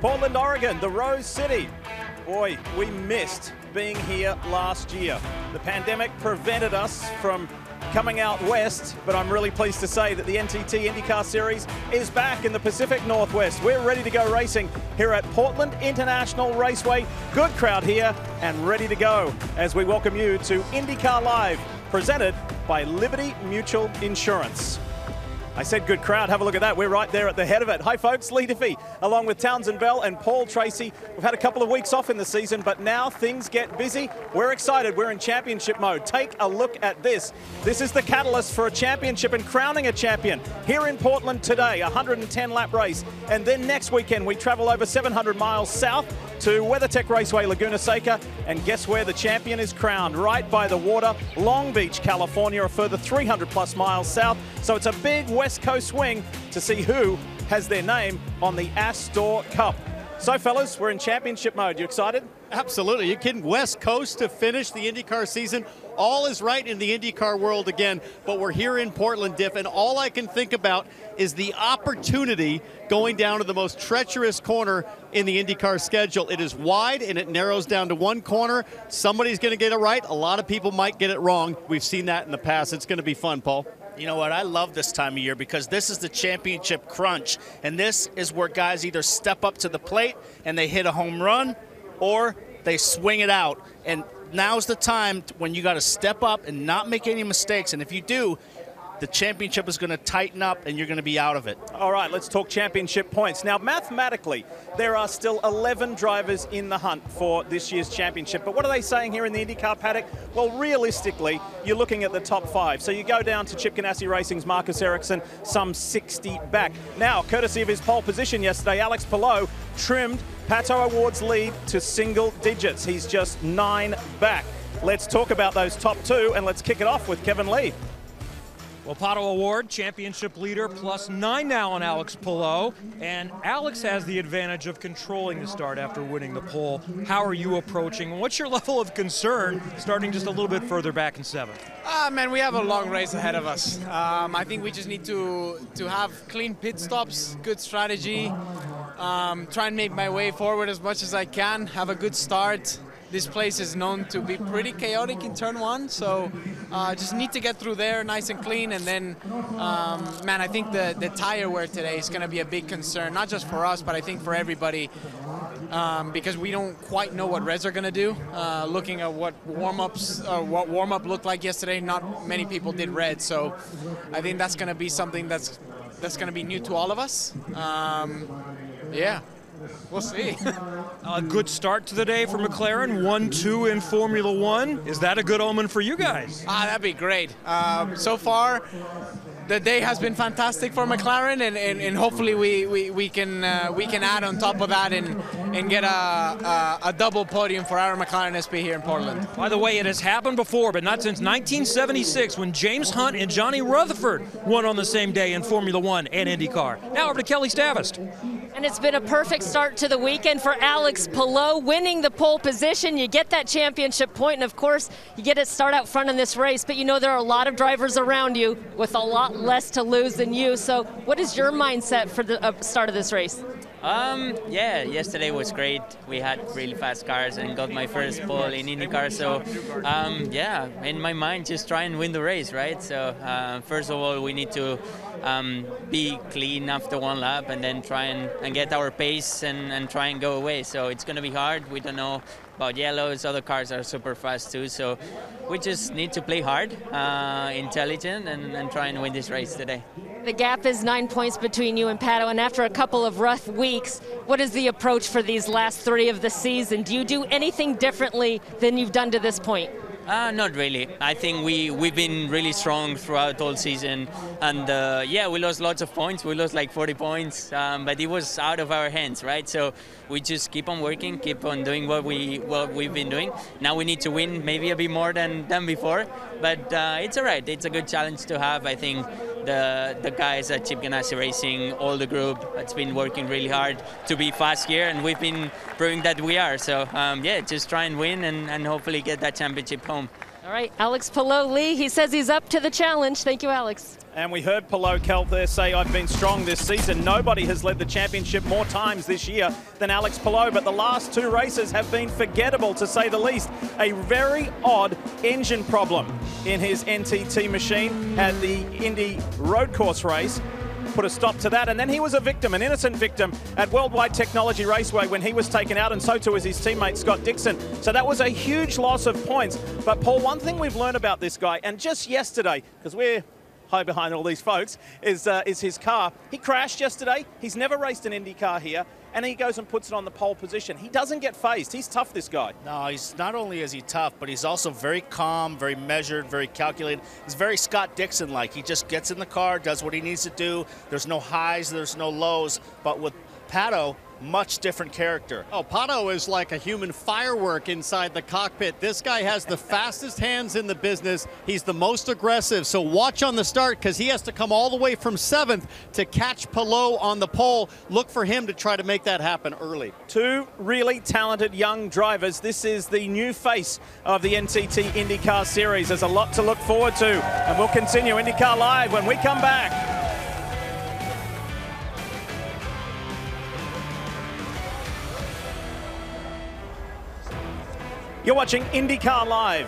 Portland, Oregon, the Rose City. Boy, we missed being here last year. The pandemic prevented us from coming out west, but I'm really pleased to say that the NTT IndyCar Series is back in the Pacific Northwest. We're ready to go racing here at Portland International Raceway. Good crowd here and ready to go as we welcome you to IndyCar Live, presented by Liberty Mutual Insurance. I said good crowd. Have a look at that. We're right there at the head of it. Hi, folks. Lee Diffie, along with Townsend Bell and Paul Tracy. We've had a couple of weeks off in the season, but now things get busy. We're excited. We're in championship mode. Take a look at this. This is the catalyst for a championship and crowning a champion here in Portland today, a 110-lap race. And then next weekend, we travel over 700 miles south to WeatherTech Raceway, Laguna Seca. And guess where the champion is crowned? Right by the water, Long Beach, California, a further 300-plus miles south. So it's a big West Coast swing to see who has their name on the Astor Cup. So, fellas, we're in championship mode. You excited? Absolutely. You're kidding. West Coast to finish the IndyCar season. All is right in the IndyCar world again, but we're here in Portland, Diff, and all I can think about is the opportunity going down to the most treacherous corner in the IndyCar schedule. It is wide, and it narrows down to one corner. Somebody's going to get it right. A lot of people might get it wrong. We've seen that in the past. It's going to be fun, Paul. You know what? I love this time of year because this is the championship crunch, and this is where guys either step up to the plate and they hit a home run or they swing it out. And now's the time when you got to step up and not make any mistakes. And if you do, the championship is going to tighten up and you're going to be out of it. All right, let's talk championship points. Now, mathematically, there are still 11 drivers in the hunt for this year's championship. But what are they saying here in the IndyCar paddock? Well, realistically, you're looking at the top five. So you go down to Chip Ganassi Racing's Marcus Ericsson, some 60 back. Now, courtesy of his pole position yesterday, Alex Palou trimmed Pato O'Ward's lead to single digits. He's just 9 back. Let's talk about those top two, and let's kick it off with Kevin Lee. Well, Pato O'Ward, championship leader, plus 9 now on Alex Palou. And Alex has the advantage of controlling the start after winning the pole. How are you approaching? What's your level of concern starting just a little bit further back in 7th? Man, we have a long race ahead of us. I think we just need to have clean pit stops, good strategy, try and make my way forward as much as I can, have a good start. This place is known to be pretty chaotic in turn 1, so just need to get through there nice and clean. And then, man, I think the tire wear today is going to be a big concern, not just for us, but I think for everybody, because we don't quite know what reds are going to do. Looking at what warm-up looked like yesterday, not many people did red, so I think that's going to be something that's going to be new to all of us. Yeah. We'll see. A good start to the day for McLaren, 1-2 in Formula One. Is that a good omen for you guys? That'd be great. So far, the day has been fantastic for McLaren, and hopefully we can add on top of that and get a double podium for our McLaren SP here in Portland. By the way, it has happened before, but not since 1976 when James Hunt and Johnny Rutherford won on the same day in Formula One and IndyCar. Now over to Kelly Stavast. And it's been a perfect start to the weekend for Alex Palou, winning the pole position. You get that championship point, and of course, you get to start out front in this race. But you know there are a lot of drivers around you with a lot less to lose than you. So what is your mindset for the start of this race? Yeah, yesterday was great. We had really fast cars and got my first pole in IndyCar. So, yeah, in my mind, just try and win the race, right? So, first of all, we need to be clean after one lap and then try and get our pace and try and go away. So it's going to be hard. We don't know about yellows. Other cars are super fast too. So we just need to play hard, intelligent, and try and win this race today. The gap is 9 points between you and Pato, and after a couple of rough weeks, what is the approach for these last 3 of the season? Do you do anything differently than you've done to this point? Not really. I think we've been really strong throughout all season, and yeah, we lost lots of points. We lost like 40 points, but it was out of our hands, right? So we just keep on working, keep on doing what we've been doing. Now we need to win maybe a bit more than before, but it's all right. It's a good challenge to have. I think the guys at Chip Ganassi Racing, all the group, it's been working really hard to be fast here, and we've been proving that we are. So yeah, just try and win and hopefully get that championship home. All right, Alex Palou, Lee, he says he's up to the challenge. Thank you, Alex. And we heard Palou Kelp there say, I've been strong this season. Nobody has led the championship more times this year than Alex Palou, but the last two races have been forgettable, to say the least. A very odd engine problem in his NTT machine at the Indy road course race. Put a stop to that, and then he was a victim, an innocent victim, at Worldwide Technology Raceway when he was taken out, and so too was his teammate Scott Dixon. So that was a huge loss of points. But Paul, one thing we've learned about this guy, and just yesterday, because we're high behind all these folks, is his car. He crashed yesterday. He's never raced an Indy car here, and he goes and puts it on the pole position. He doesn't get fazed. He's tough, this guy. No, he's not only is he tough, but he's also very calm, very measured, very calculated. He's very Scott Dixon-like. He just gets in the car, does what he needs to do. There's no highs, there's no lows. But with Pato, much different character. Oh, Pato is like a human firework inside the cockpit. This guy has the fastest hands in the business. He's the most aggressive, so watch on the start, because he has to come all the way from 7th to catch Palou on the pole. Look for him to try to make that happen early. Two really talented young drivers. This is the new face of the NTT IndyCar Series. There's a lot to look forward to, and we'll continue IndyCar Live when we come back. You're watching IndyCar Live,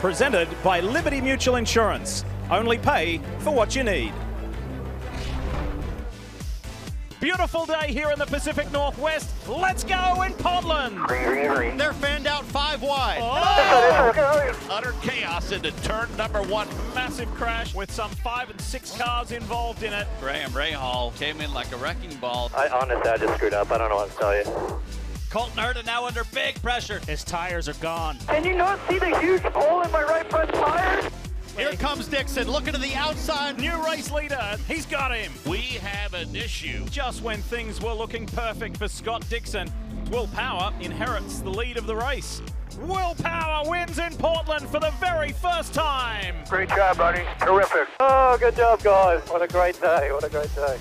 presented by Liberty Mutual Insurance. Only pay for what you need. Beautiful day here in the Pacific Northwest. Let's go in Portland. They're fanned out 5 wide. Oh. Utter chaos into turn number 1. Massive crash with some 5 and 6 cars involved in it. Graham Rahal came in like a wrecking ball. Honestly, I just screwed up. I don't know what to tell you. Colton Herta now under big pressure. His tires are gone. Can you not see the huge hole in my right front tire? Here comes Dixon, looking to the outside. New race leader, he's got him. We have an issue. Just when things were looking perfect for Scott Dixon, Will Power inherits the lead of the race. Will Power wins in Portland for the very first time. Great job, buddy. Terrific. Oh, good job, guys. What a great day, what a great day.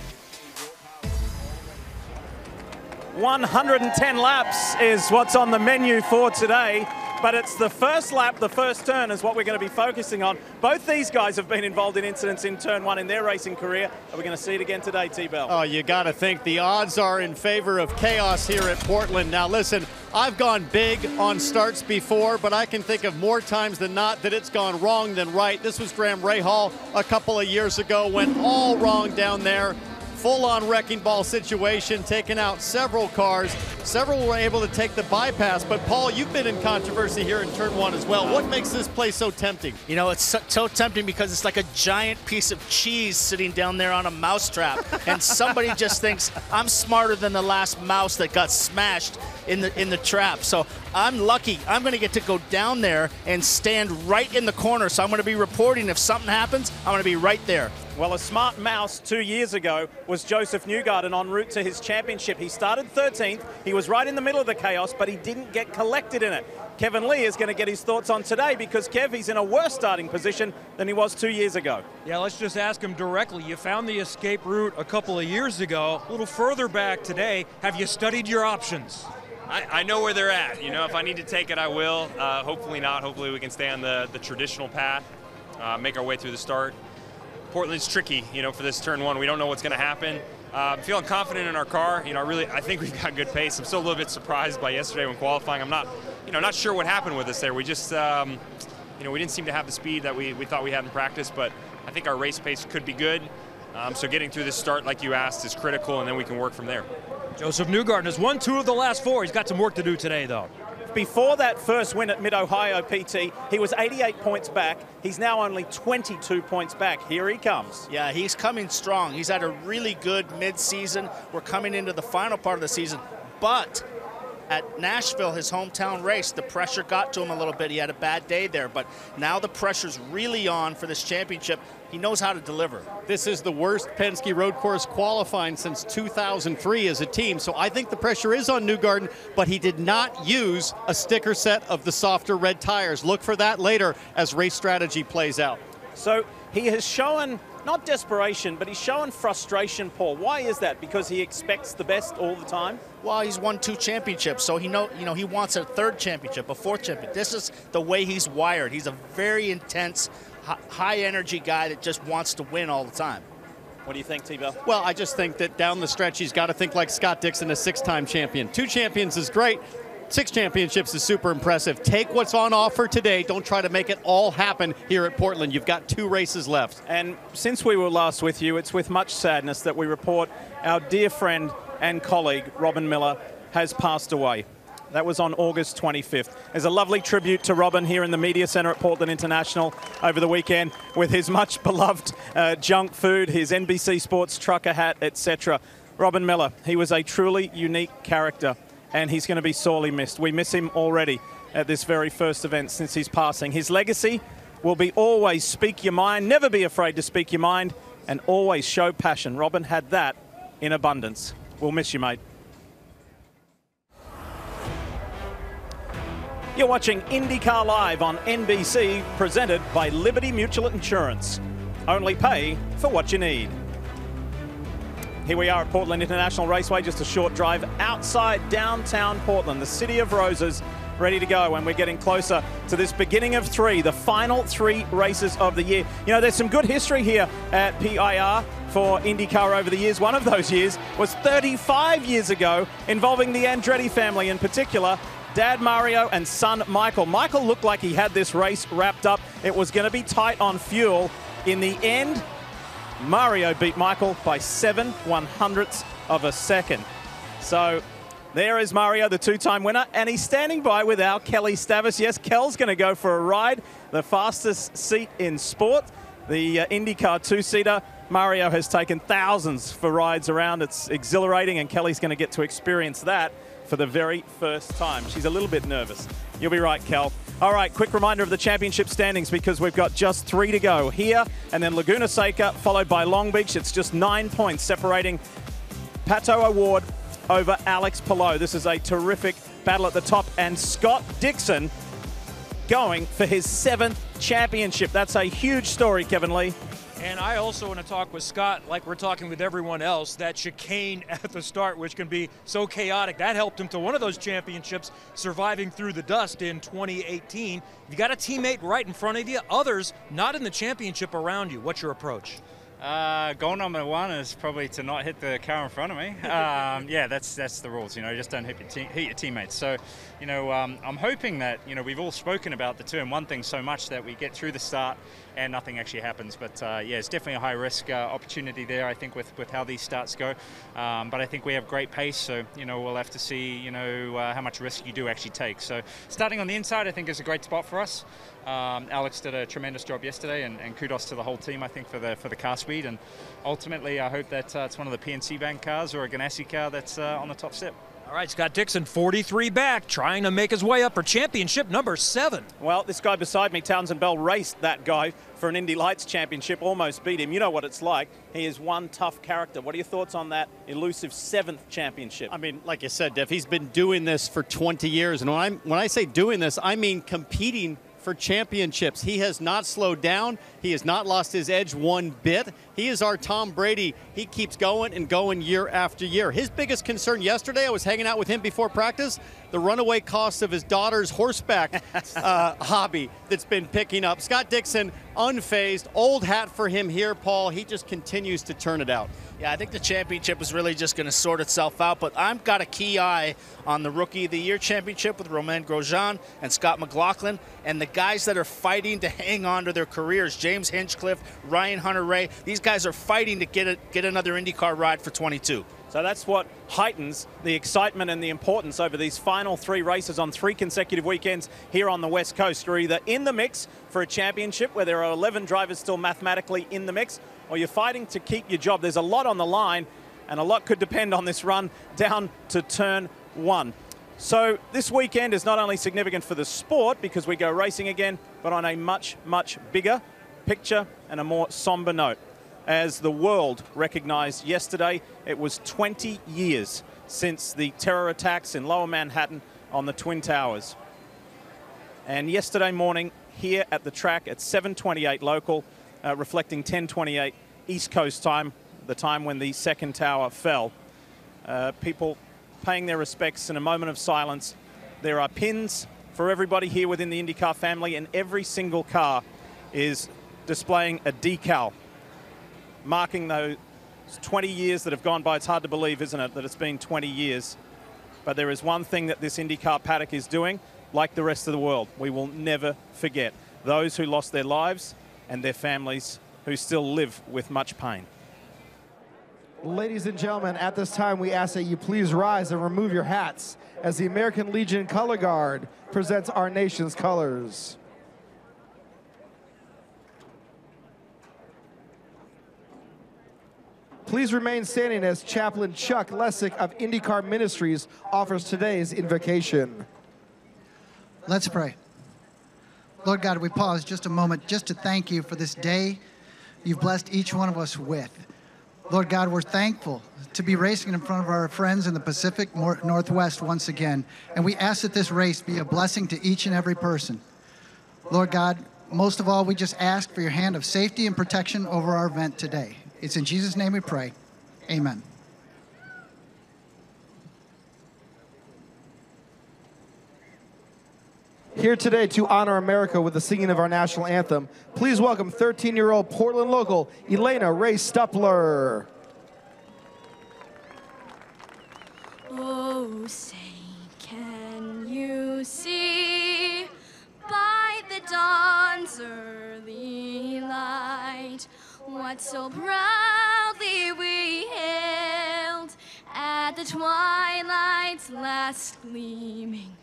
110 laps is what's on the menu for today, but it's the first lap, the first turn is what we're going to be focusing on. Both these guys have been involved in incidents in turn 1 in their racing career. Are we going to see it again today, T-Bell? Oh, you got to think the odds are in favor of chaos here at Portland. Now listen, I've gone big on starts before, but I can think of more times than not that it's gone wrong than right. This was Graham Rahal a couple of years ago, went all wrong down there. Full-on wrecking ball situation, taking out several cars. Several were able to take the bypass, but Paul, you've been in controversy here in turn 1 as well. What makes this place so tempting? You know, it's so tempting because it's like a giant piece of cheese sitting down there on a mousetrap, and somebody just thinks, I'm smarter than the last mouse that got smashed in the trap. So I'm lucky. I'm going to get to go down there and stand right in the corner, so I'm going to be reporting. If something happens, I'm going to be right there. Well, a smart mouse 2 years ago was Joseph Newgarden en route to his championship. He started 13th. He was right in the middle of the chaos, but he didn't get collected in it. Kevin Lee is going to get his thoughts on today, because Kev, he's in a worse starting position than he was 2 years ago. Yeah, let's just ask him directly. You found the escape route a couple of years ago. A little further back today, have you studied your options? I know where they're at. You know, if I need to take it, I will. Hopefully not. Hopefully we can stay on the traditional path, make our way through the start. Portland's tricky, you know, for this turn 1. We don't know what's going to happen. I'm feeling confident in our car. You know, I think we've got good pace. I'm still a little bit surprised by yesterday when qualifying. I'm not, you know, not sure what happened with us there. We just, you know, we didn't seem to have the speed that we thought we had in practice, but I think our race pace could be good. So getting through this start, like you asked, is critical, and then we can work from there. Joseph Newgarden has won 2 of the last 4. He's got some work to do today, though. Before that first win at Mid-Ohio PT, he was 88 points back. He's now only 22 points back. Here he comes. Yeah, he's coming strong. He's had a really good mid-season. We're coming into the final part of the season, but at Nashville, his hometown race, the pressure got to him a little bit. He had a bad day there, but now the pressure's really on for this championship. He knows how to deliver. This is the worst Penske road course qualifying since 2003 as a team, so I think the pressure is on Newgarden, but he did not use a sticker set of the softer red tires. Look for that later as race strategy plays out. So he has shown not desperation, but he's showing frustration, Paul. Why is that? Because he expects the best all the time? Well, he's won 2 championships, so he wants a 3rd championship, a 4th championship. This is the way he's wired. He's a very intense, high-energy guy that just wants to win all the time. What do you think, T-Bell? Well, I just think that down the stretch, he's got to think like Scott Dixon, a 6-time champion. 2 champions is great. 6 championships is super impressive. Take what's on offer today. Don't try to make it all happen here at Portland. You've got 2 races left. And since we were last with you, it's with much sadness that we report our dear friend and colleague, Robin Miller, has passed away. That was on August 25th. There's a lovely tribute to Robin here in the Media Center at Portland International over the weekend with his much-beloved junk food, his NBC Sports trucker hat, etc. Robin Miller, he was a truly unique character, and he's going to be sorely missed. We miss him already at this very first event since his passing. His legacy will be always speak your mind, never be afraid to speak your mind, and always show passion. Robin had that in abundance. We'll miss you, mate. You're watching IndyCar Live on NBC, presented by Liberty Mutual Insurance. Only pay for what you need. Here we are at Portland International Raceway, just a short drive outside downtown Portland, the City of Roses, ready to go. And we're getting closer to this beginning of 3, the final 3 races of the year. You know, there's some good history here at PIR for IndyCar over the years. One of those years was 35 years ago, involving the Andretti family in particular. Dad Mario and son Michael. Michael looked like he had this race wrapped up. It was going to be tight on fuel. In the end, Mario beat Michael by 7/100ths of a second. So there is Mario, the 2-time winner, and he's standing by with our Kelly Stavis. Yes, Kel's going to go for a ride, the fastest seat in sport, the IndyCar 2-seater. Mario has taken thousands for rides around. It's exhilarating, and Kelly's going to get to experience that for the very first time. She's a little bit nervous. You'll be right, Kel. All right, quick reminder of the championship standings, because we've got just 3 to go here, and then Laguna Seca, followed by Long Beach. It's just 9 points separating Pato O'Ward over Alex Palou. This is a terrific battle at the top, and Scott Dixon going for his 7th championship. That's a huge story, Kevin Lee. And I also want to talk with Scott, like we're talking with everyone else, that chicane at the start, which can be so chaotic. That helped him to one of those championships, surviving through the dust in 2018. You got a teammate right in front of you, others not in the championship around you. What's your approach? Goal number 1 is probably to not hit the car in front of me. Yeah, that's the rules. You know, just don't hit your teammates. So, you know, I'm hoping that, you know, we've all spoken about the turn 1 thing so much that we get through the start and nothing actually happens. But yeah, it's definitely a high risk opportunity there, I think, with how these starts go. But I think we have great pace, so, you know, we'll have to see, you know, how much risk you do actually take. So starting on the inside, I think, is a great spot for us. Alex did a tremendous job yesterday, and kudos to the whole team, I think, for the car speed. And ultimately, I hope that it's one of the PNC Bank cars or a Ganassi car that's on the top step. All right, Scott Dixon, 43 back, trying to make his way up for championship number 7. Well, this guy beside me, Townsend Bell, raced that guy for an Indy Lights championship, almost beat him. You know what it's like. He is one tough character. What are your thoughts on that elusive 7th championship? I mean, like you said, Dev, he's been doing this for 20 years. And when I say doing this, I mean competing for championships. He has not slowed down. He has not lost his edge one bit. He is our Tom Brady. He keeps going and going year after year. His biggest concern yesterday, I was hanging out with him before practice, the runaway cost of his daughter's horseback hobby that's been picking up. Scott Dixon, unfazed, old hat for him here, Paul. He just continues to turn it out. Yeah, I think the championship is really just going to sort itself out, but I've got a key eye on the Rookie of the Year championship with Romain Grosjean and Scott McLaughlin, and the guys that are fighting to hang on to their careers, James Hinchcliffe, Ryan Hunter-Reay. These guys are fighting to get another IndyCar ride for 22. So that's what heightens the excitement and the importance over these final 3 races on 3 consecutive weekends here on the West Coast. You're either in the mix for a championship where there are 11 drivers still mathematically in the mix, or you're fighting to keep your job. There's a lot on the line, and a lot could depend on this run down to turn 1. So this weekend is not only significant for the sport because we go racing again, but on a much, much bigger picture and a more somber note. As the world recognized yesterday, it was 20 years since the terror attacks in Lower Manhattan on the Twin Towers. And yesterday morning, here at the track at 7:28 local, reflecting 10:28 East Coast time, the time when the second tower fell. People paying their respects in a moment of silence. There are pins for everybody here within the IndyCar family, and every single car is displaying a decal, marking those 20 years that have gone by. It's hard to believe, isn't it, that it's been 20 years. But there is one thing that this IndyCar paddock is doing, like the rest of the world. We will never forget those who lost their lives and their families who still live with much pain. Ladies and gentlemen, at this time, we ask that you please rise and remove your hats as the American Legion Color Guard presents our nation's colors. Please remain standing as Chaplain Chuck Lessick of IndyCar Ministries offers today's invocation. Let's pray. Lord God, we pause just a moment just to thank you for this day you've blessed each one of us with. Lord God, we're thankful to be racing in front of our friends in the Pacific Northwest once again, and we ask that this race be a blessing to each and every person. Lord God, most of all, we just ask for your hand of safety and protection over our event today. It's in Jesus' name we pray. Amen. Here today to honor America with the singing of our national anthem, please welcome 13-year-old Portland local Elena Ray Stupler. Oh, say, can you see by the dawn's early light what so proudly we hailed at the twilight's last gleaming,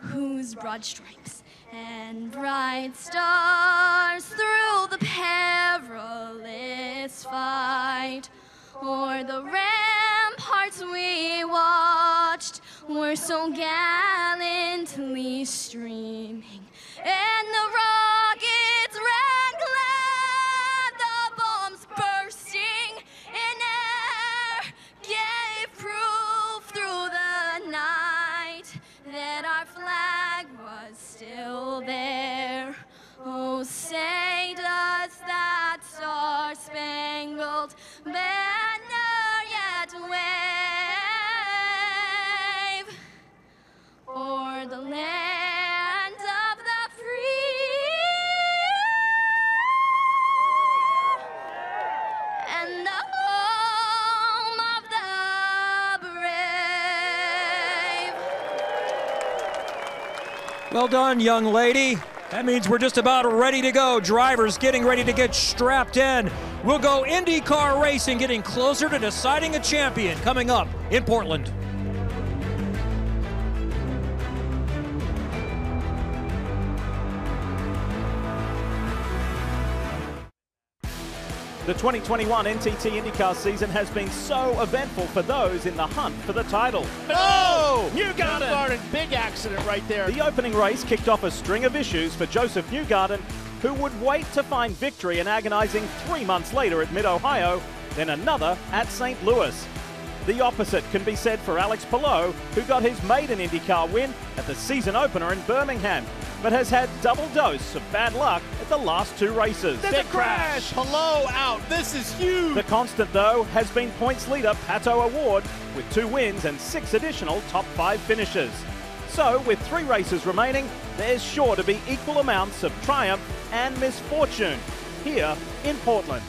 whose broad stripes and bright stars through the perilous fight o'er the ramparts we watched were so gallantly streaming, and the rockets ran glad, the bombs bursting in air gave proof through the night that our flag was still there. Oh, say does that star-spangled banner yet wave o'er the land of the free and the well done, young lady. That means we're just about ready to go. Drivers getting ready to get strapped in. We'll go IndyCar racing, getting closer to deciding a champion, coming up in Portland. The 2021 NTT IndyCar season has been so eventful for those in the hunt for the title. Oh! Newgarden! Big accident right there. The opening race kicked off a string of issues for Joseph Newgarden, who would wait to find victory an agonizing 3 months later at Mid-Ohio, then another at St. Louis. The opposite can be said for Alex Palou, who got his maiden IndyCar win at the season opener in Birmingham, but has had double dose of bad luck at the last two races. There's a crash! Hello out! This is huge! The constant, though, has been points leader Pato O'Ward with 2 wins and 6 additional top 5 finishes. So, with 3 races remaining, there's sure to be equal amounts of triumph and misfortune here in Portland.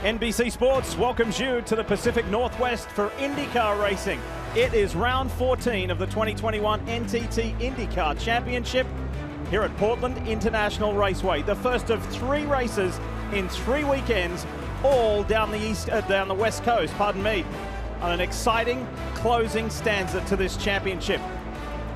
NBC Sports welcomes you to the Pacific Northwest for IndyCar racing. It is round 14 of the 2021 NTT IndyCar Championship here at Portland International Raceway. The first of 3 races in 3 weekends, all down the West Coast, pardon me, on an exciting closing stanza to this championship.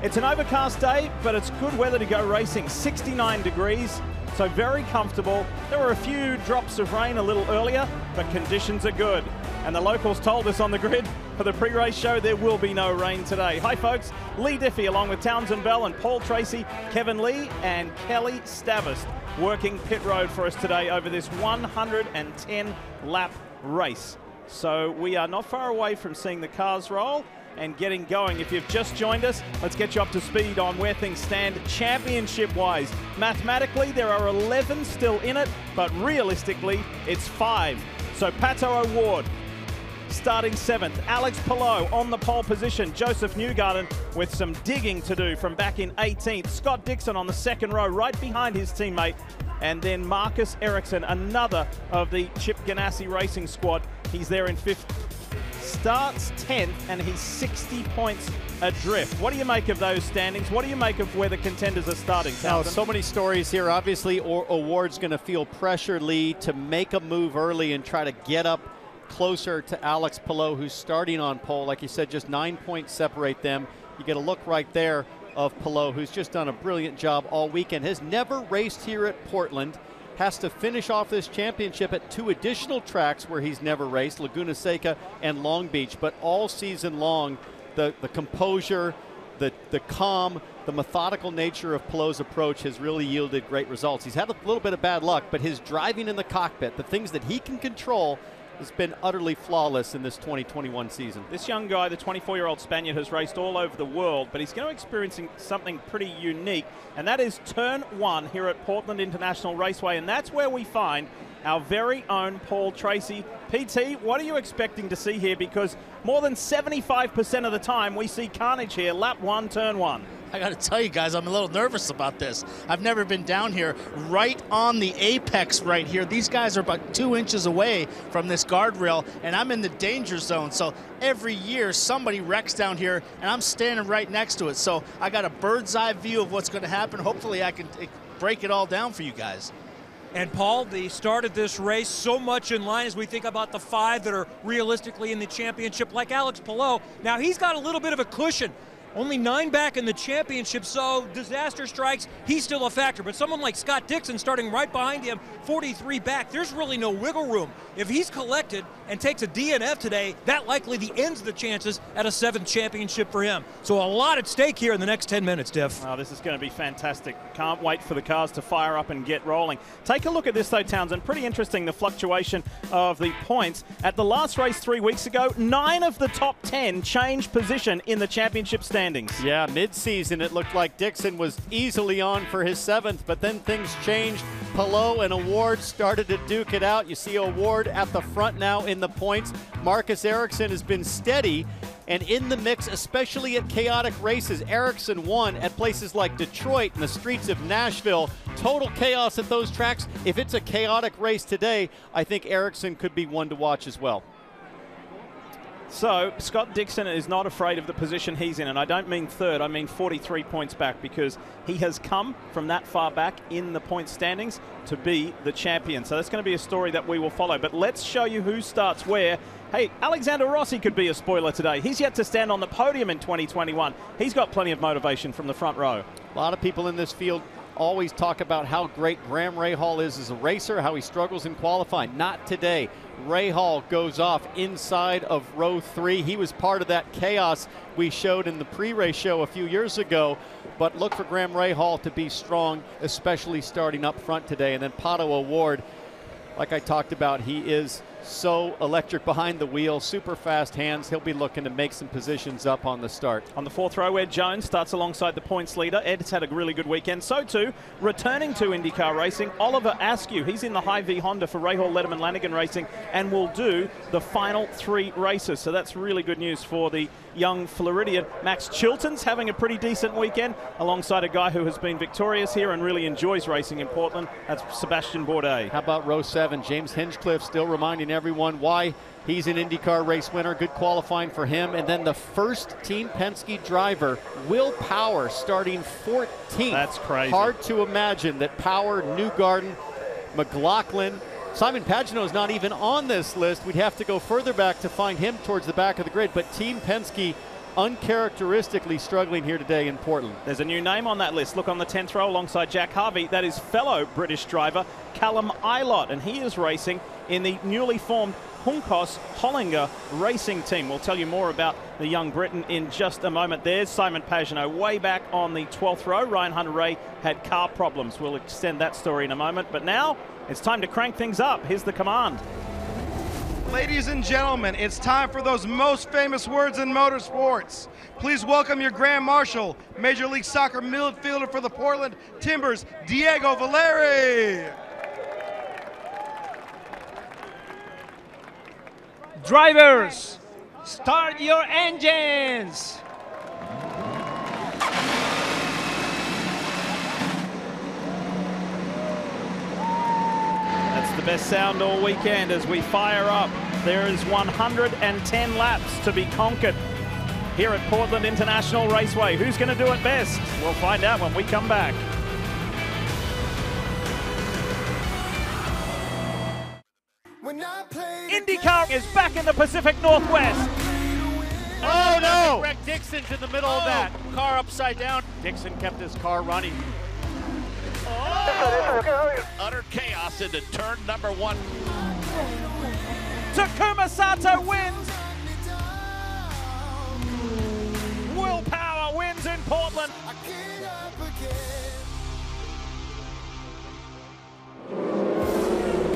It's an overcast day, but it's good weather to go racing, 69 degrees, so very comfortable. There were a few drops of rain a little earlier, but conditions are good. And the locals told us on the grid for the pre-race show there will be no rain today. Hi folks, Lee Diffie along with Townsend Bell and Paul Tracy, Kevin Lee and Kelly Stavast working pit road for us today over this 110-lap race. So we are not far away from seeing the cars roll. and getting going. If you've just joined us, let's get you up to speed on where things stand championship-wise. Mathematically, there are 11 still in it, but realistically, it's 5. So Pato O'Ward starting 7th. Alex Palou on the pole position. Joseph Newgarden with some digging to do from back in 18th. Scott Dixon on the second row, right behind his teammate. And then Marcus Ericsson, another of the Chip Ganassi Racing squad. He's there in 5th. Starts 10th, and he's 60 points adrift. What do you make of those standings? What do you make of where the contenders are starting? Oh, so many stories here. Obviously, O'Ward's going to feel pressure, Lee, to make a move early and try to get up closer to Alex Palou, who's starting on pole. Like you said, just 9 points separate them. You get a look right there of Palou, who's just done a brilliant job all weekend. Has never raced here at Portland. Has to finish off this championship at 2 additional tracks where he's never raced, Laguna Seca and Long Beach. But all season long, the composure, the calm, the methodical nature of Palou's approach has really yielded great results. He's had a little bit of bad luck, but his driving in the cockpit, the things that he can control, has been utterly flawless in this 2021 season. This young guy, the 24-year-old Spaniard, has raced all over the world, but he's going to experience something pretty unique, and that is turn 1 here at Portland International Raceway, and that's where we find our very own Paul Tracy. PT, what are you expecting to see here? Because more than 75% of the time we see carnage here, lap 1, turn 1. I got to tell you guys, I'm a little nervous about this. I've never been down here, right on the apex right here. These guys are about 2 inches away from this guardrail, and I'm in the danger zone. So every year somebody wrecks down here, and I'm standing right next to it. So I got a bird's eye view of what's going to happen. Hopefully I can break it all down for you guys. And Paul, the start of this race, so much in line as we think about the 5 that are realistically in the championship, like Alex Palou. Now he's got a little bit of a cushion. Only 9 back in the championship, so disaster strikes, he's still a factor. But someone like Scott Dixon starting right behind him, 43 back, there's really no wiggle room. If he's collected and takes a DNF today, that likely ends the chances at a 7th championship for him. So a lot at stake here in the next 10 minutes, Diff. Oh, this is going to be fantastic. Can't wait for the cars to fire up and get rolling. Take a look at this, though, Townsend. Pretty interesting, the fluctuation of the points. At the last race 3 weeks ago, 9 of the top 10 changed position in the championship standings. Yeah, mid-season it looked like Dixon was easily on for his 7th, but then things changed. Palou and O'Ward started to duke it out. You see O'Ward at the front now in the points. Marcus Ericsson has been steady and in the mix, especially at chaotic races. Ericsson won at places like Detroit and the streets of Nashville. Total chaos at those tracks. If it's a chaotic race today, I think Ericsson could be one to watch as well. So Scott Dixon is not afraid of the position he's in, and I don't mean 3rd, I mean 43 points back, because he has come from that far back in the point standings to be the champion. So that's going to be a story that we will follow, but let's show you who starts where. Hey, Alexander Rossi could be a spoiler today. He's yet to stand on the podium in 2021. He's got plenty of motivation from the front row. A lot of people in this field always talk about how great Graham Rahal is as a racer, how he struggles in qualifying. Not today. Rahal goes off inside of row 3. He was part of that chaos we showed in the pre-race show a few years ago, but look for Graham Rahal to be strong, especially starting up front today. And then Pato O'Ward, like I talked about, he is so electric behind the wheel, super fast hands. He'll be looking to make some positions up on the start. On the 4th row, Ed Jones starts alongside the points leader. Ed's had a really good weekend. So too, returning to IndyCar Racing, Oliver Askew. He's in the Hy-Vee Honda for Rahal, Letterman, Lanigan Racing, and will do the final 3 races. So that's really good news for the young Floridian. Max Chilton's having a pretty decent weekend alongside a guy who has been victorious here and really enjoys racing in Portland. That's Sebastian Bourdais. How about row 7? James Hinchcliffe still reminding everyone why he's an IndyCar race winner. Good qualifying for him. And then the first Team Penske driver, Will Power, starting 14th. That's crazy. Hard to imagine that Power, Newgarden, McLaughlin, Simon Pagenaud is not even on this list. We'd have to go further back to find him towards the back of the grid. But Team Penske uncharacteristically struggling here today in Portland. There's a new name on that list. Look on the 10th row alongside Jack Harvey. That is fellow British driver Callum Ilott, and he is racing in the newly formed Hunkos Hollinger Racing Team. We'll tell you more about the young Briton in just a moment. There's Simon Pagenaud way back on the 12th row. Ryan Hunter-Reay had car problems. We'll extend that story in a moment, but now it's time to crank things up. Here's the command. Ladies and gentlemen, it's time for those most famous words in motorsports. Please welcome your Grand Marshal, Major League Soccer midfielder for the Portland Timbers, Diego Valeri. Drivers, start your engines. That's the best sound all weekend as we fire up. There is 110 laps to be conquered here at Portland International Raceway. Who's going to do it best? We'll find out when we come back. IndyCar is back in the Pacific Northwest. Oh no! Greg Dixon's in the middle of that. Car upside down. Dixon kept his car running. Oh! Utter chaos into turn number one. Takuma Sato wins. Will Power wins in Portland.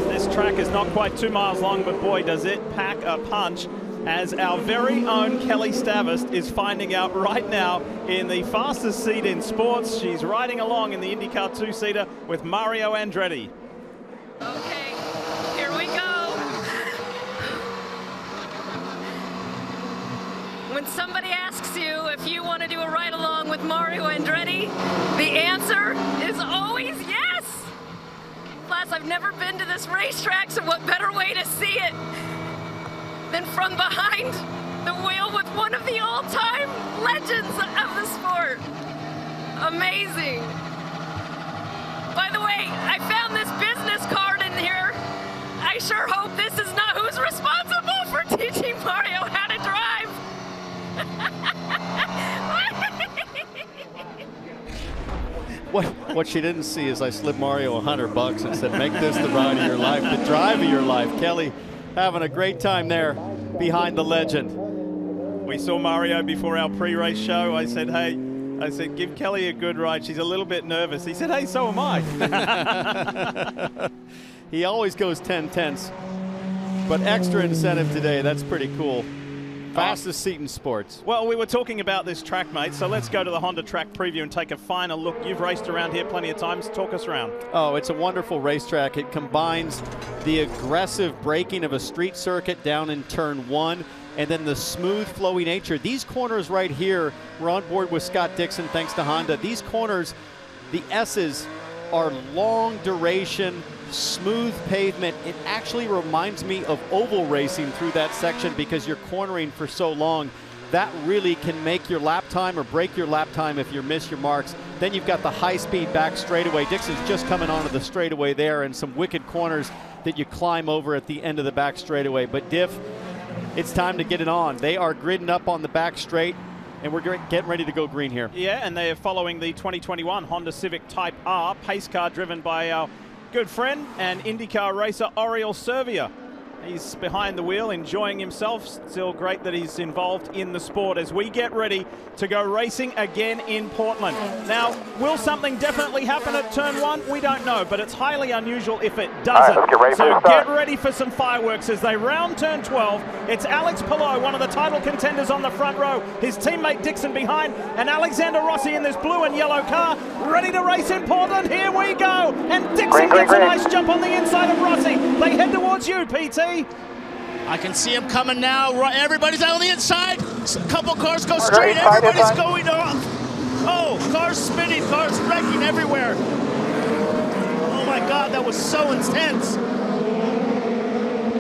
This track is not quite 2 miles long, but boy, does it pack a punch, as our very own Kelly Stavast is finding out right now in the fastest seat in sports. She's riding along in the IndyCar two-seater with Mario Andretti. Okay, here we go. When somebody asks you if you want to do a ride-along with Mario Andretti, the answer is always yes. Plus, I've never been to this racetrack, so what better way to see it than from behind the wheel with one of the all-time legends of the sport. Amazing. By the way, I found this business card in here. I sure hope this is not who's responsible for teaching Mario how to drive. What she didn't see is I slipped Mario $100 and said, make this the ride of your life, the drive of your life. Kelly, having a great time there behind the legend. We saw Mario before our pre-race show. I said, hey, I said, give Kelly a good ride. She's a little bit nervous. He said, hey, so am I. He always goes 10/10ths, but extra incentive today. That's pretty cool. Fastest seat in sports. Well, we were talking about this track, mate, so let's go to the Honda track preview and take a final look. You've raced around here plenty of times. Talk us around. Oh, it's a wonderful racetrack. It combines the aggressive braking of a street circuit down in turn one and then the smooth flowy nature. These corners right here, we're on board with Scott Dixon thanks to Honda. These corners, the S's, are long duration, smooth pavement. It actually reminds me of oval racing through that section because you're cornering for so long. That really can make your lap time or break your lap time if you miss your marks. Then you've got the high-speed back straightaway. Dixon's just coming onto the straightaway there, and some wicked corners that you climb over at the end of the back straightaway. But Diff, it's time to get it on. They are gridding up on the back straight, and we're getting ready to go green here. Yeah, and they are following the 2021 Honda Civic Type R pace car driven by our good friend and IndyCar racer Oriol Servia. He's behind the wheel, enjoying himself. Still great that he's involved in the sport as we get ready to go racing again in Portland. Now, will something definitely happen at turn one? We don't know, but it's highly unusual if it doesn't. Right, get ready for some fireworks as they round turn 12. It's Alex Palou, one of the title contenders, on the front row. His teammate Dixon behind, and Alexander Rossi in this blue and yellow car, ready to race in Portland. Here we go. And Dixon gets a nice jump on the inside of Rossi. They head towards you, PT. I can see him coming now. Everybody's out on the inside. A couple cars go straight. Everybody's going off. Oh, cars spinning, cars wrecking everywhere. Oh my God, that was so intense.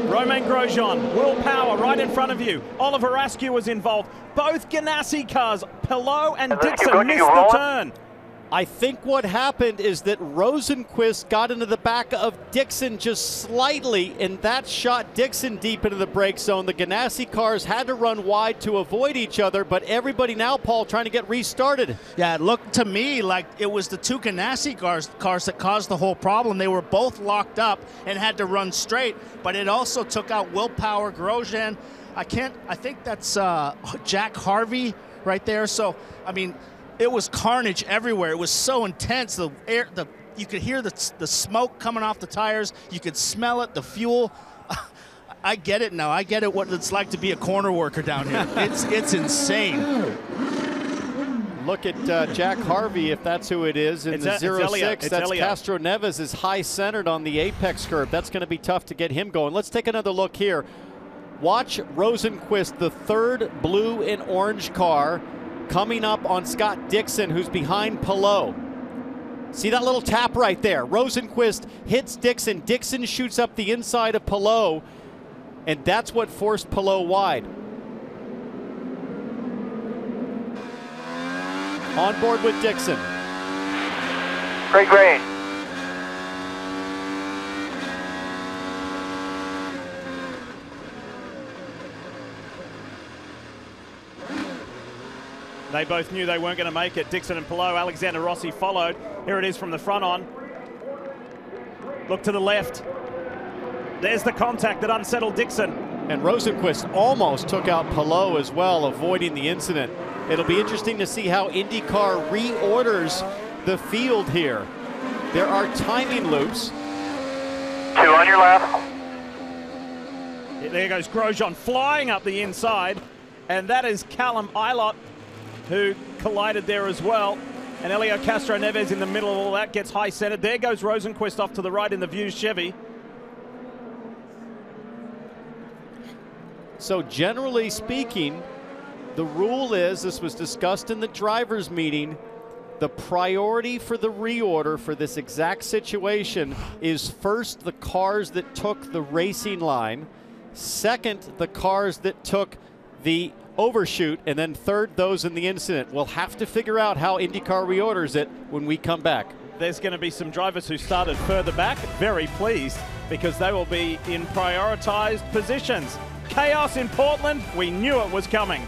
Romain Grosjean, Will Power right in front of you. Oliver Askew was involved. Both Ganassi cars, Palou and Dixon, missed the turn. I think what happened is that Rosenquist got into the back of Dixon just slightly, and that shot Dixon deep into the brake zone. The Ganassi cars had to run wide to avoid each other, but everybody now, Paul, trying to get restarted. Yeah, it looked to me like it was the two Ganassi cars that caused the whole problem. They were both locked up and had to run straight, but it also took out Will Power, Grosjean. I think that's Jack Harvey right there. So, I mean, it was carnage everywhere. It was so intense. You could hear the smoke coming off the tires. You could smell it, the fuel. I get it now. I get it what it's like to be a corner worker down here. It's insane. Look at Jack Harvey, if that's who it is, in the 06. That's Castro Neves is high centered on the apex curve. That's going to be tough to get him going. Let's take another look here. Watch Rosenquist, the third blue and orange car, coming up on Scott Dixon, who's behind Palou. See that little tap right there. Rosenquist hits Dixon. Dixon shoots up the inside of Palou, and that's what forced Palou wide. On board with Dixon. Great grade. They both knew they weren't going to make it. Dixon and Palou. Alexander Rossi followed. Here it is from the front on. Look to the left. There's the contact that unsettled Dixon. And Rosenquist almost took out Palou as well, avoiding the incident. It'll be interesting to see how IndyCar reorders the field here. There are timing loops. 2 on your left. There goes Grosjean flying up the inside. And that is Callum Ilott, who collided there as well. And Elio Castro Neves in the middle of all that gets high centered. There goes Rosenquist off to the right in the view Chevy. So generally speaking, the rule is, this was discussed in the drivers' meeting, the priority for the reorder for this exact situation is first the cars that took the racing line, second the cars that took the overshoot, and then third those in the incident. We'll have to figure out how IndyCar reorders it when we come back. There's going to be some drivers who started further back very pleased because they will be in prioritized positions. Chaos in Portland, we knew it was coming.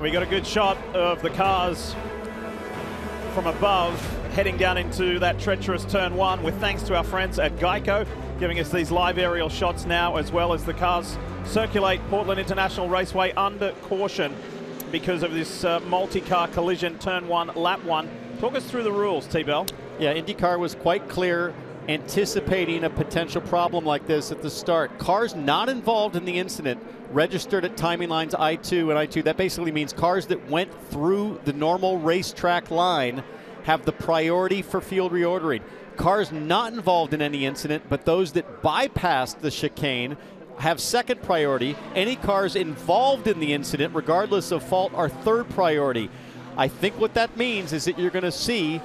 We got a good shot of the cars from above heading down into that treacherous turn one, with thanks to our friends at Geico giving us these live aerial shots now, as well as the cars circulate Portland International Raceway under caution because of this multi-car collision, turn one, lap one. Talk us through the rules, T-Bell. Yeah, IndyCar was quite clear, anticipating a potential problem like this at the start. Cars not involved in the incident registered at timing lines I2 and I2. That basically means cars that went through the normal racetrack line have the priority for field reordering. Cars not involved in any incident, but those that bypassed the chicane have second priority. Any cars involved in the incident, regardless of fault, are third priority. I think what that means is that you're going to see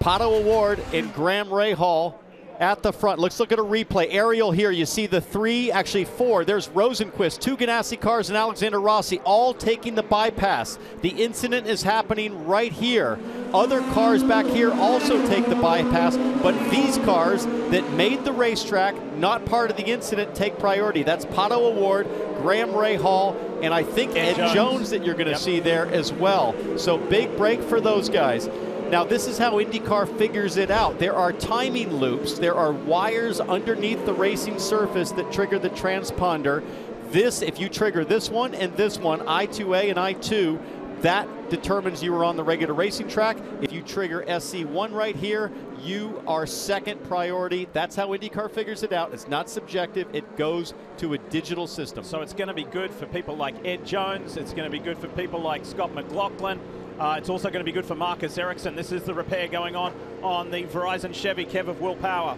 Pato O'Ward and Graham Rahal at the front. Let's look at a replay. Aerial here, you see the three, actually four. There's Rosenquist, two Ganassi cars, and Alexander Rossi all taking the bypass. The incident is happening right here. Other cars back here also take the bypass, but these cars that made the racetrack, not part of the incident, take priority. That's Pato O'Ward, Graham Rahal, and I think Ed Jones that you're going to see there as well. So big break for those guys. Now, this is how IndyCar figures it out. There are timing loops. There are wires underneath the racing surface that trigger the transponder. This, if you trigger this one and this one, I2A and I2, that determines you are on the regular racing track. If you trigger SC1 right here, you are second priority. That's how IndyCar figures it out. It's not subjective. It goes to a digital system. So it's going to be good for people like Ed Jones. It's going to be good for people like Scott McLaughlin. It's also going to be good for Marcus Ericsson. This is the repair going on the Verizon Chevy, Kev, of Will Power.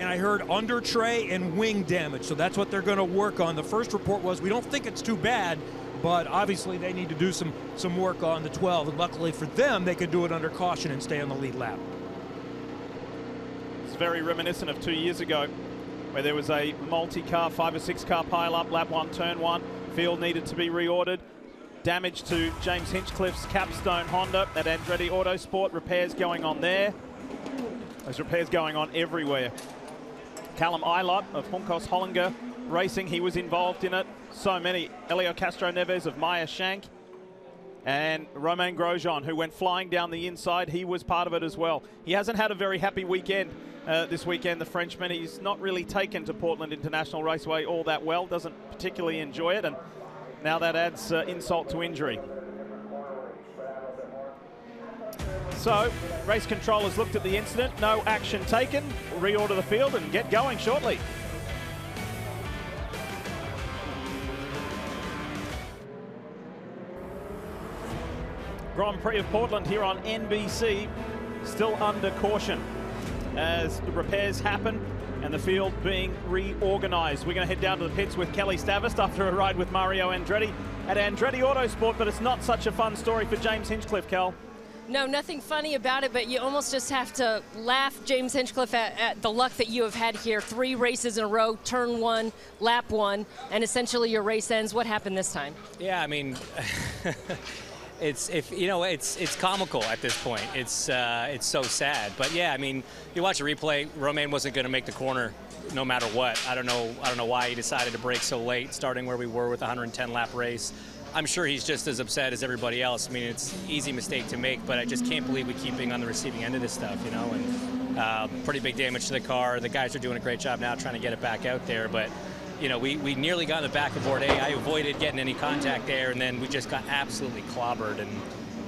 And I heard under tray and wing damage, so that's what they're going to work on. The first report was, we don't think it's too bad, but obviously they need to do some work on the 12. And luckily for them, they could do it under caution and stay on the lead lap. It's very reminiscent of 2 years ago, where there was a multi-car, 5 or 6 car pile-up, lap one, turn one. Field needed to be reordered. Damage to James Hinchcliffe's capstone Honda at Andretti Autosport. Repairs going on there. There's repairs going on everywhere. Callum Ilott of Hunkos Hollinger Racing, he was involved in it. So many. Elio Castro Neves of Meyer Shank. And Romain Grosjean, who went flying down the inside, he was part of it as well. He hasn't had a very happy weekend this weekend, the Frenchman. He's not really taken to Portland International Raceway all that well. Doesn't particularly enjoy it. And now that adds insult to injury. So race controllers looked at the incident, no action taken. We'll reorder the field and get going shortly. Grand Prix of Portland here on NBC, still under caution as the repairs happen and the field being reorganized. We're going to head down to the pits with Kelly Stavast after a ride with Mario Andretti at Andretti Autosport, but it's not such a fun story for James Hinchcliffe, Cal. No, nothing funny about it, but you almost just have to laugh, James Hinchcliffe, at the luck that you have had here. 3 races in a row, turn 1, lap 1, and essentially your race ends. What happened this time? Yeah, I mean, it's comical at this point. It's so sad. But yeah, I mean, you watch a replay. Romain wasn't going to make the corner, no matter what. I don't know why he decided to brake so late, starting where we were with a 110-lap race. I'm sure he's just as upset as everybody else. I mean, it's an easy mistake to make, but I just can't believe we keep being on the receiving end of this stuff, you know. And pretty big damage to the car. The guys are doing a great job now trying to get it back out there, but you know, we nearly got in the back of Bourdais. I avoided getting any contact there, and then we just got absolutely clobbered, and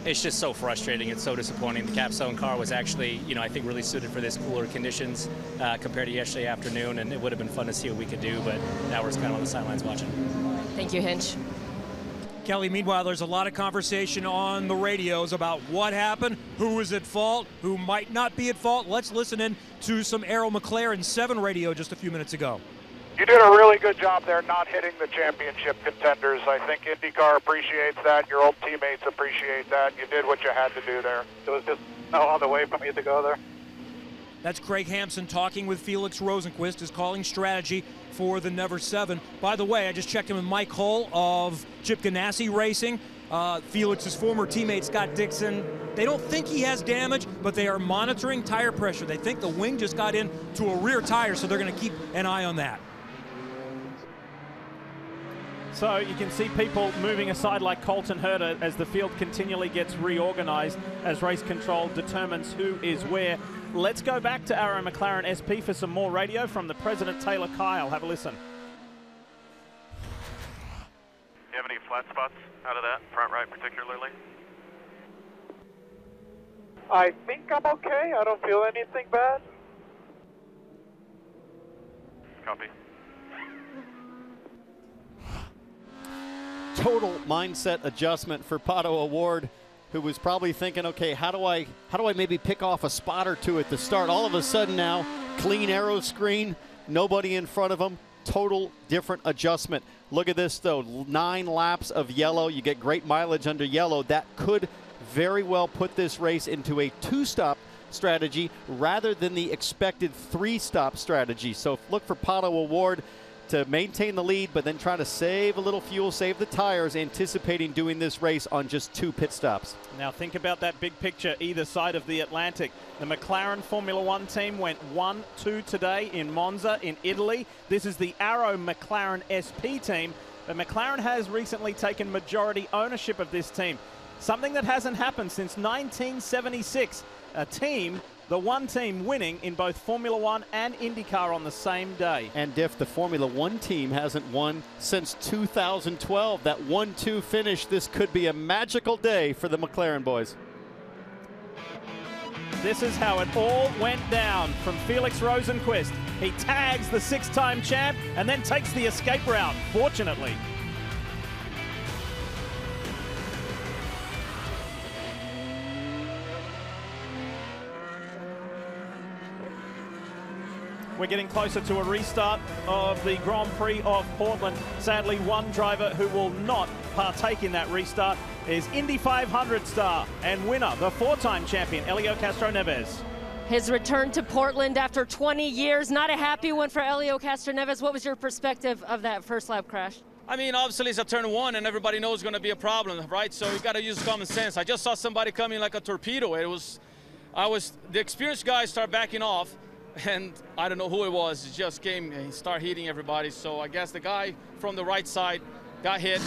it's just so frustrating. It's so disappointing. The Capstone car was actually, you know, I think really suited for this cooler conditions compared to yesterday afternoon, and it would have been fun to see what we could do, but now we're just kind of on the sidelines watching. Thank you, Hinch. Kelly, meanwhile, there's a lot of conversation on the radios about what happened, who was at fault, who might not be at fault. Let's listen in to some Errol McLaren 7 radio just a few minutes ago. You did a really good job there not hitting the championship contenders. I think IndyCar appreciates that. Your old teammates appreciate that. You did what you had to do there. There was just no other way for me to go there. That's Craig Hampson talking with Felix Rosenquist, who's calling strategy for the number 7. By the way, I just checked in with Mike Hull of Chip Ganassi Racing. Felix's former teammate, Scott Dixon, they don't think he has damage, but they are monitoring tire pressure. They think the wing just got into a rear tire, so they're going to keep an eye on that. So you can see people moving aside like Colton Herta as the field continually gets reorganized as race control determines who is where. Let's go back to Arrow McLaren SP for some more radio from the president, Taylor Kyle. Have a listen. Do you have any flat spots out of that, front right particularly? I think I'm okay. I don't feel anything bad. Copy. Total mindset adjustment for Pato O'Ward, who was probably thinking, okay, how do I maybe pick off a spot or two at the start? All of a sudden now, clean aero screen, nobody in front of him, total different adjustment. Look at this though, 9 laps of yellow. You get great mileage under yellow. That could very well put this race into a 2-stop strategy rather than the expected 3-stop strategy. So look for Pato O'Ward to maintain the lead, but then try to save a little fuel, save the tires, anticipating doing this race on just 2 pit stops. Now think about that big picture either side of the Atlantic. The McLaren Formula One team went 1-2 today in Monza in Italy. This is the Arrow McLaren SP team, but McLaren has recently taken majority ownership of this team, something that hasn't happened since 1976. The one team winning in both Formula One and IndyCar on the same day. And Diff, the Formula One team hasn't won since 2012. That 1-2 finish, this could be a magical day for the McLaren boys. This is how it all went down from Felix Rosenquist. He tags the 6-time champ and then takes the escape route, fortunately. We're getting closer to a restart of the Grand Prix of Portland. Sadly, one driver who will not partake in that restart is Indy 500 star and winner, the 4-time champion, Elio Castro-Neves. His return to Portland after 20 years, not a happy one for Elio Castro-Neves. What was your perspective of that first lap crash? I mean, obviously it's a turn 1 and everybody knows it's going to be a problem, right? So you got to use common sense. I just saw somebody coming like a torpedo. The experienced guys start backing off. And I don't know who it was, it just came and started hitting everybody. So I guess the guy from the right side got hit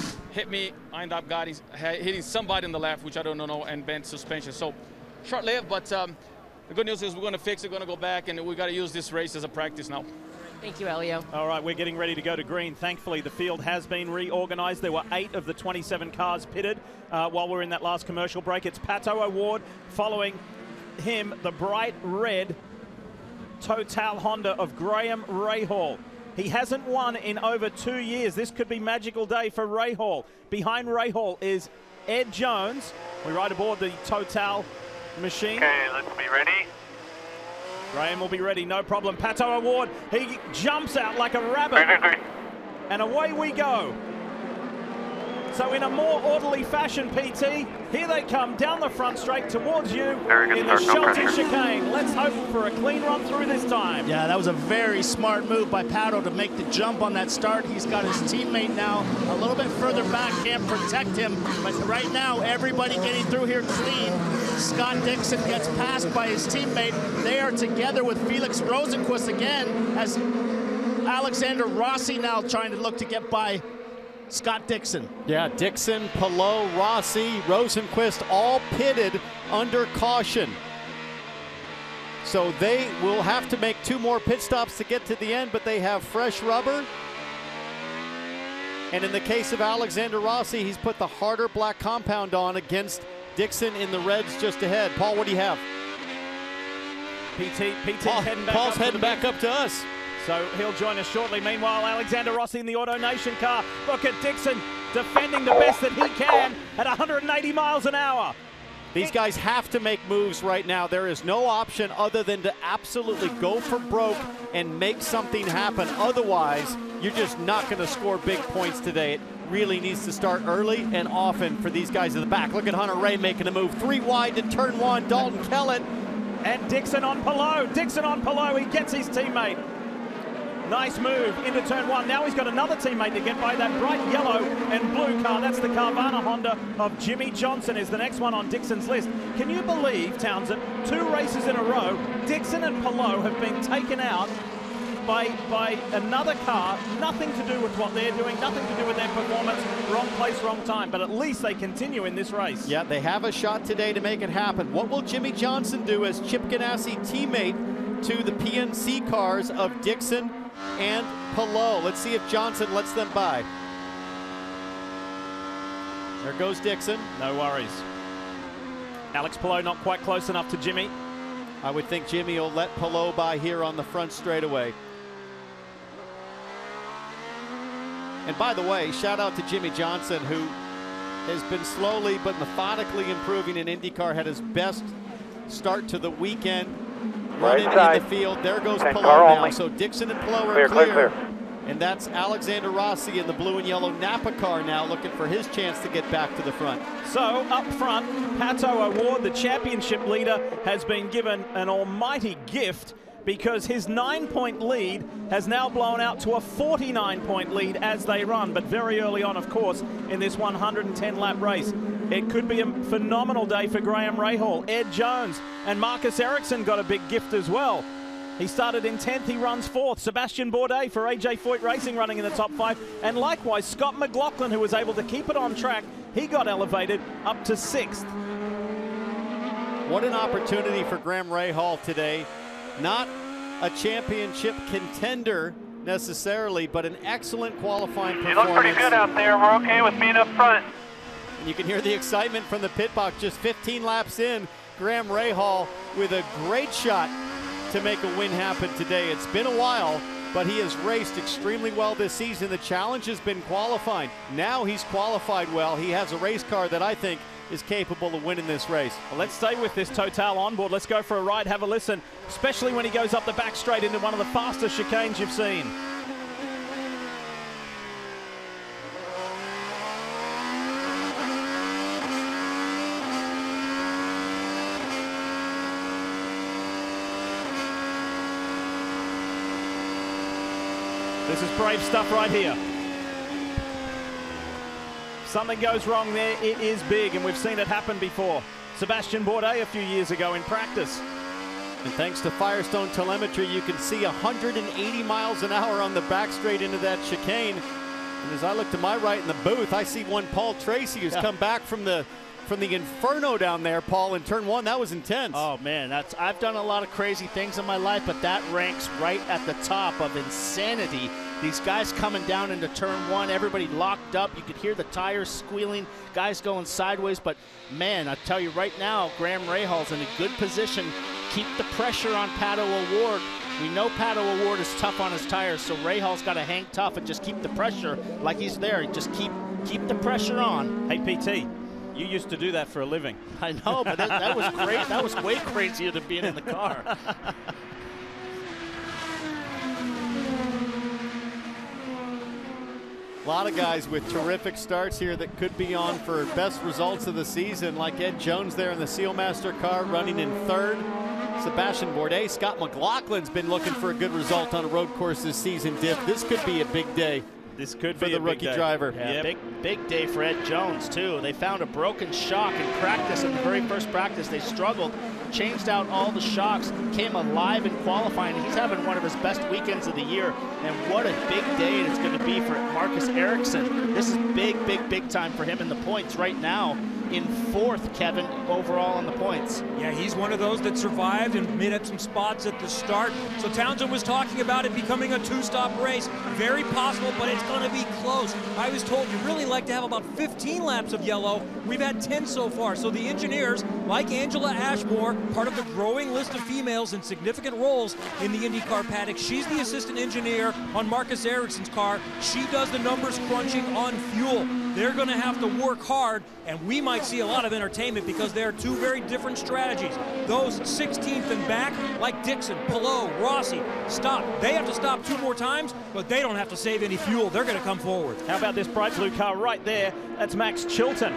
me. I ended up hitting somebody on the left, which I don't know, and bent suspension. So short-lived, but the good news is we're going to fix it, we're going to go back, and we've got to use this race as a practice now. Thank you, Elio. All right, we're getting ready to go to green. Thankfully, the field has been reorganized. There were 8 of the 27 cars pitted while we're in that last commercial break. It's Pato O'Ward following him the bright red Total Honda of Graham Rahal. He hasn't won in over 2 years. This could be magical day for Rahal. Behind Rahal is Ed Jones. We're right aboard the Total machine. Okay, let's be ready. Graham will be ready, no problem. Pato O'Ward, he jumps out like a rabbit. And away we go. So in a more orderly fashion, PT, here they come down the front straight towards you in the Shelton chicane. Let's hope for a clean run through this time. Yeah, that was a very smart move by Pato to make the jump on that start. He's got his teammate now a little bit further back, can't protect him. But right now, everybody getting through here clean. Scott Dixon gets passed by his teammate. They are together with Felix Rosenquist again as Alexander Rossi now trying to look to get by Scott Dixon. Yeah, Dixon, Palou, Rossi, Rosenquist all pitted under caution. So they will have to make two more pit stops to get to the end, but they have fresh rubber. And in the case of Alexander Rossi, he's put the harder black compound on against Dixon in the reds just ahead. Paul, what do you have? Paul's heading back up to us. So he'll join us shortly. Meanwhile, Alexander Rossi in the Auto Nation car. Look at Dixon defending the best that he can at 180 miles an hour. These guys have to make moves right now. There is no option other than to absolutely go for broke and make something happen. Otherwise, you're just not going to score big points today. It really needs to start early and often for these guys in the back. Look at Hunter-Reay making a move. Three wide to turn one. Dalton Kellett. And Dixon on Palou. Dixon on Palou. He gets his teammate. Nice move into turn one. Now he's got another teammate to get by, that bright yellow and blue car. That's the Carvana Honda of Jimmy Johnson is the next one on Dixon's list. Can you believe, Townsend, 2 races in a row, Dixon and Palou have been taken out by another car. Nothing to do with what they're doing, nothing to do with their performance. Wrong place, wrong time, but at least they continue in this race. Yeah, they have a shot today to make it happen. What will Jimmy Johnson do as Chip Ganassi teammate to the PNC cars of Dixon and Palou? Let's see if Johnson lets them by. There goes Dixon. No worries. Alex Palou not quite close enough to Jimmy. I would think Jimmy will let Palou by here on the front straightaway. And by the way, shout out to Jimmy Johnson, who has been slowly but methodically improving in IndyCar, had his best start to the weekend. Running right in the field. There goes Palou now. Only. So Dixon and Palou are clear. And that's Alexander Rossi in the blue and yellow Napa car now looking for his chance to get back to the front. So up front, Pato O'Ward, the championship leader, has been given an almighty gift because his 9-point lead has now blown out to a 49-point lead as they run. But very early on, of course, in this 110-lap race. It could be a phenomenal day for Graham Rahal, Ed Jones, and Marcus Ericsson got a big gift as well. He started in 10th, he runs 4th. Sebastian Bourdais for AJ Foyt Racing running in the top 5. And likewise, Scott McLaughlin, who was able to keep it on track, he got elevated up to 6th. What an opportunity for Graham Rahal today. Not a championship contender necessarily, but an excellent qualifying performance. You look pretty good out there. We're okay with being up front. You can hear the excitement from the pit box. Just 15 laps in, Graham Rahal with a great shot to make a win happen today. It's been a while, but he has raced extremely well this season. The challenge has been qualifying. Now he's qualified well. He has a race car that I think is capable of winning this race. Well, let's stay with this Total onboard. Let's go for a ride, have a listen, especially when he goes up the back straight into one of the fastest chicanes you've seen. This is brave stuff right here. Something goes wrong there, it is big, and we've seen it happen before. Sebastian Bourdais a few years ago in practice. And thanks to Firestone telemetry, you can see 180 miles an hour on the back straight into that chicane. And as I look to my right in the booth, I see one Paul Tracy who's come back from the inferno down there, Paul, in turn one. That was intense. Oh man, I've done a lot of crazy things in my life, but that ranks right at the top of insanity These guys coming down into turn one, everybody locked up. You could hear the tires squealing, guys going sideways. But man, I tell you right now, Graham Rahal's in a good position. Keep the pressure on Pato O'Ward. We know Pato O'Ward is tough on his tires, so Rahal's got to hang tough and just keep the pressure like he's there. Just keep the pressure on. Hey, PT, you used to do that for a living. I know, but that was great. That was way crazier than being in the car. A lot of guys with terrific starts here that could be on for best results of the season, like Ed Jones there in the Sealmaster car running in third. Sebastian Bourdais, Scott McLaughlin's been looking for a good result on a road course this season, Diff. This could be a big day. This could be a big day for the rookie driver. Yeah, yep. Big day for Ed Jones, too. They found a broken shock in practice. In the very first practice, they struggled, changed out all the shocks, came alive in qualifying. He's having one of his best weekends of the year. And what a big day it's going to be for Marcus Ericsson. This is big time for him in the points right now. In fourth, Kevin, overall on the points. Yeah, he's one of those that survived and made up some spots at the start. So Townsend was talking about it becoming a two-stop race. Very possible, but it's going to be close. I was told you really like to have about 15 laps of yellow. We've had 10 so far. So the engineers, like Angela Ashmore, part of the growing list of females in significant roles in the IndyCar paddock. She's the assistant engineer on Marcus Ericsson's car. She does the numbers crunching on fuel. They're going to have to work hard, and we might see a lot of entertainment because there are two very different strategies. Those 16th and back, like Dixon, Palou, Rossi, stop. They have to stop two more times, but they don't have to save any fuel. They're going to come forward. How about this bright blue car right there? That's Max Chilton.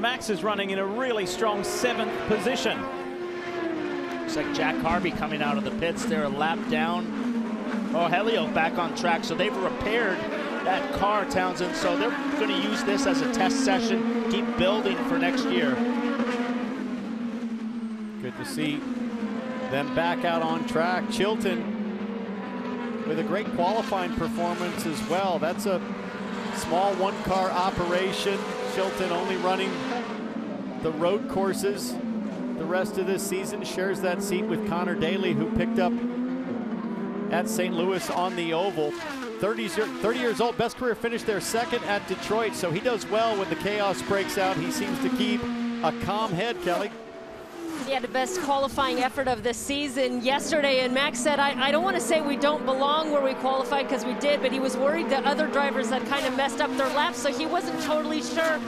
Max is running in a really strong seventh position. Looks like Jack Harvey coming out of the pits. They're a lap down. Oh, Helio back on track, so they've repaired that car, Townsend, so they're going to use this as a test session, keep building for next year. Good to see them back out on track. Chilton with a great qualifying performance as well. That's a small one-car operation. Chilton only running the road courses the rest of this season, shares that seat with Connor Daly, who picked up at St. Louis on the oval. 30 years old, best career finish there, second at Detroit. So he does well when the chaos breaks out. He seems to keep a calm head, Kelly. Yeah, the best qualifying effort of the season yesterday. And Max said, I don't want to say we don't belong where we qualified because we did, but he was worried that other drivers had kind of messed up their laps. So he wasn't totally sure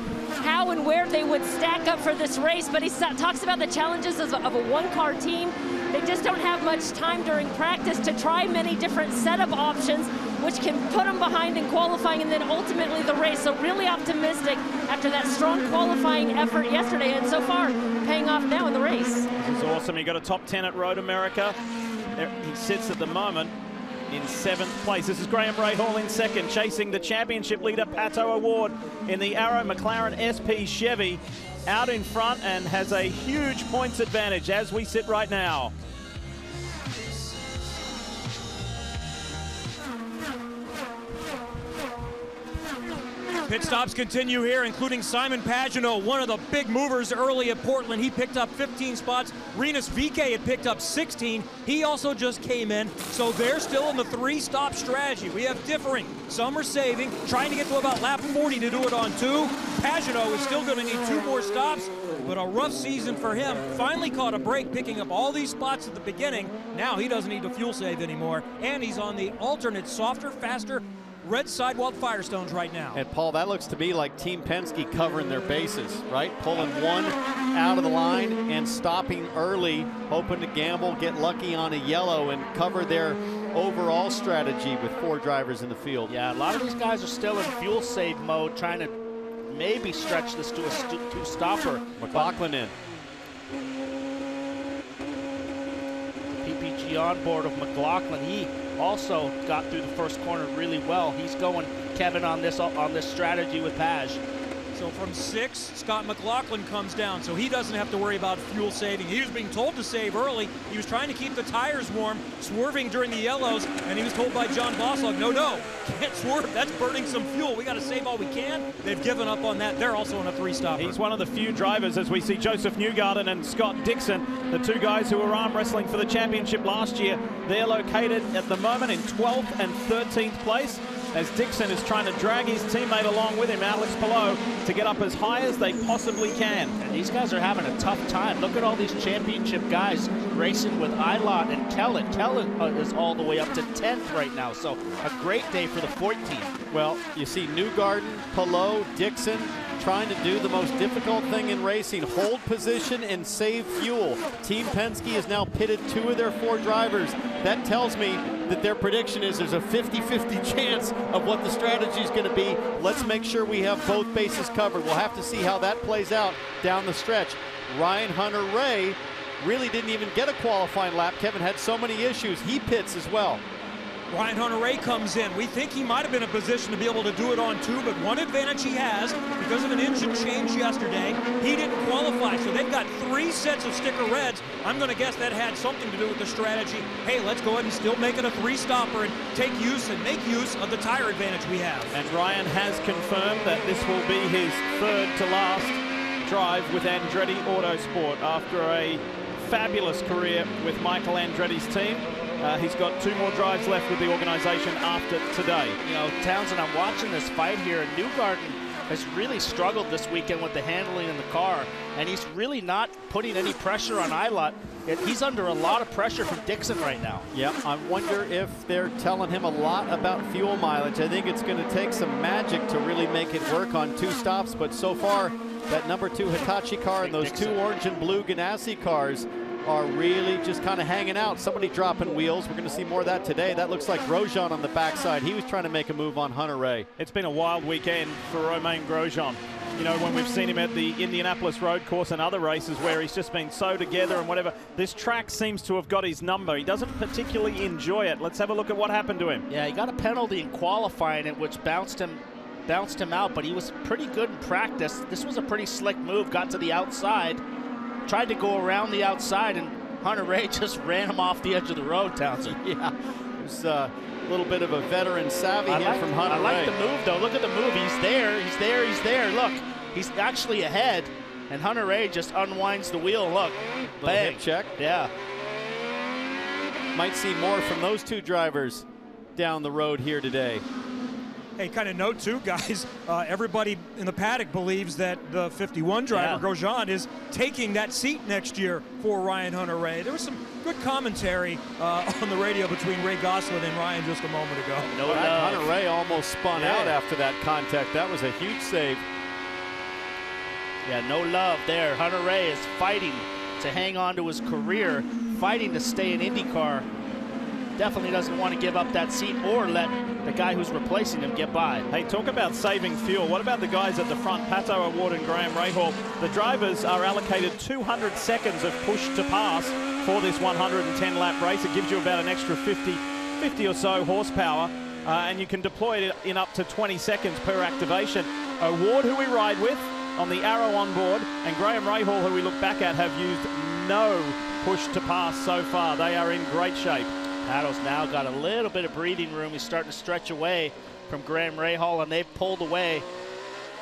how and where they would stack up for this race. But he talks about the challenges of a one-car team. They just don't have much time during practice to try many different setup options, which can put them behind in qualifying and then ultimately the race. So really optimistic after that strong qualifying effort yesterday, and so far paying off now in the race. This is awesome. He got a top 10 at Road America. There he sits at the moment in seventh place. This is Graham Rahal in second, chasing the championship leader Pato O'Ward in the Arrow McLaren SP Chevy out in front, and has a huge points advantage as we sit right now. Pit stops continue here, including Simon Pagenaud, one of the big movers early at Portland. He picked up 15 spots. Rinus VeeKay had picked up 16. He also just came in, so they're still in the three-stop strategy. We have differing. Some are saving, trying to get to about lap 40 to do it on two. Pagenaud is still going to need two more stops, but a rough season for him. Finally caught a break, picking up all these spots at the beginning. Now he doesn't need to fuel save anymore, and he's on the alternate, softer, faster, red sidewalk Firestones right now. And Paul, that looks to me like Team Penske covering their bases, right? Pulling one out of the line and stopping early, hoping to gamble, get lucky on a yellow, and cover their overall strategy with four drivers in the field. Yeah, a lot of these guys are still in fuel save mode, trying to maybe stretch this to a two-stopper. McLaughlin in. PPG on board of McLaughlin. He also got through the first corner really well. He's going, Kevin, on this strategy with Page. So from 6, Scott McLaughlin comes down, so he doesn't have to worry about fuel saving. He was being told to save early. He was trying to keep the tires warm, swerving during the yellows, and he was told by John Boslog, no, can't swerve. That's burning some fuel. We got to save all we can. They've given up on that. They're also on a three-stopper. He's one of the few drivers, as we see Joseph Newgarden and Scott Dixon, the two guys who were arm wrestling for the championship last year. They're located at the moment in 12th and 13th place. as Dixon is trying to drag his teammate along with him, Alex Palou, to get up as high as they possibly can. And these guys are having a tough time. Look at all these championship guys racing with Ilott and Kellett. Kellett is all the way up to 10th right now, so a great day for the 14th. Well, you see Newgarden, Palou, Dixon, trying to do the most difficult thing in racing, hold position and save fuel. Team Penske has now pitted two of their four drivers. That tells me that their prediction is there's a 50-50 chance of what the strategy is going to be. Let's make sure we have both bases covered. We'll have to see how that plays out down the stretch. Ryan Hunter-Reay really didn't even get a qualifying lap. Kevin had so many issues. He pits as well. Ryan Hunter-Reay comes in. We think he might have been in a position to be able to do it on two, but one advantage he has, because of an engine change yesterday, he didn't qualify. So they've got three sets of sticker reds. I'm going to guess that had something to do with the strategy. Hey, let's go ahead and still make it a three-stopper and take use and make use of the tire advantage we have. And Ryan has confirmed that this will be his third to last drive with Andretti Autosport after a fabulous career with Michael Andretti's team. He's got two more drives left with the organization after today. You know, Townsend, I'm watching this fight here, and Newgarden has really struggled this weekend with the handling in the car, and he's really not putting any pressure on Ilott. He's under a lot of pressure from Dixon right now. Yeah, I wonder if they're telling him a lot about fuel mileage. I think it's going to take some magic to really make it work on two stops, but so far, that #2 Hitachi car and those two orange and blue Ganassi cars are really just kind of hanging out. Somebody dropping wheels. We're going to see more of that today. That looks like Grosjean on the backside. He was trying to make a move on Hunter-Reay. It's been a wild weekend for Romain Grosjean. You know, when we've seen him at the Indianapolis road course and other races where he's just been so together and whatever, this track seems to have got his number. He doesn't particularly enjoy it. Let's have a look at what happened to him. Yeah, he got a penalty in qualifying it, which bounced him out, but he was pretty good in practice. This was a pretty slick move. Got to the outside, tried to go around the outside, and Hunter-Reay just ran him off the edge of the road, Townsend. Yeah, it was a little bit of a veteran savvy here from Hunter-Reay. I like the move, though. Look at the move. He's there, he's there, he's there. Look, he's actually ahead, and Hunter-Reay just unwinds the wheel. Look, bang. Hip check. Yeah. Might see more from those two drivers down the road here today. Hey, kind of note too, guys, everybody in the paddock believes that the 51 driver, Grosjean, is taking that seat next year for Ryan Hunter-Reay. There was some good commentary on the radio between Ray Gosselin and Ryan just a moment ago. No, Hunter-Reay almost spun out after that contact. That was a huge save. Yeah, no love there. Hunter-Reay is fighting to hang on to his career, fighting to stay in IndyCar. Definitely doesn't want to give up that seat or let the guy who's replacing him get by. Hey, talk about saving fuel. What about the guys at the front, Pato O'Ward and Graham Rahal? The drivers are allocated 200 seconds of push to pass for this 110-lap race. It gives you about an extra 50 or so horsepower, and you can deploy it in up to 20 seconds per activation. O'Ward, who we ride with, on the arrow on board, and Graham Rahal, who we look back at, have used no push to pass so far. They are in great shape. Pato's now got a little bit of breathing room. He's starting to stretch away from Graham Rahal, and they've pulled away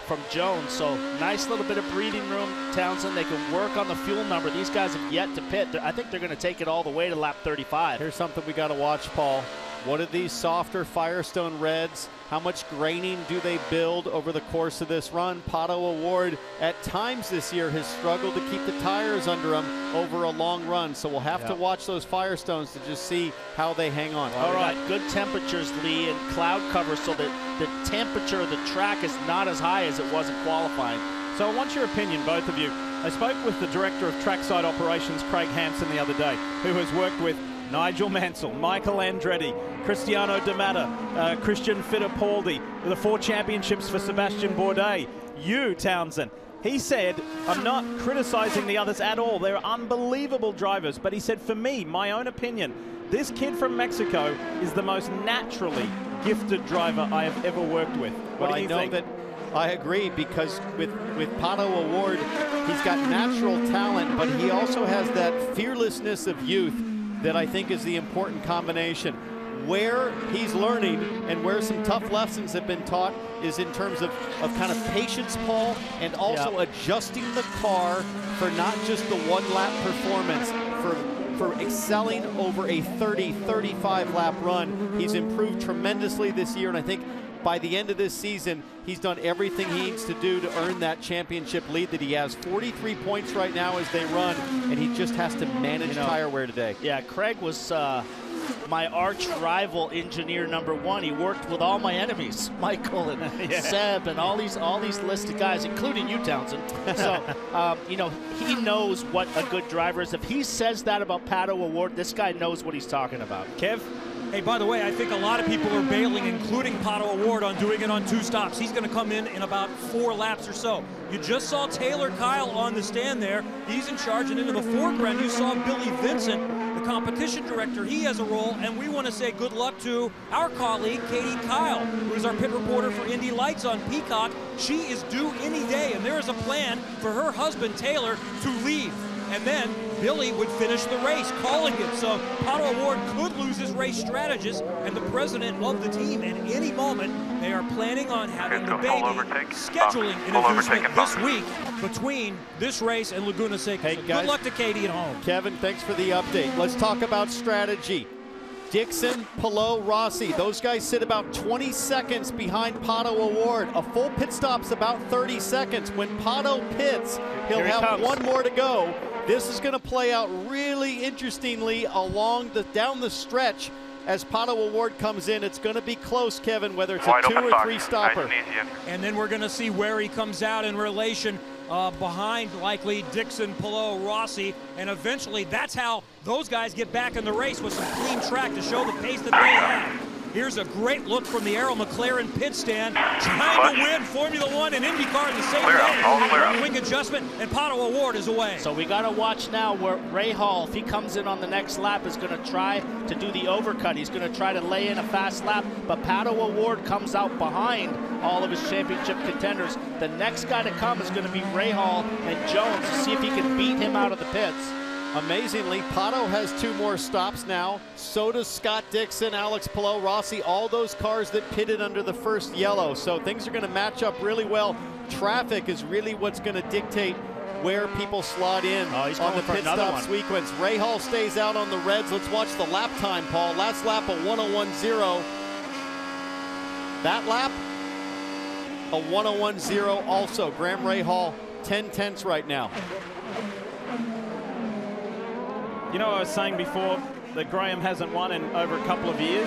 from Jones. So nice little bit of breathing room, Townsend. They can work on the fuel number. These guys have yet to pit. I think they're going to take it all the way to lap 35. Here's something we got to watch, Paul. What are these softer Firestone reds? How much graining do they build over the course of this run? Pato O'Ward at times this year has struggled to keep the tires under him over a long run. So we'll have to watch those Firestones to just see how they hang on. All right, good temperatures, Lee, and cloud cover, so that the temperature of the track is not as high as it was in qualifying. So I want your opinion, both of you. I spoke with the director of trackside operations, Craig Hampson, the other day, who has worked with Nigel Mansell, Michael Andretti, Cristiano D'Amato, Christian Fittipaldi, the four championships for Sebastian Bourdais. You, Townsend, he said, I'm not criticizing the others at all. They're unbelievable drivers. But he said, for me, my own opinion, this kid from Mexico is the most naturally gifted driver I have ever worked with. What do you think? I agree, because with Pato O'Ward, he's got natural talent, but he also has that fearlessness of youth that I think is the important combination. Where he's learning and where some tough lessons have been taught is in terms of kind of patience, Paul, and also adjusting the car for not just the one lap performance, for excelling over a 30-35 lap run. He's improved tremendously this year, and I think by the end of this season, he's done everything he needs to do to earn that championship lead that he has. 43 points right now as they run, and he just has to manage tire wear today. Yeah, Craig was my arch rival engineer number one. He worked with all my enemies, Michael and Seb and all these listed guys, including you, Townsend. So, you know, he knows what a good driver is. If he says that about Pato O'Ward, this guy knows what he's talking about. Kev? Hey, by the way, I think a lot of people are bailing, including Pato O'Ward, on doing it on two stops. He's going to come in about 4 laps or so. You just saw Taylor Kyle on the stand there. He's in charge, and into the foreground, you saw Billy Vincent, the competition director. He has a role, and we want to say good luck to our colleague, Katie Kyle, who is our pit reporter for Indy Lights on Peacock. She is due any day, and there is a plan for her husband, Taylor, to leave. And then Billy would finish the race, calling it. So Pato O'Ward could lose his race strategist and the president of the team at any moment. They are planning on having the baby, scheduling an announcement this week between this race and Laguna Seca. Hey, so good luck to Katie at home. Kevin, thanks for the update. Let's talk about strategy. Dixon, Palou, Rossi, those guys sit about 20 seconds behind Pato O'Ward. A full pit stop's about 30 seconds. When Pato pits, he'll have one more to go. This is going to play out really interestingly along the down the stretch as Pato O'Ward comes in. It's going to be close, Kevin, whether it's a two or three stopper. And then we're going to see where he comes out in relation behind likely Dixon, Palou, Rossi, and eventually that's how those guys get back in the race, with some clean track to show the pace that they have. Here's a great look from the Arrow McLaren pit stand, trying to win Formula One and IndyCar in the same day. Wing adjustment, and Pato O'Ward is away. So we got to watch now where Rahal, if he comes in on the next lap, is going to try to do the overcut. He's going to try to lay in a fast lap, but Pato O'Ward comes out behind all of his championship contenders. The next guy to come is going to be Rahal and Jones to see if he can beat him out of the pits. Amazingly, Pato has 2 more stops now. So does Scott Dixon, Alex Palou, Rossi, all those cars that pitted under the first yellow. So things are going to match up really well. Traffic is really what's going to dictate where people slot in on the pit stop sequence. Rahal stays out on the reds. Let's watch the lap time, Paul. Last lap, a 1:01.0. That lap, a 1:01.0 also. Graham Rahal, 10 tenths right now. You know, I was saying before that Graham hasn't won in over a couple of years.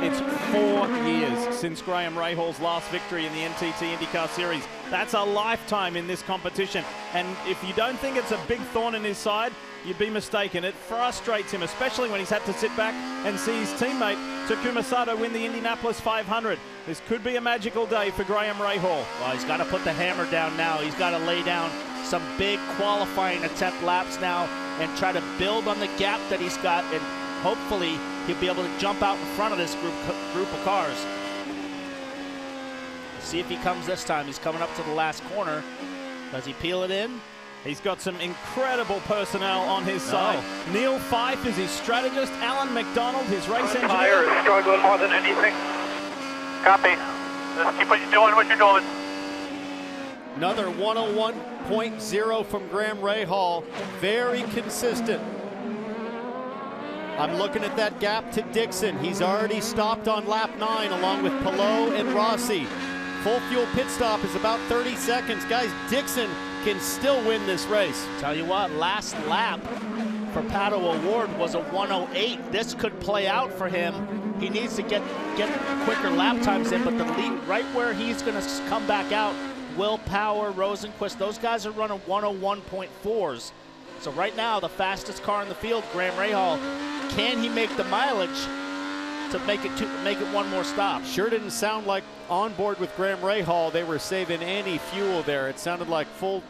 It's 4 years since Graham Rahal's last victory in the NTT IndyCar Series. That's a lifetime in this competition. And if you don't think it's a big thorn in his side, you'd be mistaken. It frustrates him, especially when he's had to sit back and see his teammate Takuma Sato win the Indianapolis 500. This could be a magical day for Graham Rahal. Well, he's got to put the hammer down now. He's got to lay down some big qualifying attempt laps now and try to build on the gap that he's got, and hopefully he'll be able to jump out in front of this group of cars. See if he comes this time. He's coming up to the last corner. Does he peel it in? He's got some incredible personnel on his side. Neil Fife is his strategist. Alan McDonald, his race engineer. Tire is struggling more than anything. Copy. Just keep what you're doing. Another 1:01.0 from Graham Rahal. Very consistent. I'm looking at that gap to Dixon. He's already stopped on lap 9 along with Palou and Rossi. Full fuel pit stop is about 30 seconds. Guys, Dixon can still win this race. Tell you what, last lap for Pato O'Ward was a 1:08. This could play out for him. He needs to get quicker lap times in, but the lead right where he's going to come back out. Will Power, Rosenquist, those guys are running 1:01.4s. So right now, the fastest car in the field, Graham Rahal. Can he make the mileage to make it one more stop? Sure didn't sound like on board with Graham Rahal they were saving any fuel there. It sounded like full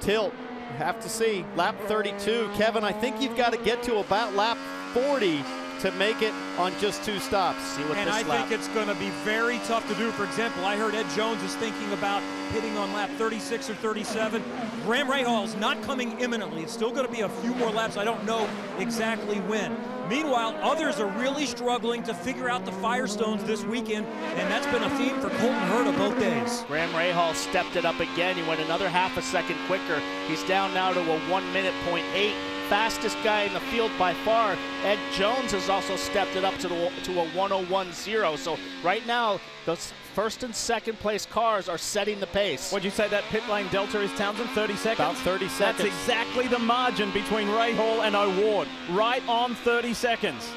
tilt. Have to see. Lap 32. Kevin, I think you've got to get to about lap 40 to make it on just 2 stops. See what this lap. And I think it's going to be very tough to do. For example, I heard Ed Jones is thinking about hitting on lap 36 or 37. Graham Rahal's not coming imminently. It's still going to be a few more laps. I don't know exactly when. Meanwhile, others are really struggling to figure out the Firestones this weekend, and that's been a theme for Colton Herta both days. Graham Rahal stepped it up again. He went another half a second quicker. He's down now to a 1:08. fastest guy in the field by far. Ed Jones has also stepped it up to a 1:01.0. So right now, those first and second place cars are setting the pace. What'd you say that pit lane delta is, Townsend? 30 seconds? About 30 seconds. That's exactly the margin between Rahal and O'Ward. Right on 30 seconds.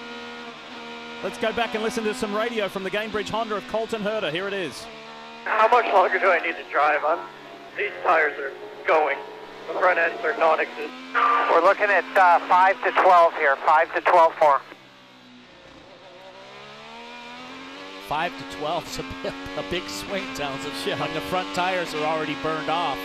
Let's go back and listen to some radio from the Gainbridge Honda of Colton Herta. Here it is. How much longer do I need to drive? These tires are going. The front ends are non-existent. We're looking at 5 to 12 here, 5 to 12 for. 5 to 12 is a big swing, Townsend. Yeah. And the front tires are already burned off.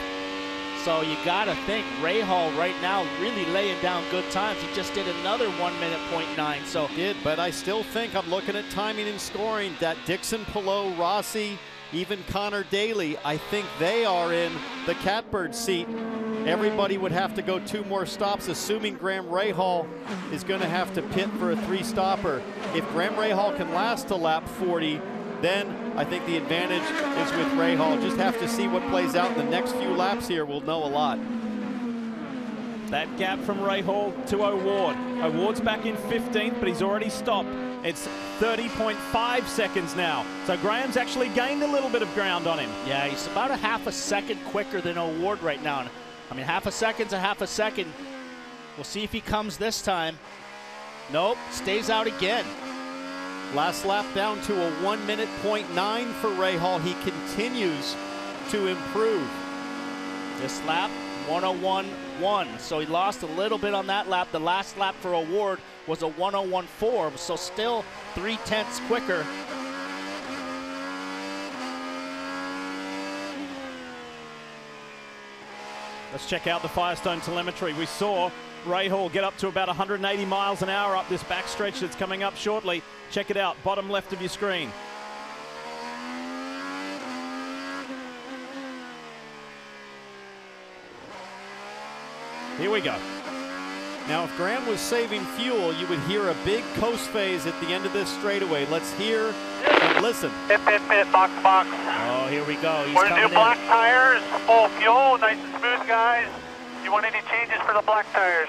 So you got to think Rahal right now really laying down good times. He just did another 1:09.9. So he did, but I still think I'm looking at timing and scoring. That Dixon, Palou, Rossi, even Connor Daly, I think they are in the catbird seat. Everybody would have to go two more stops, assuming Graham Rahal is going to have to pit for a three-stopper. If Graham Rahal can last to lap 40, then I think the advantage is with Rahal. Just have to see what plays out in the next few laps here. We'll know a lot. That gap from Rahal to O'Ward. O'Ward's back in 15th, but he's already stopped. It's 30.5 seconds now. So Graham's actually gained a little bit of ground on him. Yeah, he's about a half a second quicker than O'Ward right now. I mean, half a second's a half a second. We'll see if he comes this time. Nope, stays out again. Last lap down to a 1:09.9 for Rahal. He continues to improve. This lap, 1:01.1. So he lost a little bit on that lap. The last lap for O'Ward was a 1:01.4, so still 0.3 quicker. Let's check out the Firestone telemetry. We saw Rahal get up to about 180 miles an hour up this backstretch that's coming up shortly. Check it out, bottom left of your screen. Here we go. Now, if Graham was saving fuel, you would hear a big coast phase at the end of this straightaway. Let's hear and listen. Pit, pit, pit, box, box. Oh, here we go. He's coming in. We're going to do black tires, full fuel, nice and smooth, guys. Do you want any changes for the black tires?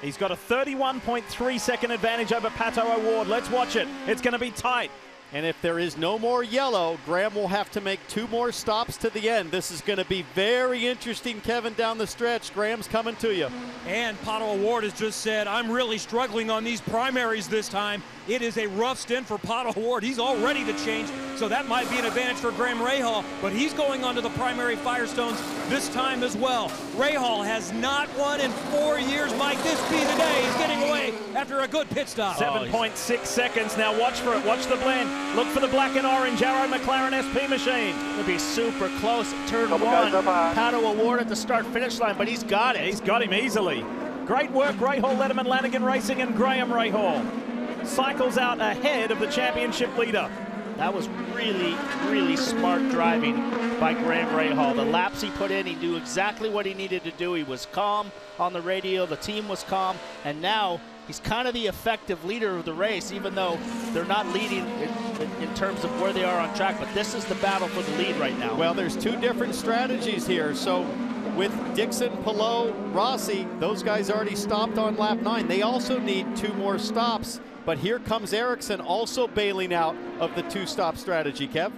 He's got a 31.3 second advantage over Pato O'Ward. Let's watch it. It's going to be tight. And if there is no more yellow, Graham will have to make two more stops to the end. This is going to be very interesting, Kevin, down the stretch. Graham's coming to you. And Pato O'Ward has just said, I'm really struggling on these primaries this time. It is a rough stint for Pato O'Ward. He's all ready to change, so that might be an advantage for Graham Rahal, but he's going on to the primary Firestones this time as well. Rahal has not won in 4 years. Might this be the day? He's getting away after a good pit stop. 7.6 seconds. Now watch for it. Watch the blend. Look for the black and orange arrow McLaren SP machine. It'll be super close at turn one. Pato O'Ward at the start-finish line, but he's got it. He's got him easily. Great work, Rahal, Letterman, Lanigan Racing, and Graham Rahal. Cycles out ahead of the championship leader. That was really, really smart driving by Graham Rahal. The laps he put in, he knew exactly what he needed to do. He was calm on the radio, the team was calm, and now he's kind of the effective leader of the race, even though they're not leading in terms of where they are on track, but this is the battle for the lead right now. Well, there's two different strategies here. So with Dixon, Palou, Rossi, those guys already stopped on lap 9. They also need two more stops. But here comes Ericsson also bailing out of the two-stop strategy, Kev.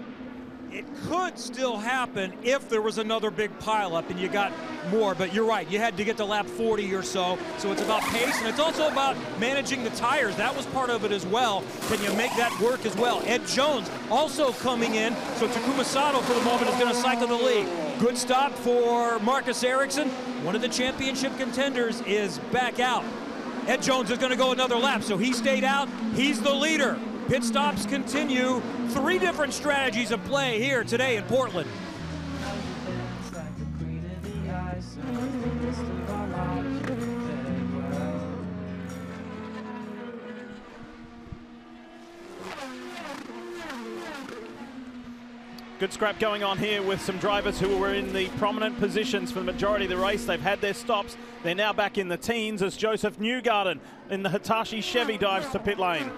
It could still happen if there was another big pileup and you got more, but you're right. You had to get to lap 40 or so, so it's about pace, and it's also about managing the tires. That was part of it as well. Can you make that work as well? Ed Jones also coming in, so Takuma Sato for the moment is going to cycle the lead. Good stop for Marcus Ericsson. One of the championship contenders is back out. Ed Jones is going to go another lap, so he stayed out. He's the leader. Pit stops continue. Three different strategies at play here today in Portland. Good scrap going on here with some drivers who were in the prominent positions for the majority of the race. They've had their stops. They're now back in the teens as Joseph Newgarden in the Hitachi Chevy dives to pit lane.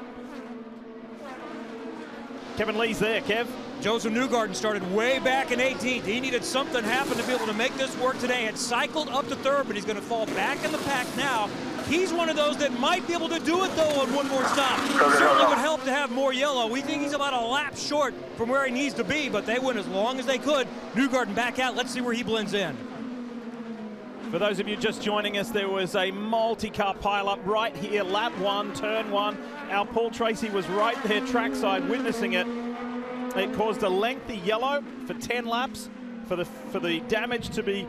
Kevin Lee's there, Kev. Joseph Newgarden started way back in 18th. He needed something happen to be able to make this work today. Had cycled up to third, but he's going to fall back in the pack now. He's one of those that might be able to do it, though, on one more stop. Certainly would help to have more yellow. We think he's about a lap short from where he needs to be, but they went as long as they could. Newgarden back out. Let's see where he blends in. For those of you just joining us, there was a multi-car pile-up right here, lap one, turn one. Our Paul Tracy was right there trackside witnessing it. It caused a lengthy yellow for 10 laps for the damage to be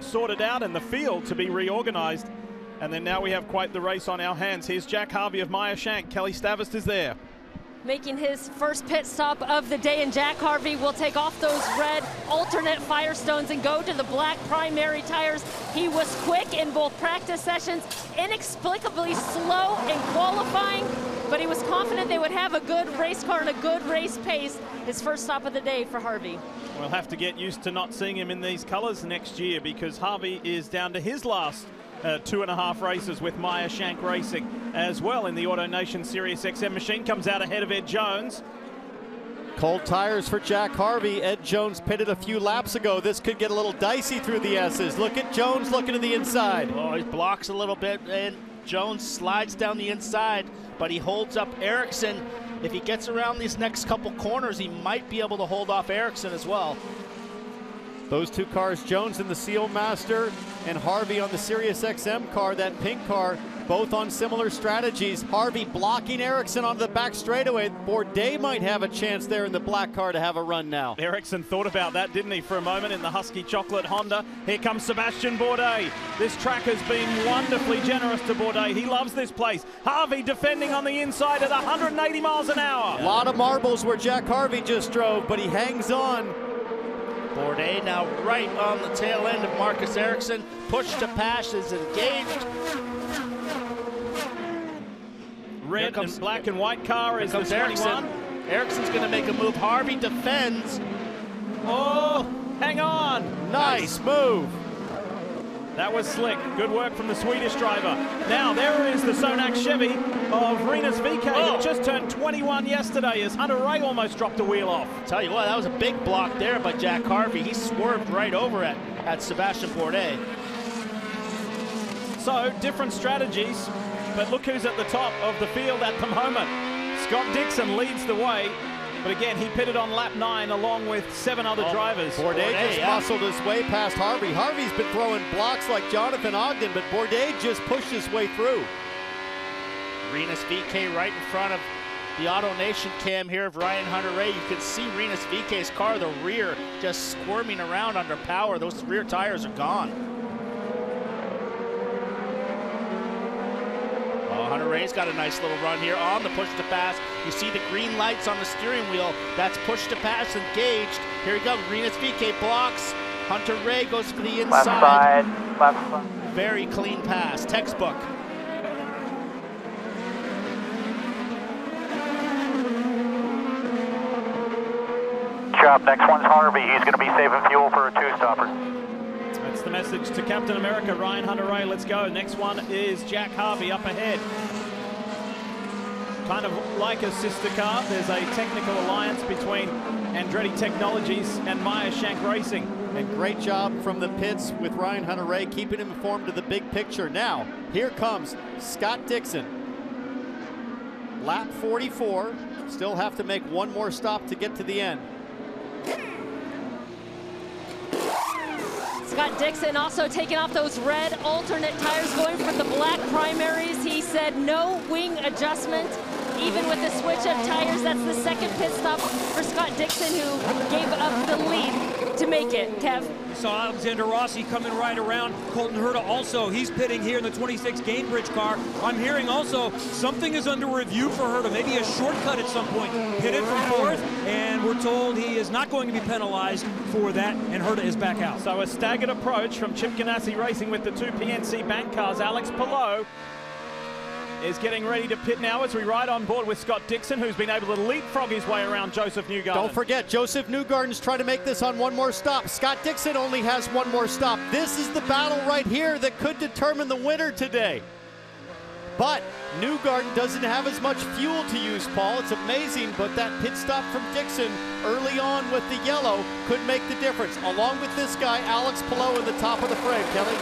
sorted out and the field to be reorganized. And then now we have quite the race on our hands. Here's Jack Harvey of Meyer Shank. Kelly Stavast is there, making his first pit stop of the day, and Jack Harvey will take off those red alternate Firestones and go to the black primary tires. He was quick in both practice sessions, inexplicably slow in qualifying, but he was confident they would have a good race car and a good race pace. His first stop of the day for Harvey. We'll have to get used to not seeing him in these colors next year, because Harvey is down to his last 2.5 races with Meyer Shank Racing as well in the Auto Nation Sirius XM machine. Comes out ahead of Ed Jones. Cold tires for Jack Harvey. Ed Jones pitted a few laps ago. This could get a little dicey through the S's. Look at Jones looking to the inside. Oh, he blocks a little bit, and Jones slides down the inside, but he holds up Ericsson. If he gets around these next couple corners, he might be able to hold off Ericsson as well. Those two cars, Jones in the Seal Master and Harvey on the Sirius XM car, that pink car, both on similar strategies. Harvey blocking Ericsson onto the back straightaway. Bourdais might have a chance there in the black car to have a run now. Ericsson thought about that, didn't he, for a moment in the Husky Chocolate Honda. Here comes Sebastian Bourdais. This track has been wonderfully generous to Bourdais. He loves this place. Harvey defending on the inside at 180 miles an hour. A lot of marbles where Jack Harvey just drove, but he hangs on. Bourdais now right on the tail end of Marcus Ericsson. Push to pass is engaged. Red comes, and black and white car is the 21. Ericsson's going to make a move. Harvey defends. Oh, hang on. Nice move. That was slick. Good work from the Swedish driver. Now there is the Sonak Chevy of Rinus VeeKay, who just turned 21 yesterday as Hunter-Reay almost dropped the wheel off. Tell you what, that was a big block there by Jack Harvey. He swerved right over it at Sebastian Bourdais. So different strategies, but look who's at the top of the field at the moment. Scott Dixon leads the way. But again, he pitted on lap 9 along with 7 other drivers. Bourdais just muscled his way past Harvey. Harvey's been throwing blocks like Jonathan Ogden, but Bourdais just pushed his way through. Rinus VeeKay right in front of the Auto Nation cam here of Ryan Hunter-Reay. You can see Rinus VeeKay's car, the rear, just squirming around under power. Those rear tires are gone. Hunter-Reay's got a nice little run here on the push to pass. You see the green lights on the steering wheel. That's push to pass engaged. Here we go. Rinus VeeKay blocks. Hunter-Reay goes for the inside. Left side. Very clean pass. Textbook. Good job. Next one's Harvey. He's going to be saving fuel for a two-stopper. That's the message to Captain America, Ryan Hunter-Reay. Let's go. Next one is Jack Harvey up ahead. Kind of like a sister car. There's a technical alliance between Andretti Technologies and Meyer Shank Racing. And great job from the pits with Ryan Hunter-Reay, keeping him informed of the big picture. Now, here comes Scott Dixon. Lap 44. Still have to make one more stop to get to the end. Scott Dixon also taking off those red alternate tires, going for the black primaries. He said no wing adjustment, even with the switch of tires. That's the second pit stop for Scott Dixon, who gave up the lead to make it, Kev. You saw Alexander Rossi coming right around. Colton Herta also, he's pitting here in the 26 Gainbridge car. I'm hearing also something is under review for Herta, maybe a shortcut at some point. Pitted from fourth, and we're told he is not going to be penalized for that, and Herta is back out. So a staggered approach from Chip Ganassi Racing with the two PNC Bank cars. Alex Palou is getting ready to pit now as we ride on board with Scott Dixon, who's been able to leapfrog his way around Joseph Newgarden. Don't forget, Joseph Newgarden's trying to make this on one more stop. Scott Dixon only has one more stop. This is the battle right here that could determine the winner today. But Newgarden doesn't have as much fuel to use, Paul. It's amazing, but that pit stop from Dixon early on with the yellow could make the difference. Along with this guy, Alex Palou in the top of the frame, Kelly.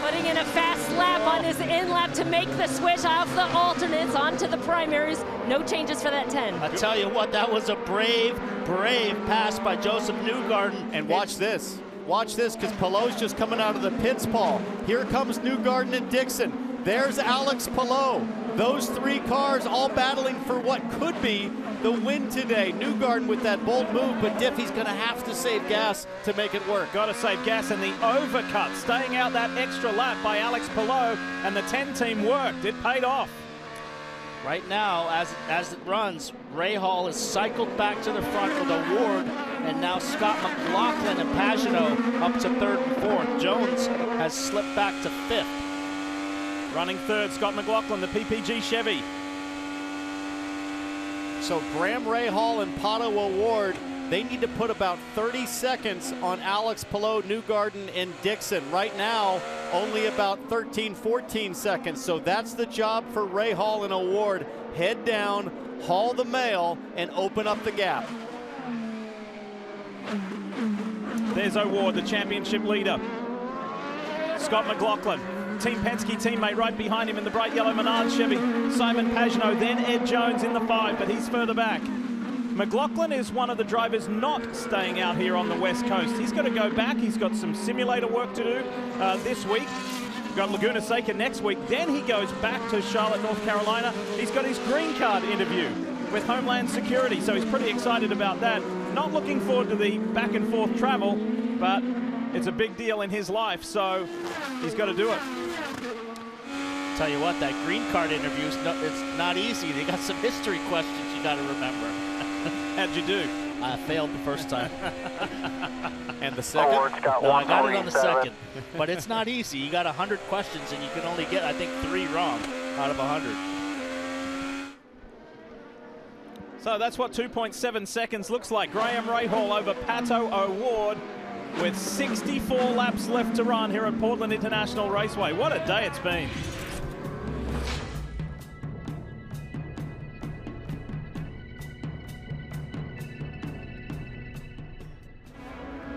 Putting in a fast lap on his in lap to make the switch off the alternates onto the primaries. No changes for that 10. I'll tell you what, that was a brave, brave pass by Joseph Newgarden. And watch this. Watch this, because Palou's just coming out of the pits, Paul. Here comes Newgarden and Dixon. There's Alex Palou. Those three cars all battling for what could be the win today. Newgarden with that bold move, but Diff, he's going to have to save gas to make it work. Got to save gas, and the overcut, staying out that extra lap by Alex Palou, and the 10 team worked. It paid off. Right now, as it runs, Rahal is cycled back to the front with O'Ward, and now Scott McLaughlin and Pagenaud up to third and fourth. Jones has slipped back to fifth. Running third, Scott McLaughlin, the PPG Chevy. So Graham Rahal and Pato O'Ward, they need to put about 30 seconds on Alex Palou, Newgarden, and Dixon. Right now, only about 13, 14 seconds. So that's the job for Rahal and O'Ward. Head down, haul the mail, and open up the gap. There's O'Ward, the championship leader. Scott McLaughlin, Team Penske teammate right behind him in the bright yellow Menard Chevy. Simon Pagenaud, then Ed Jones in the 5, but he's further back. McLaughlin is one of the drivers not staying out here on the West Coast. He's got to go back. He's got some simulator work to do this week. We've got Laguna Seca next week. Then he goes back to Charlotte, North Carolina. He's got his green card interview with Homeland Security, so he's pretty excited about that. Not looking forward to the back and forth travel, but it's a big deal in his life, so he's got to do it. Tell you what, that green card interview, it's not easy. They got some history questions you got to remember. How'd you do? I failed the first time. And the second? No, I got it on the second. But it's not easy. You got 100 questions, and you can only get, I think, 3 wrong out of 100. So that's what 2.7 seconds looks like. Graham Rahal over Pato O'Ward, with 64 laps left to run here at Portland International Raceway. What a day it's been.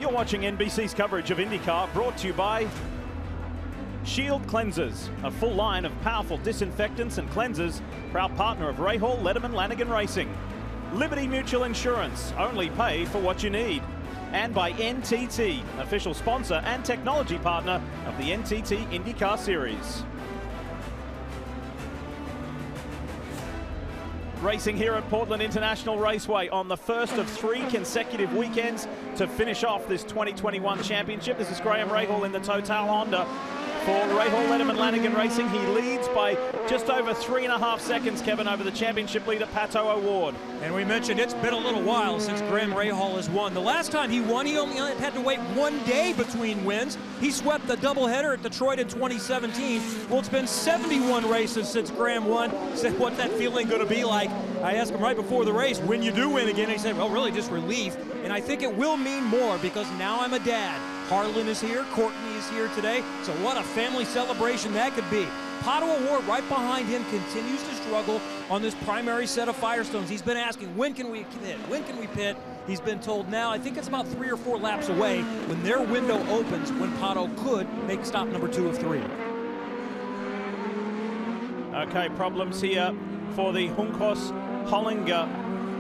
You're watching NBC's coverage of IndyCar, brought to you by Shield Cleansers, a full line of powerful disinfectants and cleansers, proud partner of Rahal, Lederman, Lanigan Racing. Liberty Mutual Insurance, only pay for what you need. And by NTT, official sponsor and technology partner of the NTT IndyCar Series. Racing here at Portland International Raceway on the first of 3 consecutive weekends to finish off this 2021 championship. This is Graham Rahal in the Total Honda for Rahal, Lederman, Lanigan Racing. He leads by just over 3.5 seconds, Kevin, over the championship leader, Pato O'Ward. And we mentioned it's been a little while since Graham Rahal has won. The last time he won, he only had to wait 1 day between wins. He swept the doubleheader at Detroit in 2017. Well, it's been 71 races since Graham won. Said, what's that feeling going to be like? I asked him right before the race, when you do win again, and he said, well, really just relief. And I think it will mean more, because now I'm a dad. Harlan is here, Courtney is here today, so what a family celebration that could be. Pato O'Ward right behind him continues to struggle on this primary set of Firestones. He's been asking, when can we pit, when can we pit? He's been told now, I think it's about 3 or 4 laps away when their window opens, when Pato could make stop number 2 of 3. Okay, problems here for the Juncos Hollinger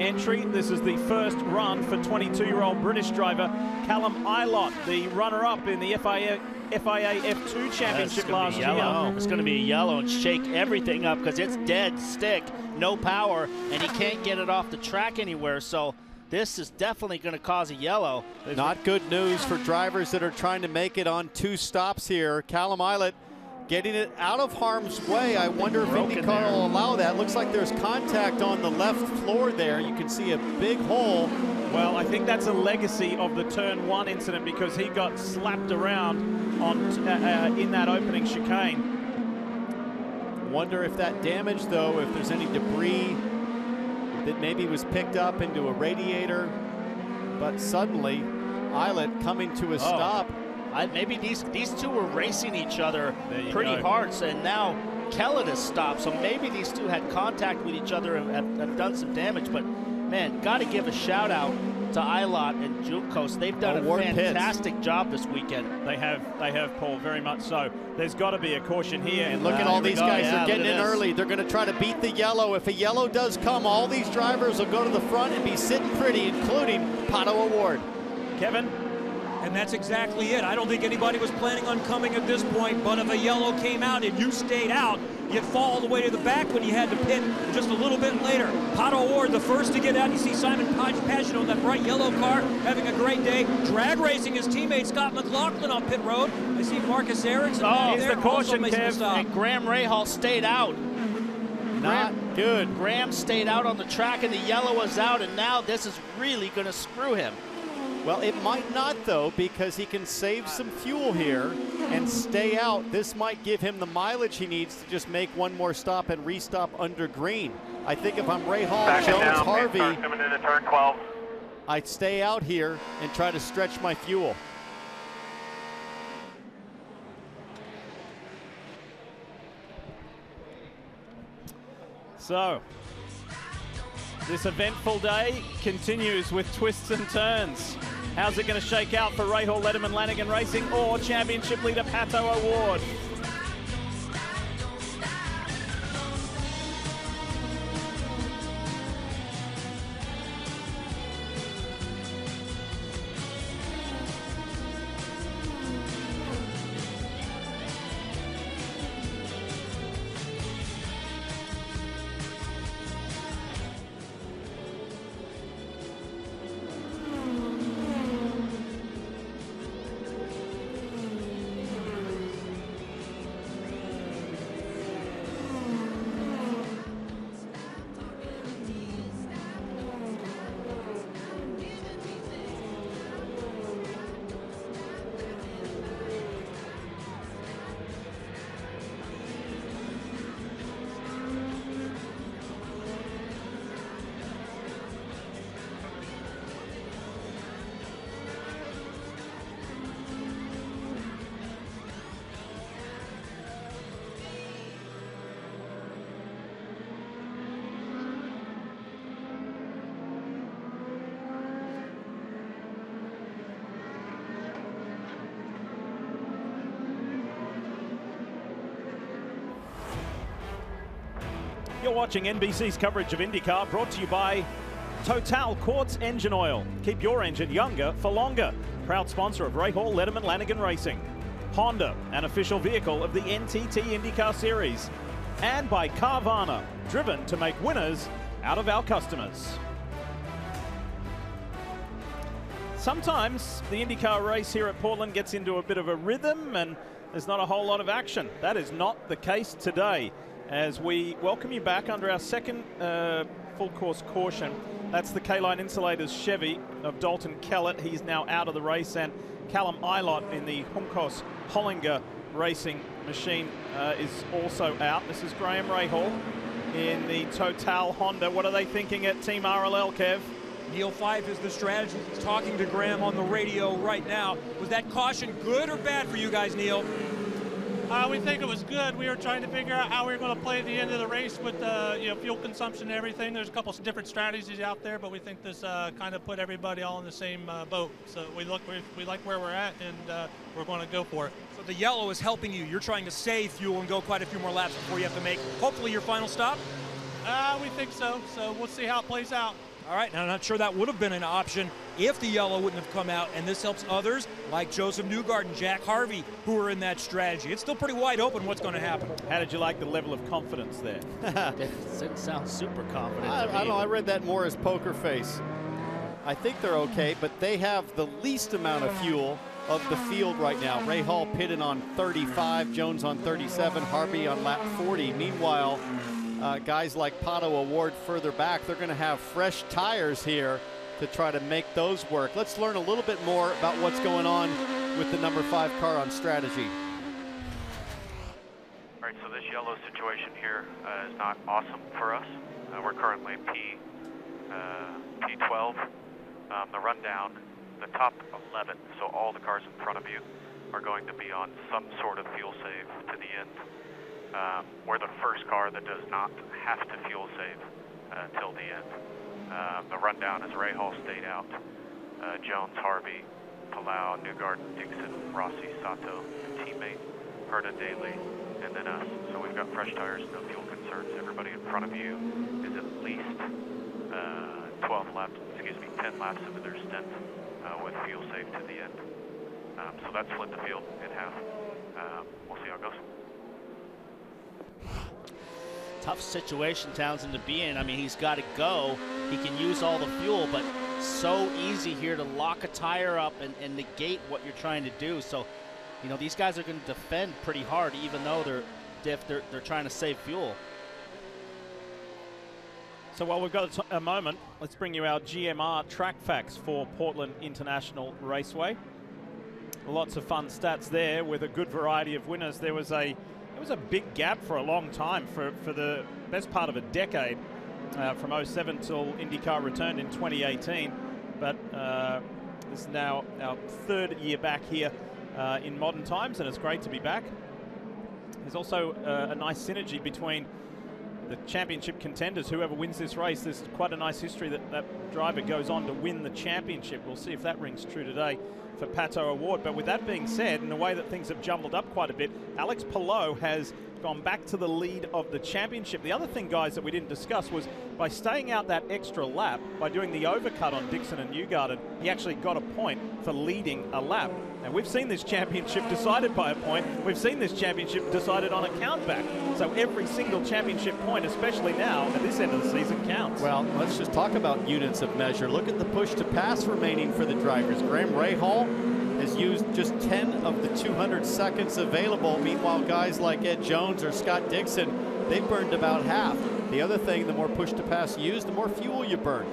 entry. This is the first run for 22-year-old British driver Callum Ilott, the runner-up in the FIA F2 championship last year. It's going to be a yellow and shake everything up, because it's dead stick, no power, and he can't get it off the track anywhere, so this is definitely going to cause a yellow. Not good news for drivers that are trying to make it on 2 stops here. Callum Ilott getting it out of harm's way. I wonder if IndyCar will allow that. Looks like there's contact on the left floor there. You can see a big hole. Well, I think that's a legacy of the turn 1 incident, because he got slapped around on in that opening chicane. Wonder if that damage, though, if there's any debris that maybe was picked up into a radiator. But suddenly, Ilott coming to a stop. Maybe these 2 were racing each other pretty hard, and now Kellen has stopped, so maybe these two had contact with each other and have done some damage. But man, got to give a shout out to Ilott and Junkos. They've done a fantastic job this weekend. They have, Paul, very much so. There's got to be a caution here. And look at all these guys. They're getting in early. They're going to try to beat the yellow. If a yellow does come, all these drivers will go to the front and be sitting pretty, including Pato O'Ward. Kevin? And that's exactly it. I don't think anybody was planning on coming at this point, but if a yellow came out and you stayed out, you'd fall all the way to the back when you had to pit just a little bit later. Pato O'Ward, the first to get out. You see Simon Pagenaud in that bright yellow car, having a great day. Drag racing his teammate Scott McLaughlin on pit road. I see Marcus Ericsson. Oh, he's the caution, Kev. And Graham Rahal stayed out. Not good. Graham stayed out on the track, and the yellow was out, and now this is really going to screw him. Well, it might not, though, because he can save some fuel here and stay out. This might give him the mileage he needs to just make one more stop and restop under green. I think if I'm Rahal, Jones, Harvey, coming into turn 12. I'd stay out here and try to stretch my fuel. So this eventful day continues with twists and turns. How's it going to shake out for Rahal, Letterman, Lanigan Racing or championship leader Pato O'Ward? You're watching NBC's coverage of IndyCar, brought to you by Total Quartz Engine Oil. Keep your engine younger for longer. Proud sponsor of Rahal, Letterman, Lanigan Racing. Honda, an official vehicle of the NTT IndyCar Series. And by Carvana, driven to make winners out of our customers. Sometimes the IndyCar race here at Portland gets into a bit of a rhythm and there's not a whole lot of action. That is not the case today, as we welcome you back under our second full course caution. That's the K-Line Insulators Chevy of Dalton Kellett. He's now out of the race, and Callum Ilott in the Hunkos Hollinger Racing machine is also out. This is Graham Rahal in the Total Honda. What are they thinking at Team RLL, Kev? Neil Fife is the strategist. He's talking to Graham on the radio right now. Was that caution good or bad for you guys, Neil? We think it was good. We were trying to figure out how we were going to play the end of the race with fuel consumption and everything. There's a couple of different strategies out there, but we think this kind of put everybody all in the same boat. So we like where we're at, and we're going to go for it. So the yellow is helping you. You're trying to save fuel and go quite a few more laps before you have to make, hopefully, your final stop? We think so. So we'll see how it plays out. All right, now I'm not sure that would have been an option if the yellow wouldn't have come out, and this helps others like Joseph Newgarden, Jack Harvey, who are in that strategy. It's still pretty wide open what's going to happen. How did you like the level of confidence there? It sounds super confident. I don't know, I read that more as poker face. I think they're okay, but they have the least amount of fuel of the field right now. Rahal pitted on 35, Jones on 37, Harvey on lap 40. Meanwhile, guys like Pato O'Ward further back, they're going to have fresh tires here to try to make those work. Let's learn a little bit more about what's going on with the number 5 car on strategy. All right, so this yellow situation here is not awesome for us. We're currently P12. The rundown, the top 11, so all the cars in front of you are going to be on some sort of fuel save to the end. We're the first car that does not have to fuel save till the end. The rundown is Rahal stayed out, Jones, Harvey, Palou, Newgarden, Dixon, Rossi, Sato, teammate, Herta, Daly, and then us. So we've got fresh tires, no fuel concerns. Everybody in front of you is at least 10 laps into their stint with fuel save to the end. So that's split the field in half. We'll see how it goes. Tough situation Townsend to be in. I mean, he's got to go. He can use all the fuel, but so easy here to lock a tire up and negate what you're trying to do. So, you know, these guys are going to defend pretty hard, even though they're trying to save fuel. So while we've got a moment, let's bring you our GMR track facts for Portland International Raceway. Lots of fun stats there with a good variety of winners. There was a big gap for a long time, for the best part of a decade, from 07 till IndyCar returned in 2018. But this is now our third year back here in modern times, and it's great to be back. There's also a nice synergy between the championship contenders. Whoever wins this race, there's quite a nice history that that driver goes on to win the championship. We'll see if that rings true today for Pato O'Ward. But with that being said, and the way that things have jumbled up quite a bit, Alex Palou has gone back to the lead of the championship. The other thing, guys, that we didn't discuss was by staying out that extra lap, by doing the overcut on Dixon and Newgarden, he actually got a point for leading a lap. Now, we've seen this championship decided by a point. We've seen this championship decided on a countback. So every single championship point, especially now at this end of the season, counts. Well, let's just talk about units of measure. Look at the push to pass remaining for the drivers. Graham Rahal has used just 10 of the 200 seconds available. Meanwhile, guys like Ed Jones or Scott Dixon, they've burned about half. The other thing, the more push to pass you use, the more fuel you burn.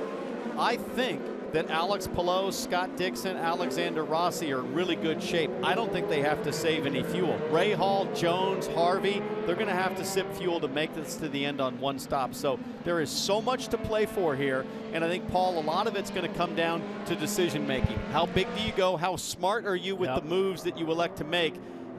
I think that Alex Palou, Scott Dixon, Alexander Rossi are in really good shape. I don't think they have to save any fuel. Rahal, Jones, Harvey, they're gonna have to sip fuel to make this to the end on one stop. So there is so much to play for here. And I think, Paul, a lot of it's gonna come down to decision making. How big do you go? How smart are you with the moves that you elect to make?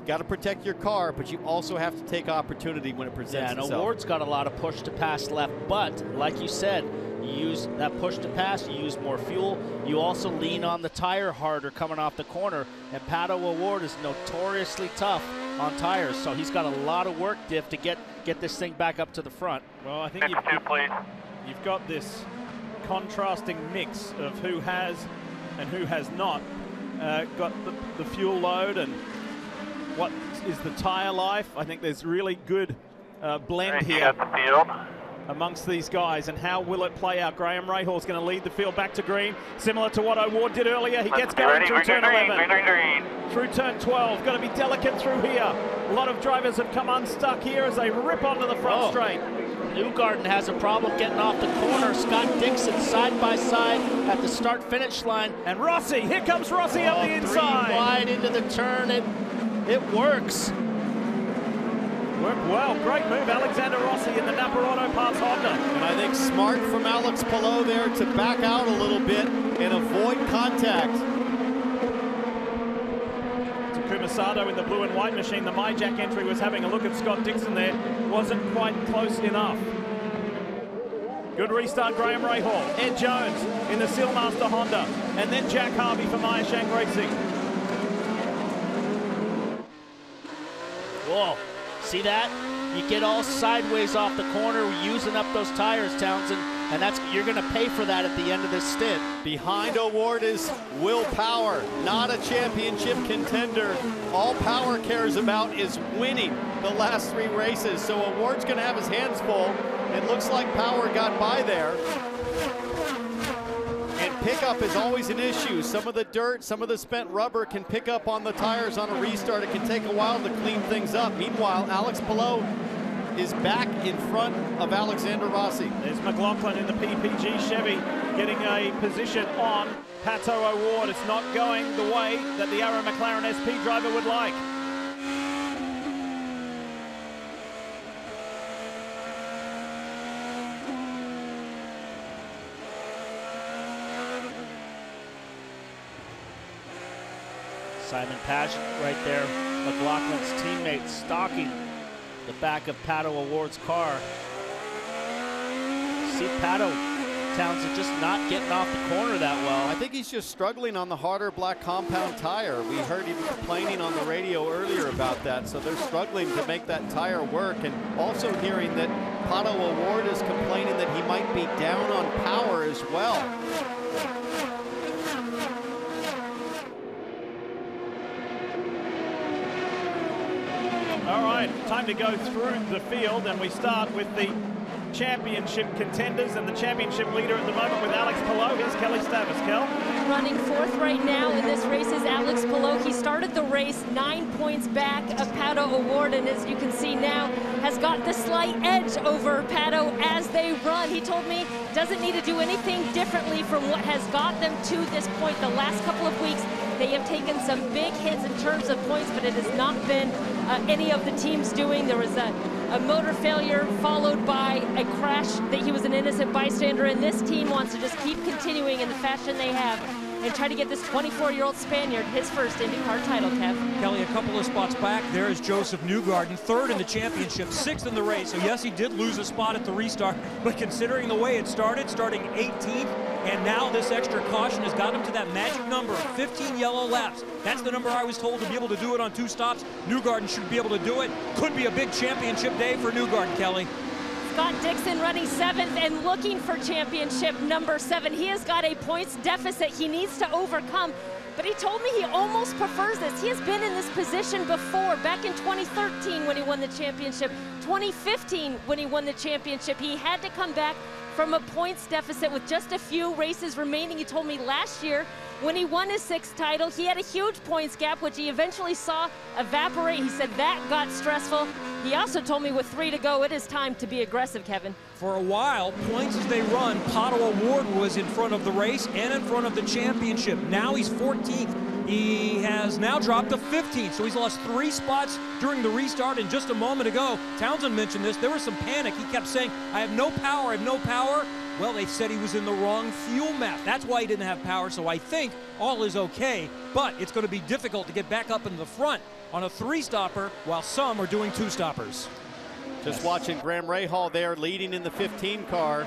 Got to protect your car, but you also have to take opportunity when it presents itself. Yeah, and O'Ward's got a lot of push to pass left, but like you said, you use that push to pass, you use more fuel, you also lean on the tire harder coming off the corner, and Pato O'Ward is notoriously tough on tires, so he's got a lot of work, Diff, to get this thing back up to the front. Well, I think you've got this contrasting mix of who has and who has not got the fuel load and what is the tire life. I think there's really good blend here amongst these guys, and how will it play out? Graham Rahal's going to lead the field back to green, similar to what O'Ward did earlier. He gets going through turn 11, through turn 12. Got to be delicate through here. A lot of drivers have come unstuck here as they rip onto the front straight. Newgarden has a problem getting off the corner. Scott Dixon side by side at the start-finish line, and Rossi. Here comes Rossi on the inside, three wide into the turn. It works. Worked well. Great move, Alexander Rossi in the Napa Auto Parts Honda. And I think smart from Alex Palou there to back out a little bit and avoid contact. Takuma Sato in the blue and white machine. The MyJack entry was having a look at Scott Dixon there. Wasn't quite close enough. Good restart, Graham Rahal. Ed Jones in the Sealmaster Honda. And then Jack Harvey for MyJack Racing. Whoa. See that? You get all sideways off the corner, using up those tires, Townsend, and that's, you're going to pay for that at the end of this stint. Behind O'Ward is Will Power, not a championship contender. All Power cares about is winning the last three races, so O'Ward's going to have his hands full. It looks like Power got by there. And pickup is always an issue. Some of the dirt, some of the spent rubber can pick up on the tires on a restart. It can take a while to clean things up. Meanwhile, Alex Palou is back in front of Alexander Rossi. There's McLaughlin in the PPG Chevy getting a position on Pato O'Ward. It's not going the way that the Arrow McLaren SP driver would like. Simon Pagenaud right there, McLaughlin's teammate, stalking the back of Pato O'Ward's car. See Pato Townsend just not getting off the corner that well. I think he's just struggling on the harder black compound tire. We heard him complaining on the radio earlier about that, so they're struggling to make that tire work. And also hearing that Pato O'Ward is complaining that he might be down on power as well. All right, time to go through the field, and we start with the championship contenders, and the championship leader at the moment with Alex Palou. Here's Kelly Stavis. Kel? Running fourth right now in this race is Alex Palou. He started the race 9 points back of Pato O'Ward, and as you can see now, has got the slight edge over Pato as they run. He told me doesn't need to do anything differently from what has got them to this point. The last couple of weeks, they have taken some big hits in terms of points, but it has not been any of the teams doing. There was a motor failure followed by a crash that he was an innocent bystander, and this team wants to just keep continuing in the fashion they have and try to get this 24-year-old Spaniard his first IndyCar title, Kev. Kelly, a couple of spots back, there is Joseph Newgarden, third in the championship, sixth in the race. So yes, he did lose a spot at the restart, but considering the way it started, starting 18th, and now this extra caution has got him to that magic number of 15 yellow laps. That's the number I was told to be able to do it on two stops. Newgarden should be able to do it. Could be a big championship day for Newgarden, Kelly. Scott Dixon running seventh and looking for championship number 7. He has got a points deficit he needs to overcome, but he told me he almost prefers this. He has been in this position before, back in 2013 when he won the championship, 2015 when he won the championship. He had to come back from a points deficit with just a few races remaining. He told me last year when he won his 6th title, he had a huge points gap, which he eventually saw evaporate. He said that got stressful. He also told me with 3 to go, it is time to be aggressive, Kevin. For a while, points as they run, Pato O'Ward was in front of the race and in front of the championship. Now he's 14th. He has now dropped to 15th, so he's lost 3 spots during the restart. And just a moment ago, Townsend mentioned this, there was some panic. He kept saying, I have no power, I have no power. Well, they said he was in the wrong fuel map. That's why he didn't have power, so I think all is okay, but it's going to be difficult to get back up in the front on a 3-stopper while some are doing 2-stoppers. Just watching Graham Rahal there leading in the 15 car.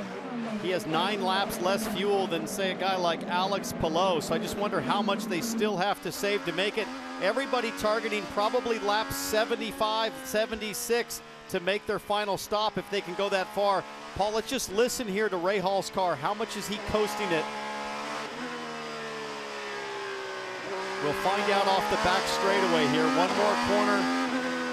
He has 9 laps less fuel than, say, a guy like Alex Palou. So I just wonder how much they still have to save to make it. Everybody targeting probably lap 75, 76 to make their final stop if they can go that far. Paul, let's just listen here to Rahal's car. How much is he coasting it? We'll find out off the back straightaway here. One more corner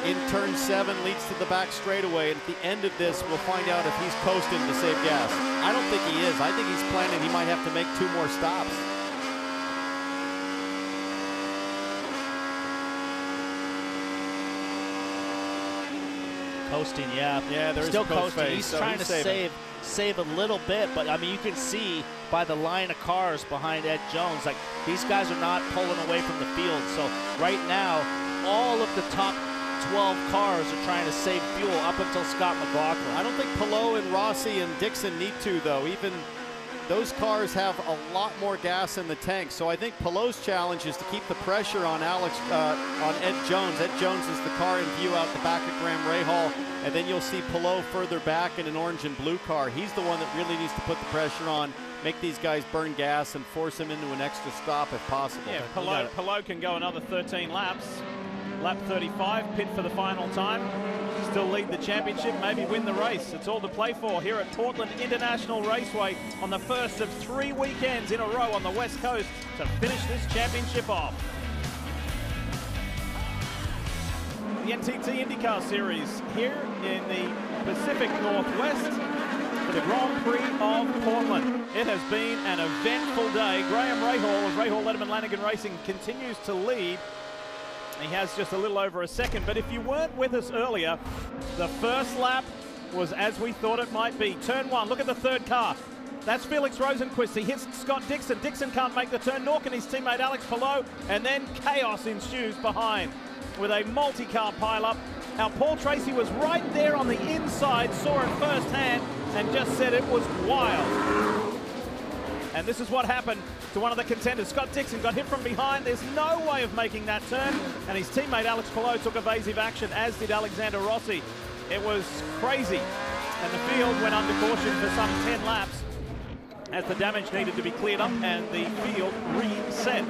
in turn 7 leads to the back straightaway. And at the end of this, we'll find out if he's coasting to save gas. I don't think he is. I think he's planning he might have to make 2 more stops. Coasting, yeah. Yeah, there's still coasting. Face, he's so trying he's to save a little bit, but I mean, you can see by the line of cars behind Ed Jones, like these guys are not pulling away from the field. So right now, all of the top 12 cars are trying to save fuel up until Scott McLaughlin. I don't think Palou and Rossi and Dixon need to, though. Even those cars have a lot more gas in the tank. So I think Palou's challenge is to keep the pressure on Ed Jones. Ed Jones is the car in view out the back of Graham Rahal. And then you'll see Palou further back in an orange and blue car. He's the one that really needs to put the pressure on, make these guys burn gas, and force them into an extra stop if possible. Yeah, Palou can go another 13 laps. Lap 35, pit for the final time. Still lead the championship, maybe win the race. It's all to play for here at Portland International Raceway on the first of 3 weekends in a row on the West Coast to finish this championship off. The NTT IndyCar Series here in the Pacific Northwest for the Grand Prix of Portland. It has been an eventful day. Graham Rahal, as Rahal Letterman Lanigan Racing continues to lead. He has just a little over a second, but if you weren't with us earlier, the first lap was as we thought it might be. Turn 1, look at the 3rd car. That's Felix Rosenquist. He hits Scott Dixon. Dixon can't make the turn. Nork and his teammate Alex Palou, and then chaos ensues behind with a multi-car pile-up. Now, Paul Tracy was right there on the inside, saw it firsthand, and just said it was wild. And this is what happened to one of the contenders. Scott Dixon got hit from behind. There's no way of making that turn. And his teammate Alex Palou took evasive action, as did Alexander Rossi. It was crazy. And the field went under caution for some 10 laps as the damage needed to be cleared up and the field reset.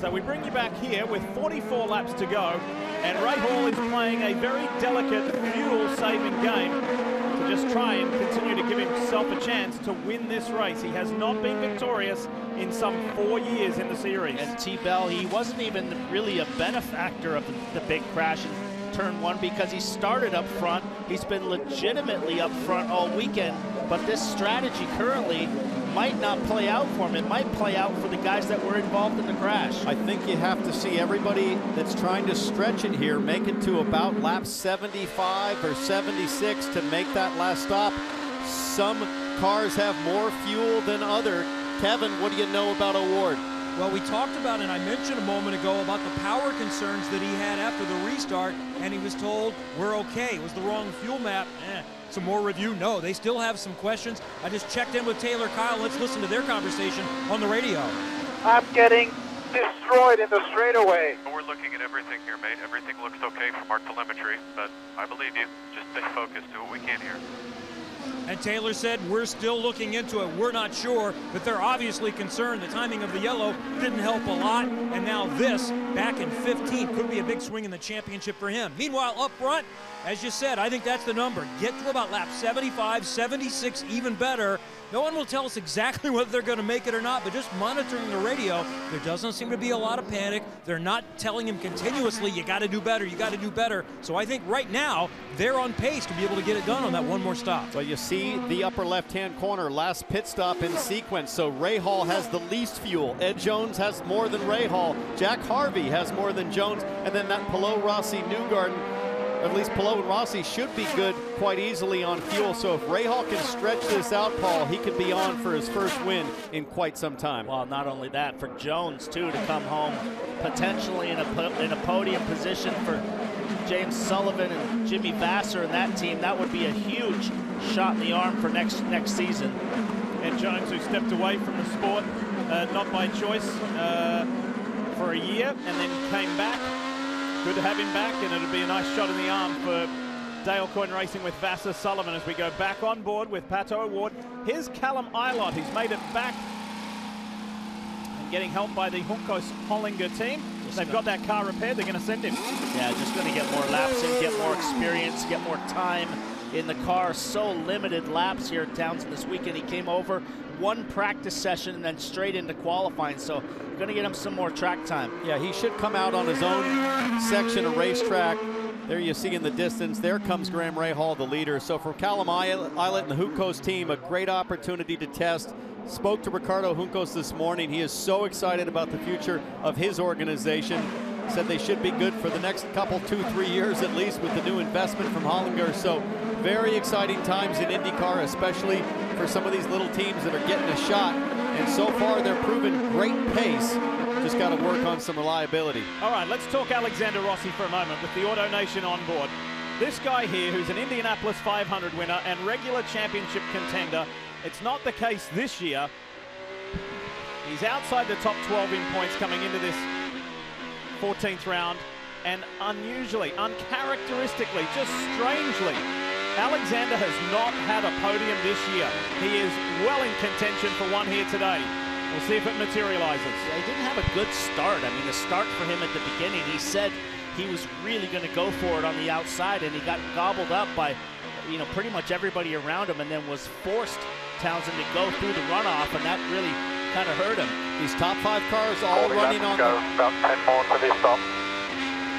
So we bring you back here with 44 laps to go, and Rahal is playing a very delicate fuel-saving game to just try and continue to give himself a chance to win this race. He has not been victorious in some 4 years in the series. And T-Bell, he wasn't even really a benefactor of the big crash in turn one because he started up front. He's been legitimately up front all weekend, but this strategy currently might not play out for him. It might play out for the guys that were involved in the crash. I think you have to see everybody that's trying to stretch it here make it to about lap 75 or 76 to make that last stop. Some cars have more fuel than others. Kevin, what do you know about O'Ward? Well, we talked about, and I mentioned a moment ago, about the power concerns that he had after the restart, and he was told, we're okay. It was the wrong fuel map. Some more review? No, they still have some questions. I just checked in with Taylor Kyle. Let's listen to their conversation on the radio. I'm getting destroyed in the straightaway. We're looking at everything here, mate. Everything looks okay from our telemetry, but I believe you. Just stay focused, do what we can here. And Taylor said, we're still looking into it. We're not sure, but they're obviously concerned. The timing of the yellow didn't help a lot, and now this, back in 15th, could be a big swing in the championship for him. Meanwhile, up front, as you said, I think that's the number. Get to about lap 75, 76, even better. No one will tell us exactly whether they're going to make it or not, but just monitoring the radio, there doesn't seem to be a lot of panic. They're not telling him continuously, you got to do better, you got to do better. So I think right now, they're on pace to be able to get it done on that one more stop. Well, you see the upper left-hand corner, last pit stop in sequence. So Rahal has the least fuel. Ed Jones has more than Rahal. Jack Harvey has more than Jones. And then that Palou, Rossi, Newgarden, at least Palou and Rossi should be good quite easily on fuel. So if Rahal can stretch this out, Paul, he could be on for his first win in quite some time. Well, not only that, for Jones, too, to come home potentially in a podium position for James Sullivan and Jimmy Vassar and that team, that would be a huge shot in the arm for next season. Ed Jones, who stepped away from the sport, not by choice, for a year and then came back. Good to have him back, and it'll be a nice shot in the arm for Dale Coyne Racing with Vassar Sullivan as we go back on board with Pato O'Ward. Here's Callum Ilott, who's made it back and getting helped by the Juncos Hollinger team. They've got that car repaired, they're going to send him. Yeah, just going to get more laps in, get more experience, get more time in the car. So limited laps here at Townsend this weekend. He came over one practice session and then straight into qualifying, so going to get him some more track time. Yeah, he should come out on his own section of racetrack. There you see in the distance, there comes Graham Rahal, the leader. So for Callum Ilott and the Juncos team, a great opportunity to test. Spoke to Ricardo Juncos this morning. He is so excited about the future of his organization. Said they should be good for the next couple, 2-3 years at least, with the new investment from Hollinger. So very exciting times in IndyCar, especially for some of these little teams that are getting a shot. And so far, they're proving great pace. Just got to work on some reliability. All right, let's talk Alexander Rossi for a moment with the Auto Nation on board. This guy here, who's an Indianapolis 500 winner and regular championship contender, it's not the case this year. He's outside the top 12 in points coming into this 14th round, and unusually, uncharacteristically, just strangely, Alexander has not had a podium this year. He is well in contention for one here today. We'll see if it materializes. Yeah, he didn't have a good start. I mean, the start for him at the beginning, he said he was really going to go for it on the outside, and he got gobbled up by, you know, pretty much everybody around him, and then was forced, Townsend, to go through the runoff, and that really kind of hurt him. These top five cars all running on about 10 more for this stop.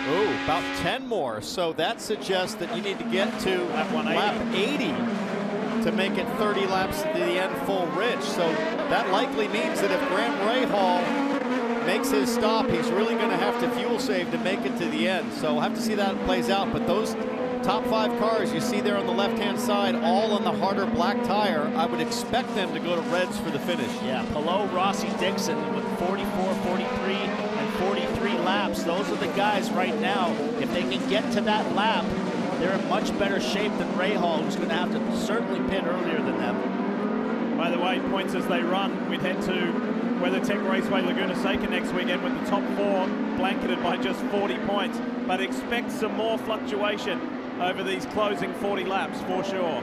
Ooh, about 10 more. So that suggests that you need to get to lap 80 to make it 30 laps to the end full rich. So that likely means that if Graham Rahal makes his stop, he's really going to have to fuel save to make it to the end. So we'll have to see that it plays out. But those top five cars you see there on the left-hand side, all on the harder black tire, I would expect them to go to reds for the finish. Yeah, Palou, Rossi, Dixon with 44, 43, and 43 laps. Those are the guys right now. If they can get to that lap, they're in much better shape than Rahal, who's going to have to certainly pit earlier than them. By the way, points as they run, we'd head to WeatherTech Raceway Laguna Seca next weekend with the top four blanketed by just 40 points, but expect some more fluctuation. over these closing 40 laps for sure.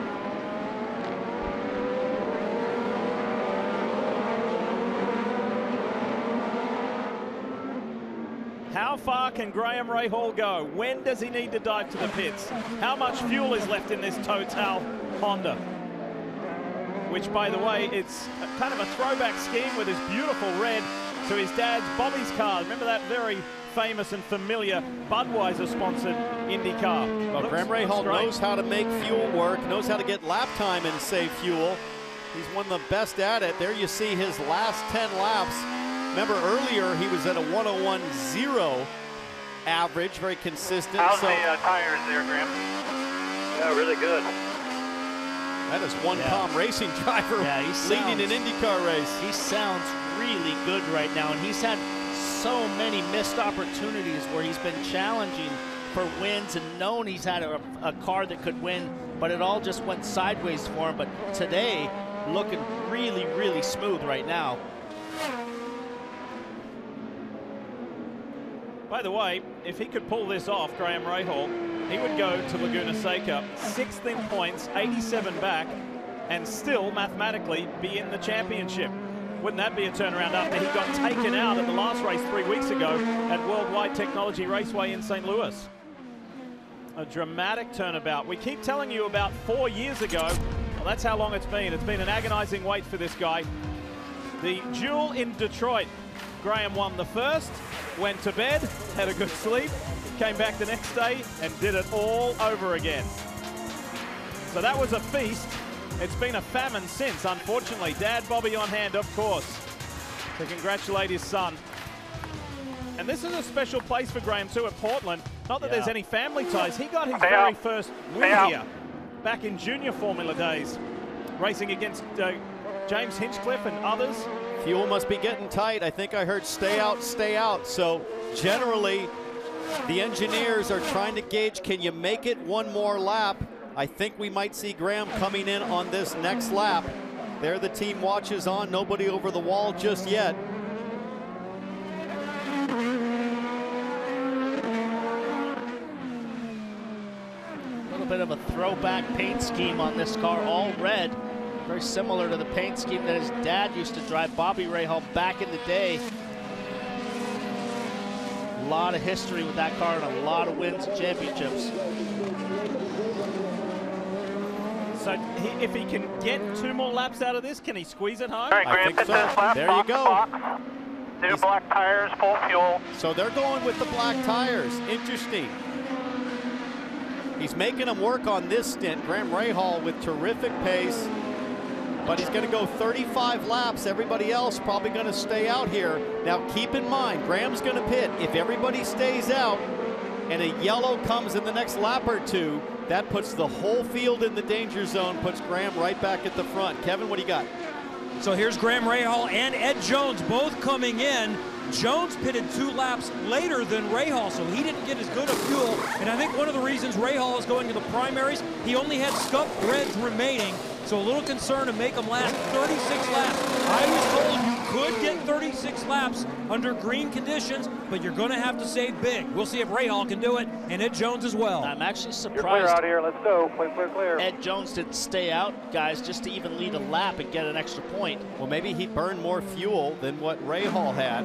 How far can Graham Rahal go? When does he need to dive to the pits? How much fuel is left in this Total Honda? Which, by the way, it's kind of a throwback scheme with his beautiful red to his dad's Bobby's car. Remember that very famous and familiar Budweiser-sponsored IndyCar. Well, Graham Rahal knows how to make fuel work, knows how to get lap time and save fuel. He's one of the best at it. There you see his last 10 laps. Remember earlier he was at a 1:01.0 average, very consistent. How's the tires there, Graham? Yeah, really good. That is one calm racing driver leading an IndyCar race. He sounds really good right now, and he's had so many missed opportunities where he's been challenging for wins and known he's had a car that could win, but it all just went sideways for him. But today, looking really, really smooth right now. By the way, if he could pull this off, Graham Rahal, he would go to Laguna Seca, sixth in points, 87 back, and still mathematically be in the championship. Wouldn't that be a turnaround after he got taken out at the last race 3 weeks ago at Worldwide Technology Raceway in St. Louis? A dramatic turnabout. We keep telling you about 4 years ago. Well, that's how long it's been. It's been an agonizing wait for this guy. The duel in Detroit. Graham won the first, went to bed, had a good sleep, came back the next day and did it all over again. So that was a feast. It's been a famine since, unfortunately. Dad Bobby on hand, of course, to congratulate his son. And this is a special place for Graham too, at Portland. Not that there's any family ties. He got his very first win here back in junior formula days, racing against James Hinchcliffe and others. Fuel must be getting tight. I think I heard stay out, stay out. So generally, the engineers are trying to gauge, can you make it one more lap? I think we might see Graham coming in on this next lap. There the team watches on, nobody over the wall just yet. A little bit of a throwback paint scheme on this car, all red. Very similar to the paint scheme that his dad used to drive, Bobby Rahal, back in the day. A lot of history with that car and a lot of wins and championships. So if he can get two more laps out of this, can he squeeze it home? All right, Graham, this is lap. There you go. Box. New black tires, full fuel. So they're going with the black tires. Interesting. He's making them work on this stint. Graham Rahal with terrific pace. But he's going to go 35 laps. Everybody else probably going to stay out here. Now keep in mind, Graham's going to pit. If everybody stays out and a yellow comes in the next lap or two, that puts the whole field in the danger zone, puts Graham right back at the front. Kevin, what do you got? So here's Graham Rahal and Ed Jones both coming in. Jones pitted 2 laps later than Rahal, so he didn't get as good of fuel. And I think one of the reasons Rahal is going to the primaries, he only had scuffed reds remaining. So a little concern to make him last 36 laps. I was told you could get 36 laps under green conditions, but you're going to have to save big. We'll see if Rahal can do it, and Ed Jones as well. I'm actually surprised. You're clear out here. Let's go. Clear, clear, clear. Ed Jones didn't stay out, guys, just to even lead a lap and get an extra point. Well, maybe he burned more fuel than what Rahal had.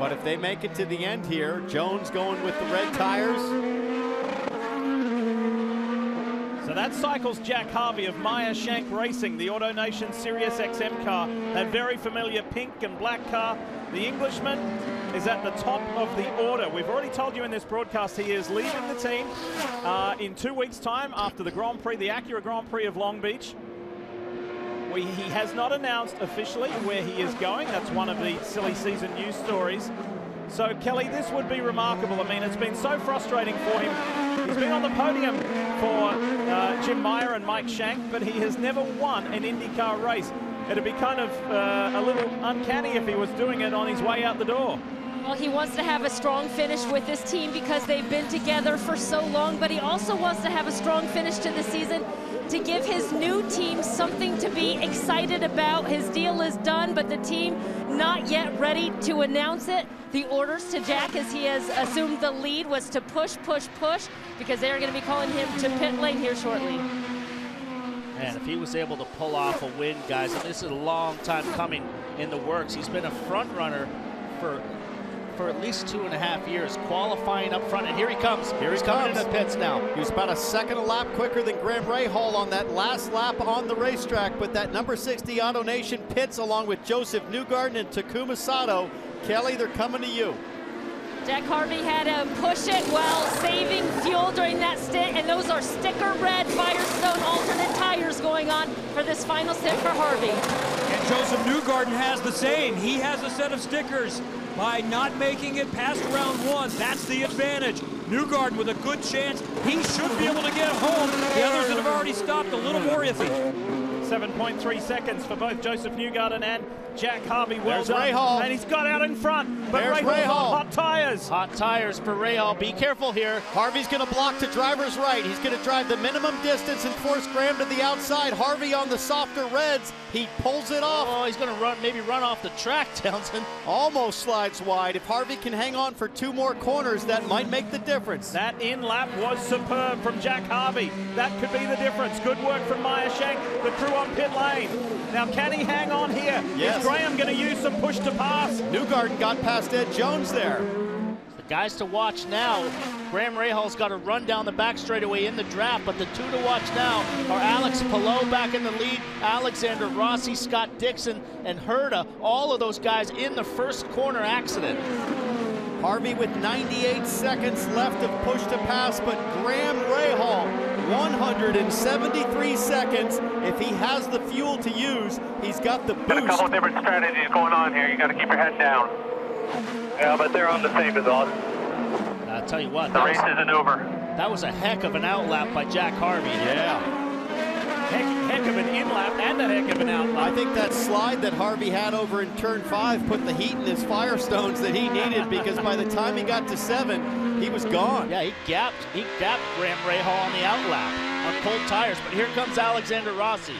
But if they make it to the end here, Jones going with the red tires. So that cycles Jack Harvey of Meyer Shank Racing, the AutoNation Sirius XM car, that very familiar pink and black car. The Englishman is at the top of the order. We've already told you in this broadcast he is leaving the team in 2 weeks' time after the Grand Prix, the Acura Grand Prix of Long Beach. He has not announced officially where he is going. That's one of the silly season news stories. So, Kelly, this would be remarkable. I mean, it's been so frustrating for him. He's been on the podium for Jim Meyer and Mike Shank, but he has never won an IndyCar race. It'd be kind of a little uncanny if he was doing it on his way out the door. Well, he wants to have a strong finish with this team because they've been together for so long, but he also wants to have a strong finish to the season to give his new team something to be excited about. His deal is done, but the team not yet ready to announce it. The orders to Jack as he has assumed the lead was to push, push, push, because they're going to be calling him to pit lane here shortly. And if he was able to pull off a win, guys, and this is a long time coming in the works. He's been a front runner for at least 2.5 years, qualifying up front, and here he comes. He's coming into pits now. He was about a second a lap quicker than Graham Rahal on that last lap on the racetrack, but that number 60 Auto Nation pits along with Joseph Newgarden and Takuma Sato. Kelly, they're coming to you. Jack Harvey had to push it while saving fuel during that stint, and those are sticker red Firestone alternate tires going on for this final stint for Harvey. And Joseph Newgarden has the same. He has a set of stickers. By not making it past round one, that's the advantage. Newgarden with a good chance. He should be able to get home. The others that have already stopped, a little more iffy. 7.3 seconds for both Joseph Newgarden and Jack Harvey. Well done. Rahal. And he's got out in front. But Rahal's hot tires. Hot tires for Rahal. Be careful here. Harvey's going to block to driver's right. He's going to drive the minimum distance and force Graham to the outside. Harvey on the softer reds. He pulls it off. Oh, he's going to maybe run off the track, Townsend. Almost slides wide. If Harvey can hang on for 2 more corners, that might make the difference. That in lap was superb from Jack Harvey. That could be the difference. Good work from Meyerschenk. The crew on pit lane. Now, can he hang on here? Yes. Is Graham going to use some push to pass? Newgarden got past Ed Jones there. The guys to watch now. Graham Rahal's got to run down the back straightaway in the draft, but the two to watch now are Alex Palou back in the lead, Alexander Rossi, Scott Dixon, and Herta. All of those guys in the first corner accident. Harvey with 98 seconds left of push to pass, but Graham Rahal 173 seconds. If he has the fuel to use, he's got the boost. Got a couple of different strategies going on here. You got to keep your head down. Yeah, but they're on the same as us. I'll tell you what. The race isn't over. That was a heck of an outlap by Jack Harvey. Yeah. Heck of an in-lap and a heck of an out-lap. I think that slide that Harvey had over in turn 5 put the heat in his Firestones that he needed, because by the time he got to 7, he was gone. Yeah, he gapped Graham Rahal on the outlap on cold tires, but here comes Alexander Rossi.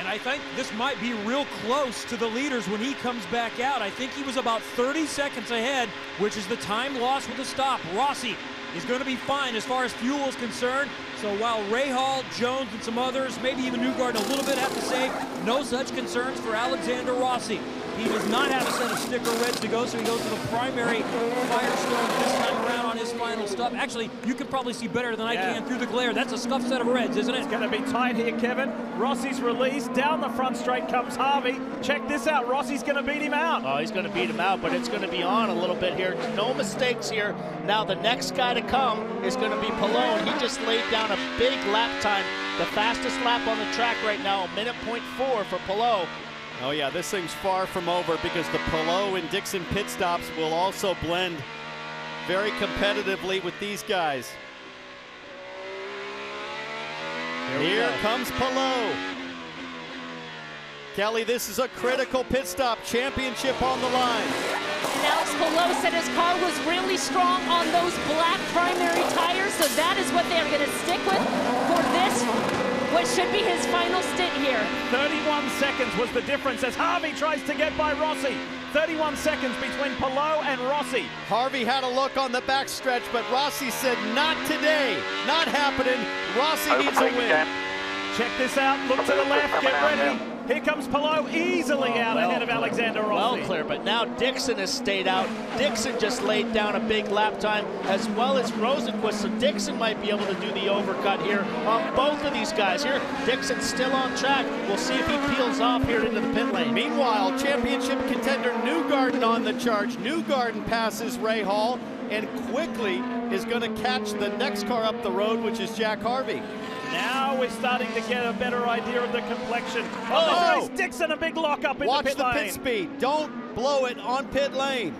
And I think this might be real close to the leaders when he comes back out. I think he was about 30 seconds ahead, which is the time lost with the stop. Rossi is going to be fine as far as fuel is concerned. So while Rahal, Jones, and some others, maybe even Newgarden a little bit, have to say, no such concerns for Alexander Rossi. He does not have a set of sticker reds to go, so he goes to the primary Firestone this time around on his final stop. Actually, you can probably see better than I can through the glare. That's a scuffed set of reds, isn't it? It's going to be tight here, Kevin. Rossi's released. Down the front straight comes Harvey. Check this out. Rossi's going to beat him out. Oh, he's going to beat him out, but it's going to be on a little bit here. No mistakes here. Now the next guy to come is going to be Palou. He just laid down a big lap time. The fastest lap on the track right now, 1:04 for Palou. Oh yeah, this thing's far from over, because the Palou and Dixon pit stops will also blend very competitively with these guys. Here comes Palou. Kelly, this is a critical pit stop, championship on the line. And Alex Palou said his car was really strong on those black primary tires, so that is what they are going to stick with for this, what should be his final stint here. 31 seconds was the difference as Harvey tries to get by Rossi. 31 seconds between Palou and Rossi. Harvey had a look on the backstretch, but Rossi said, not today, not happening. Rossi needs a win. Check this out, look to the left, get ready. Here comes Palou, easily out ahead of Alexander Rossi. Well clear, but now Dixon has stayed out. Dixon just laid down a big lap time, as well as Rosenquist, so Dixon might be able to do the overcut here on both of these guys. Here, Dixon's still on track. We'll see if he peels off here into the pit lane. Meanwhile, championship contender Newgarden on the charge. Newgarden passes Rahal and quickly is going to catch the next car up the road, which is Jack Harvey. Now we're starting to get a better idea of the complexion. Oh, this Dixon, a big lockup in the pit lane. Watch the pit speed. Don't blow it on pit lane.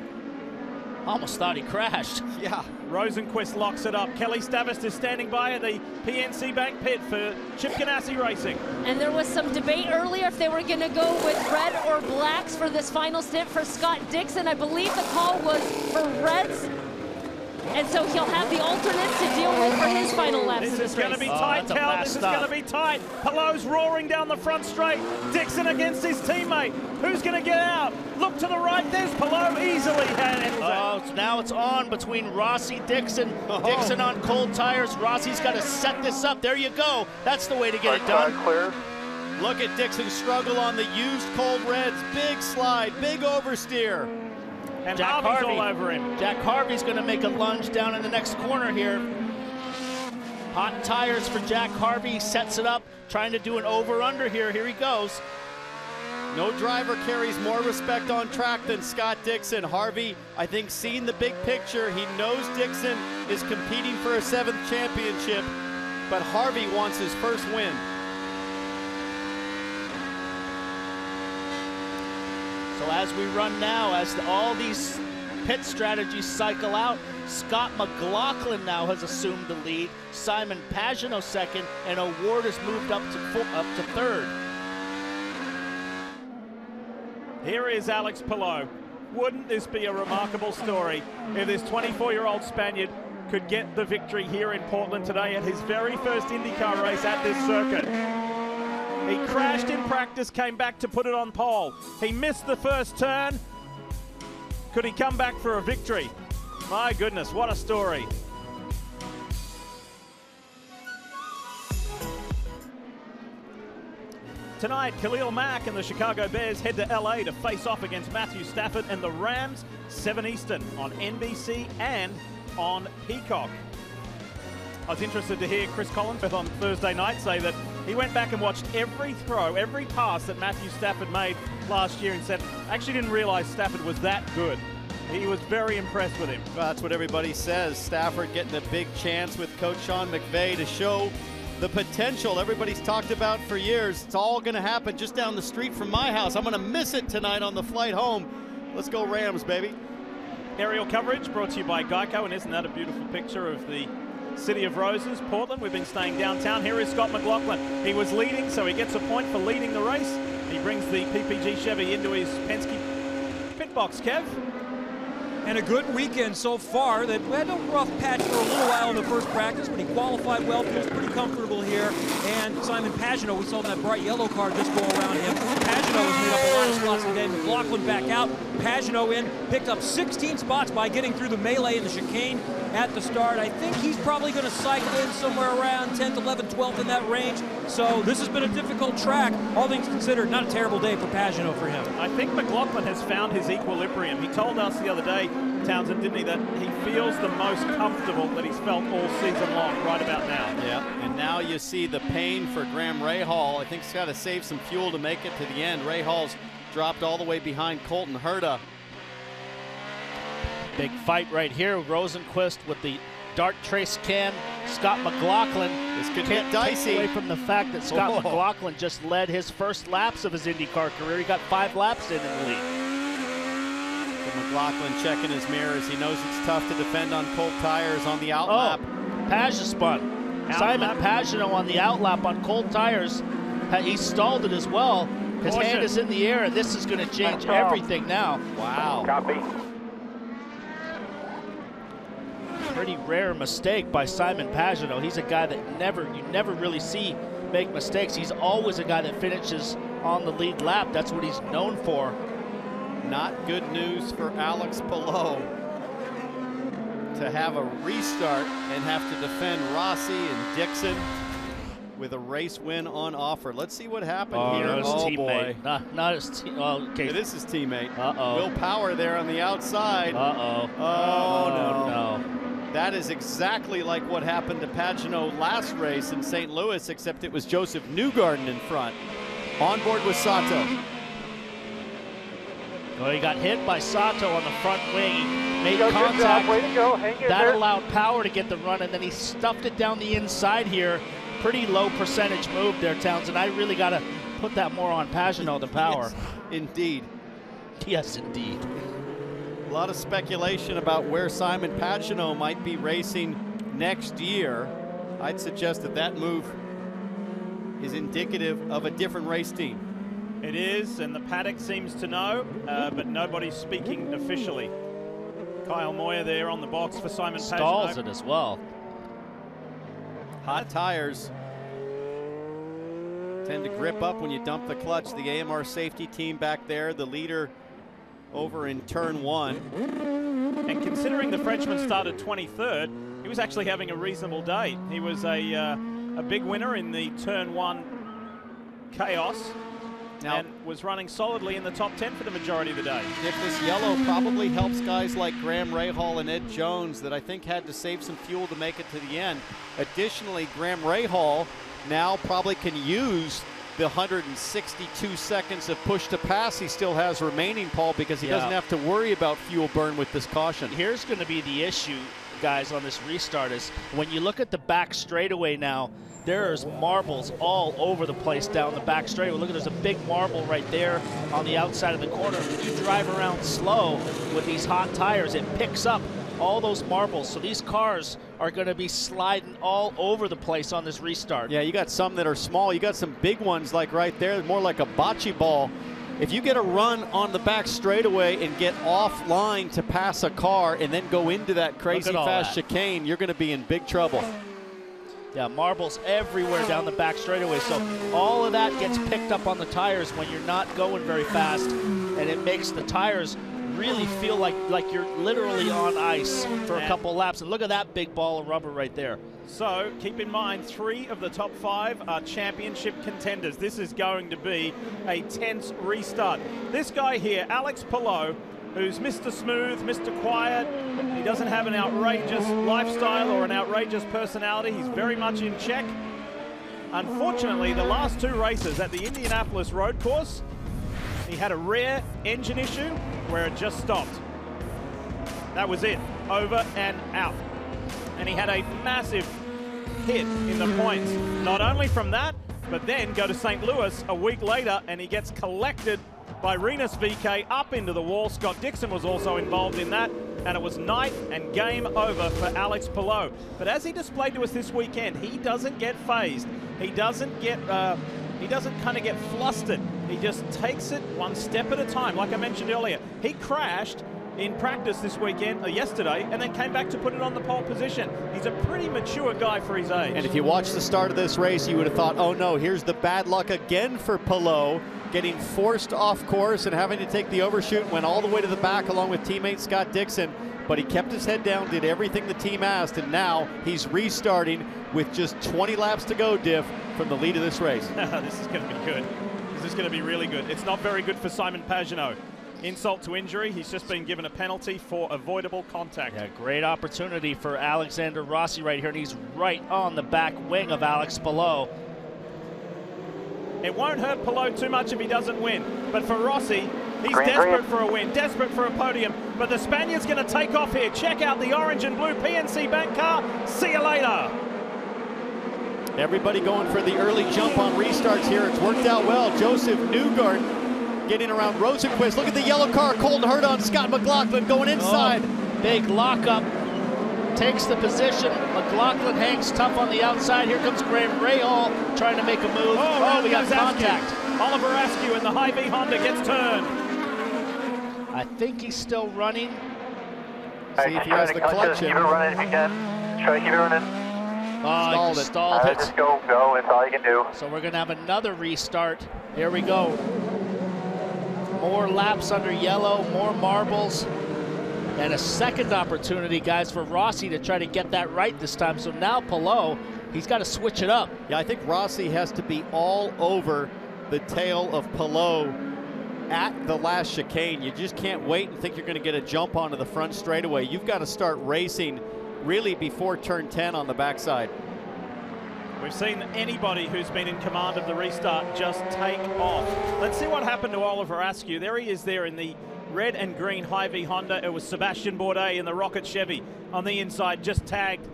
Almost thought he crashed. Yeah. Rosenquist locks it up. Kelly Stavast is standing by at the PNC Bank pit for Chip Ganassi Racing. And there was some debate earlier if they were going to go with red or blacks for this final stint for Scott Dixon. I believe the call was for reds. and so he'll have the alternates to deal with for his final laps of this race. This is going to be tight, Cal. This is going to be tight. Palou's roaring down the front straight. Dixon against his teammate. Who's going to get out? Look to the right. There's Palou, easily handles it. Now it's on between Rossi, Dixon. Dixon on cold tires. Rossi's got to set this up. There you go. That's the way to get it done. Clear. Look at Dixon struggle on the used cold reds. Big slide, big oversteer. And Jack Harvey's all over him. Jack Harvey's going to make a lunge down in the next corner here. Hot tires for Jack Harvey. Sets it up, trying to do an over-under here. Here he goes. No driver carries more respect on track than Scott Dixon. Harvey, I think, seeing the big picture. He knows Dixon is competing for a 7th championship, but Harvey wants his first win. So as we run now, as all these pit strategies cycle out, Scott McLaughlin now has assumed the lead. Simon Pagenaud second, and O'Ward has moved up to third. Here is Alex Palou. Wouldn't this be a remarkable story if this 24-year-old Spaniard could get the victory here in Portland today at his very first IndyCar race at this circuit? He crashed in practice, came back to put it on pole. He missed the first turn. Could he come back for a victory? My goodness, what a story. Tonight, Khalil Mack and the Chicago Bears head to LA to face off against Matthew Stafford and the Rams, 7 Eastern on NBC and on Peacock. I was interested to hear Chris Collinsworth on Thursday night say that he went back and watched every throw, every pass that Matthew Stafford made last year and said, I actually didn't realize Stafford was that good. He was very impressed with him. Well, that's what everybody says. Stafford getting a big chance with Coach Sean McVay to show the potential everybody's talked about for years. It's all going to happen just down the street from my house. I'm going to miss it tonight on the flight home. Let's go Rams, baby. Aerial coverage brought to you by Geico, and isn't that a beautiful picture of the City of Roses, Portland? We've been staying downtown. Here is Scott McLaughlin. He was leading, so he gets a point for leading the race. He brings the PPG Chevy into his Penske pit box, Kev. And a good weekend so far. They've had a rough patch for a little while in the first practice, but he qualified well, feels pretty comfortable here. And Simon Pagenaud, we saw that bright yellow card just go around him. Pagenaud has made up a lot of spots today. McLaughlin back out, Pagenaud in, picked up 16 spots by getting through the melee in the chicane at the start. I think he's probably going to cycle in somewhere around 10th, 11th, 12th in that range. So this has been a difficult track, all things considered. Not a terrible day for Pagenaud for him. I think McLaughlin has found his equilibrium. He told us the other day, Townsend, didn't he, that he feels the most comfortable that he's felt all season long right about now. Yeah, and now you see the pain for Graham Rahal. I think he's got to save some fuel to make it to the end. Rahal's dropped all the way behind Colton Herta. Big fight right here. Rosenquist with the dart trace can. Scott McLaughlin can't take away from the fact that Scott McLaughlin just led his first laps of his IndyCar career. He got 5 laps in the lead. McLaughlin checking his mirrors. He knows it's tough to defend on cold tires on the outlap. Oh, Pagenaud spun. Simon Pagenaud on the outlap on cold tires. He stalled it as well. His hand is in the air, and this is going to change everything now. Wow. Copy. Pretty rare mistake by Simon Pagenaud. He's a guy that you never really see make mistakes. He's always a guy that finishes on the lead lap. That's what he's known for. Not good news for Alex Palou to have a restart and have to defend Rossi and Dixon with a race win on offer. Let's see what happened here. Oh, teammate. Boy. Not his teammate. Oh, okay. Yeah, this is teammate. Uh-oh. Will Power there on the outside. Uh-oh. Oh, no. That is exactly like what happened to Pagenaud last race in St. Louis, except it was Joseph Newgarden in front. On board with Sato. Well, he got hit by Sato on the front wing. He made contact. Way to go. Hang in there. Allowed Power to get the run, and then he stuffed it down the inside here. Pretty low percentage move there, Townsend. I really got to put that more on Pagenaud than Power. Yes, indeed. Yes, indeed. A lot of speculation about where Simon Pagenaud might be racing next year. I'd suggest that that move is indicative of a different race team. It is, and the paddock seems to know, but nobody's speaking officially. Kyle Moyer there on the box for Simon Pagenaud. Stalls it as well. Hot tires tend to grip up when you dump the clutch. The AMR safety team back there, the leader over in turn one. And considering the Frenchman started 23rd, he was actually having a reasonable day. He was a big winner in the turn one chaos now, and was running solidly in the top 10 for the majority of the day. Nick, this yellow probably helps guys like Graham Rahal and Ed Jones that I think had to save some fuel to make it to the end. Additionally, Graham Rahal now probably can use the 162 seconds of push to pass he still has remaining, Paul, because he doesn't have to worry about fuel burn with this caution. Here's going to be the issue, guys, on this restart is when you look at the back straightaway now, there's marbles all over the place down the back straightaway. Look, there's a big marble right there on the outside of the corner. When you drive around slow with these hot tires, it picks up all those marbles. So these cars are going to be sliding all over the place on this restart. Yeah, you got some that are small. You got some big ones like right there, more like a bocce ball. If you get a run on the back straightaway and get off line to pass a car and then go into that crazy fast chicane, you're going to be in big trouble. Yeah, marbles everywhere down the back straightaway. So all of that gets picked up on the tires when you're not going very fast, and it makes the tires really feel like you're literally on ice for a couple laps. And look at that big ball of rubber right there. So keep in mind, 3 of the top 5 are championship contenders. This is going to be a tense restart. This guy here, Alex Palou, who's Mr. Smooth, Mr. Quiet. He doesn't have an outrageous lifestyle or an outrageous personality. He's very much in check. Unfortunately, the last 2 races at the Indianapolis road course, he had a rare engine issue where it just stopped. That was it, over and out. And he had a massive hit in the points. Not only from that, but then go to St. Louis a week later and he gets collected by Rinus VeeKay up into the wall. Scott Dixon was also involved in that, and it was night and game over for Alex Palou. But as he displayed to us this weekend, he doesn't get phased. He doesn't get kind of get flustered. He just takes it one step at a time. Like I mentioned earlier, he crashed in practice this weekend, or yesterday, and then came back to put it on the pole position. He's a pretty mature guy for his age. And if you watched the start of this race, you would have thought, oh no, here's the bad luck again for Palou, getting forced off course and having to take the overshoot. Went all the way to the back along with teammate Scott Dixon, but he kept his head down, did everything the team asked, and now he's restarting with just 20 laps to go, Diff, from the lead of this race. This is going to be good. This is going to be really good. It's not very good for Simon Pagenaud. Insult to injury, he's just been given a penalty for avoidable contact. Yeah, great opportunity for Alexander Rossi right here, and he's right on the back wing of Alex Palou. It won't hurt Palou too much if he doesn't win, but for Rossi, he's desperate for a win, desperate for a podium, but the Spaniard's going to take off here. Check out the orange and blue PNC Bank car. See you later. Everybody going for the early jump on restarts here. It's worked out well. Joseph Newgarden getting around Rosenquist. Look at the yellow car. Colton Herta on Scott McLaughlin going inside. Oh, big lockup. Takes the position. McLaughlin hangs tough on the outside. Here comes Graham Rahal trying to make a move. Oh, we got contact. Oliver Askew in the high V Honda gets turned. I think he's still running. See if he has the clutch in. Keep it running if you can. Try to keep it running. Oh, he stalled it. Just go. That's all you can do. So we're going to have another restart. Here we go. More laps under yellow, more marbles. And a second opportunity, guys, for Rossi to try to get that right this time. So now Palou, he's got to switch it up. Yeah, I think Rossi has to be all over the tail of Palou at the last chicane. You just can't wait and think you're going to get a jump onto the front straightaway. You've got to start racing really before turn 10 on the backside. We've seen anybody who's been in command of the restart just take off. Let's see what happened to Oliver Askew. There he is there in the red and green Hy-Vee Honda. It was Sebastian Bourdais in the Rocket Chevy on the inside, just tagged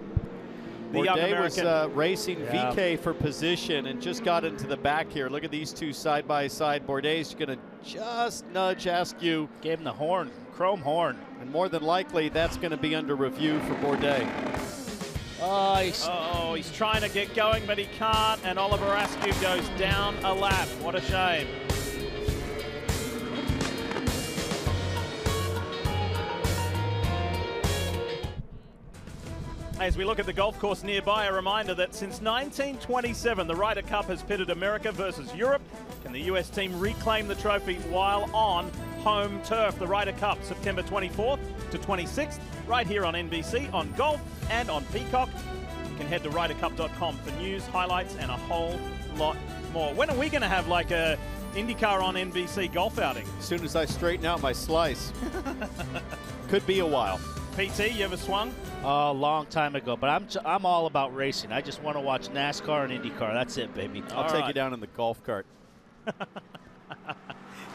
the young American. Was racing VeeKay for position and just got into the back here. Look at these two side by side. Bourdais going to just nudge Askew. Gave him the horn, chrome horn. And more than likely, that's going to be under review for Bourdais. He's trying to get going, but he can't. And Oliver Askew goes down a lap. What a shame. As we look at the golf course nearby, a reminder that since 1927, the Ryder Cup has pitted America versus Europe. Can the US team reclaim the trophy while on home turf? The Ryder Cup, September 24th to 26th, right here on NBC, on Golf and on Peacock. You can head to rydercup.com for news, highlights, and a whole lot more. When are we going to have like a IndyCar on NBC golf outing? As soon as I straighten out my slice. Could be a while. PT, you ever swung? A long time ago, but I'm all about racing. I just want to watch NASCAR and IndyCar. That's it, baby. I'll take you down in the golf cart.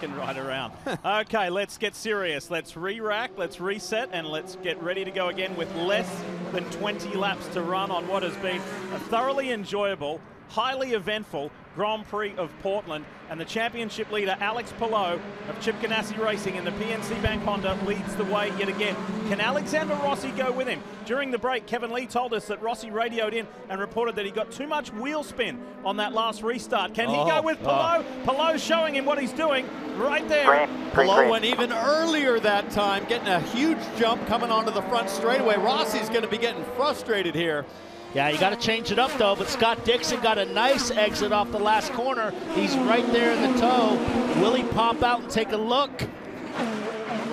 Can ride around. Okay, let's get serious. Let's re-rack, let's reset, and let's get ready to go again with less than 20 laps to run on what has been a thoroughly enjoyable, highly eventful Grand Prix of Portland, and the championship leader Alex Palou of Chip Ganassi Racing in the PNC Bank Honda leads the way yet again. Can Alexander Rossi go with him? During the break, Kevin Lee told us that Rossi radioed in and reported that he got too much wheel spin on that last restart. Can he go with Palou? Palou's showing him what he's doing right there. Palou went even earlier that time, getting a huge jump coming onto the front straightaway. Rossi's going to be getting frustrated here. Yeah, you got to change it up, though, but Scott Dixon got a nice exit off the last corner. He's right there in the toe. Will he pop out and take a look?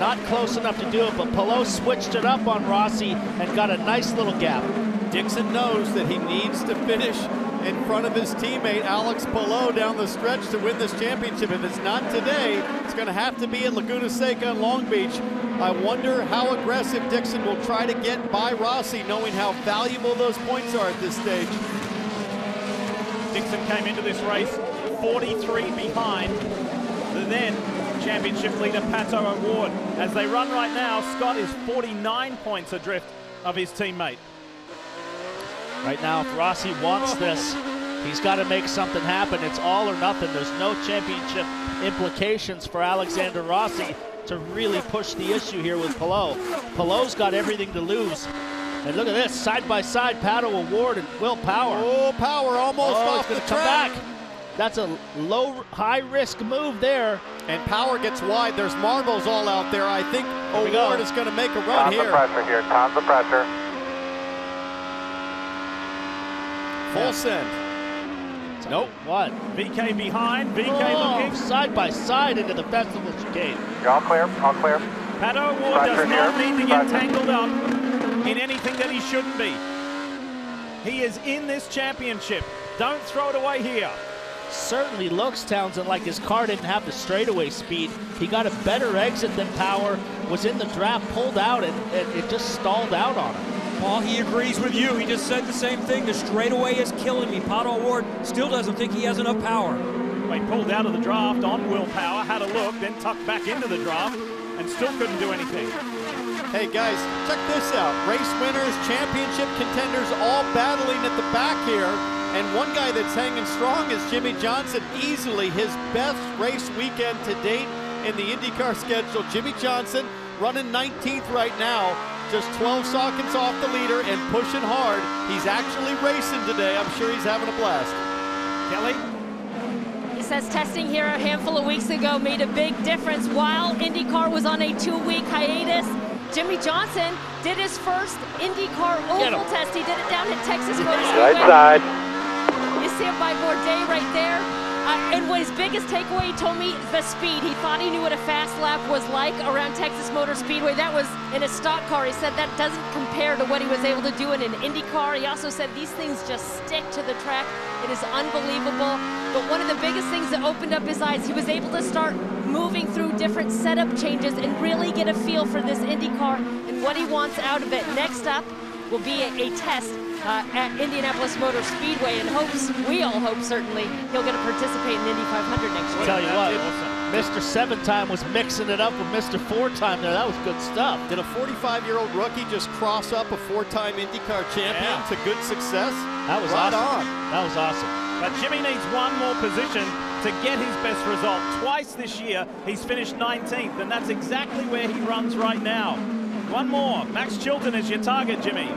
Not close enough to do it, but Palou switched it up on Rossi and got a nice little gap. Dixon knows that he needs to finish in front of his teammate, Alex Palou, down the stretch to win this championship. If it's not today, it's going to have to be at Laguna Seca and Long Beach. I wonder how aggressive Dixon will try to get by Rossi, knowing how valuable those points are at this stage. Dixon came into this race 43 behind the then championship leader Pato O'Ward. As they run right now, Scott is 49 points adrift of his teammate. Right now, if Rossi wants this, he's got to make something happen. It's all or nothing. There's no championship implications for Alexander Rossi to really push the issue here with Palou. Palou's got everything to lose. And look at this, side by side, Pato O'Ward and Will Power. Oh, Power almost off the track. Come back. That's a low, high risk move there. And Power gets wide. There's marbles all out there. I think O'Ward is going to make a run here. Tons of pressure here, tons of pressure. Full send. Nope. What? VeeKay behind. VeeKay looking side by side into the festival chicane. You're all clear. All clear. Pato O'Ward does not need to get tangled up in anything that he shouldn't be. He is in this championship. Don't throw it away here. Certainly looks, Townsend, like his car didn't have the straightaway speed. He got a better exit than Power. Was in the draft, pulled out, and it just stalled out on him. Paul, he agrees with you. He just said the same thing. The straightaway is killing me. Pato O'Ward still doesn't think he has enough power. Well, he pulled out of the draft on Will Power, had a look, then tucked back into the draft, and still couldn't do anything. Hey, guys, check this out. Race winners, championship contenders, all battling at the back here. And one guy that's hanging strong is Jimmy Johnson. Easily his best race weekend to date in the IndyCar schedule. Jimmy Johnson running 19th right now. Just 12 seconds off the leader and pushing hard. He's actually racing today. I'm sure he's having a blast. Kelly? He says testing here a handful of weeks ago made a big difference. While IndyCar was on a 2-week hiatus, Jimmy Johnson did his first IndyCar oval test. He did it down at Texas Motor Speedway. Right side. You see him by Bourdais right there. And what his biggest takeaway, he told me, the speed. He thought he knew what a fast lap was like around Texas Motor Speedway. That was in a stock car. He said that doesn't compare to what he was able to do in an IndyCar. He also said these things just stick to the track. It is unbelievable. But one of the biggest things that opened up his eyes, he was able to start moving through different setup changes and really get a feel for this IndyCar and what he wants out of it. Next up will be a test at Indianapolis Motor Speedway, and hopes, we all hope certainly, he'll get to participate in Indy 500 next year. I'll tell you what, Mr. Seven-Time was mixing it up with Mr. Four-Time there. That was good stuff. Did a 45-year-old rookie just cross up a four-time IndyCar champion to good success? That was awesome. That was awesome. But Jimmy needs one more position to get his best result. Twice this year, he's finished 19th, and that's exactly where he runs right now. One more. Max Chilton is your target, Jimmy.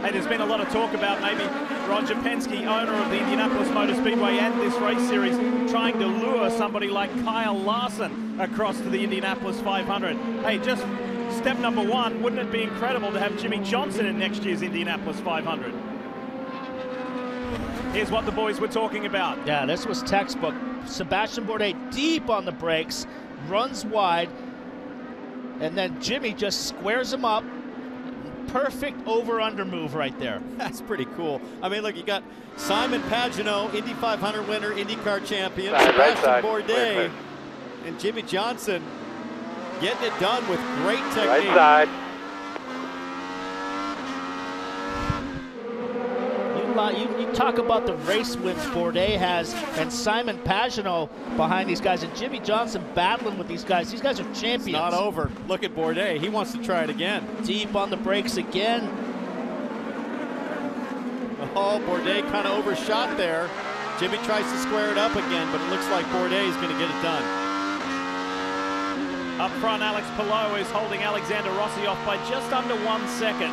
Hey, there's been a lot of talk about maybe Roger Penske, owner of the Indianapolis Motor Speedway and this race series, trying to lure somebody like Kyle Larson across to the Indianapolis 500. Hey, just step number one. Wouldn't it be incredible to have Jimmy Johnson in next year's Indianapolis 500? Here's what the boys were talking about. Yeah, this was textbook. Sebastian Bourdais deep on the brakes, runs wide, and then Jimmy just squares him up. Perfect over-under move right there. That's pretty cool. I mean, look, you got Simon Pagenaud, Indy 500 winner, IndyCar champion, Sebastian Bourdais, and Jimmy Johnson getting it done with great technique. Right side. You talk about the race wins Bourdais has, and Simon Pagenaud behind these guys, and Jimmy Johnson battling with these guys. These guys are champions. It's not over. Look at Bourdais. He wants to try it again. Deep on the brakes again. Oh, Bourdais kind of overshot there. Jimmy tries to square it up again, but it looks like Bourdais is going to get it done. Up front, Alex Palou is holding Alexander Rossi off by just under 1 second.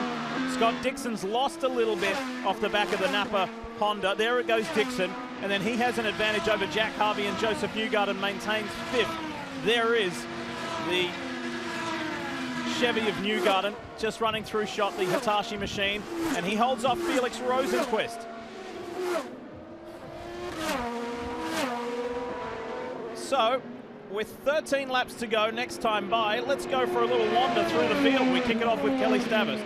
Scott Dixon's lost a little bit off the back of the Napa Honda. There it goes, Dixon. And then he has an advantage over Jack Harvey and Joseph Newgarden, maintains fifth. There is the Chevy of Newgarden just running through shot, the Hitachi machine. And he holds off Felix Rosenquist. So, with 13 laps to go next time by, let's go for a little wander through the field. We kick it off with Kelly Stavast.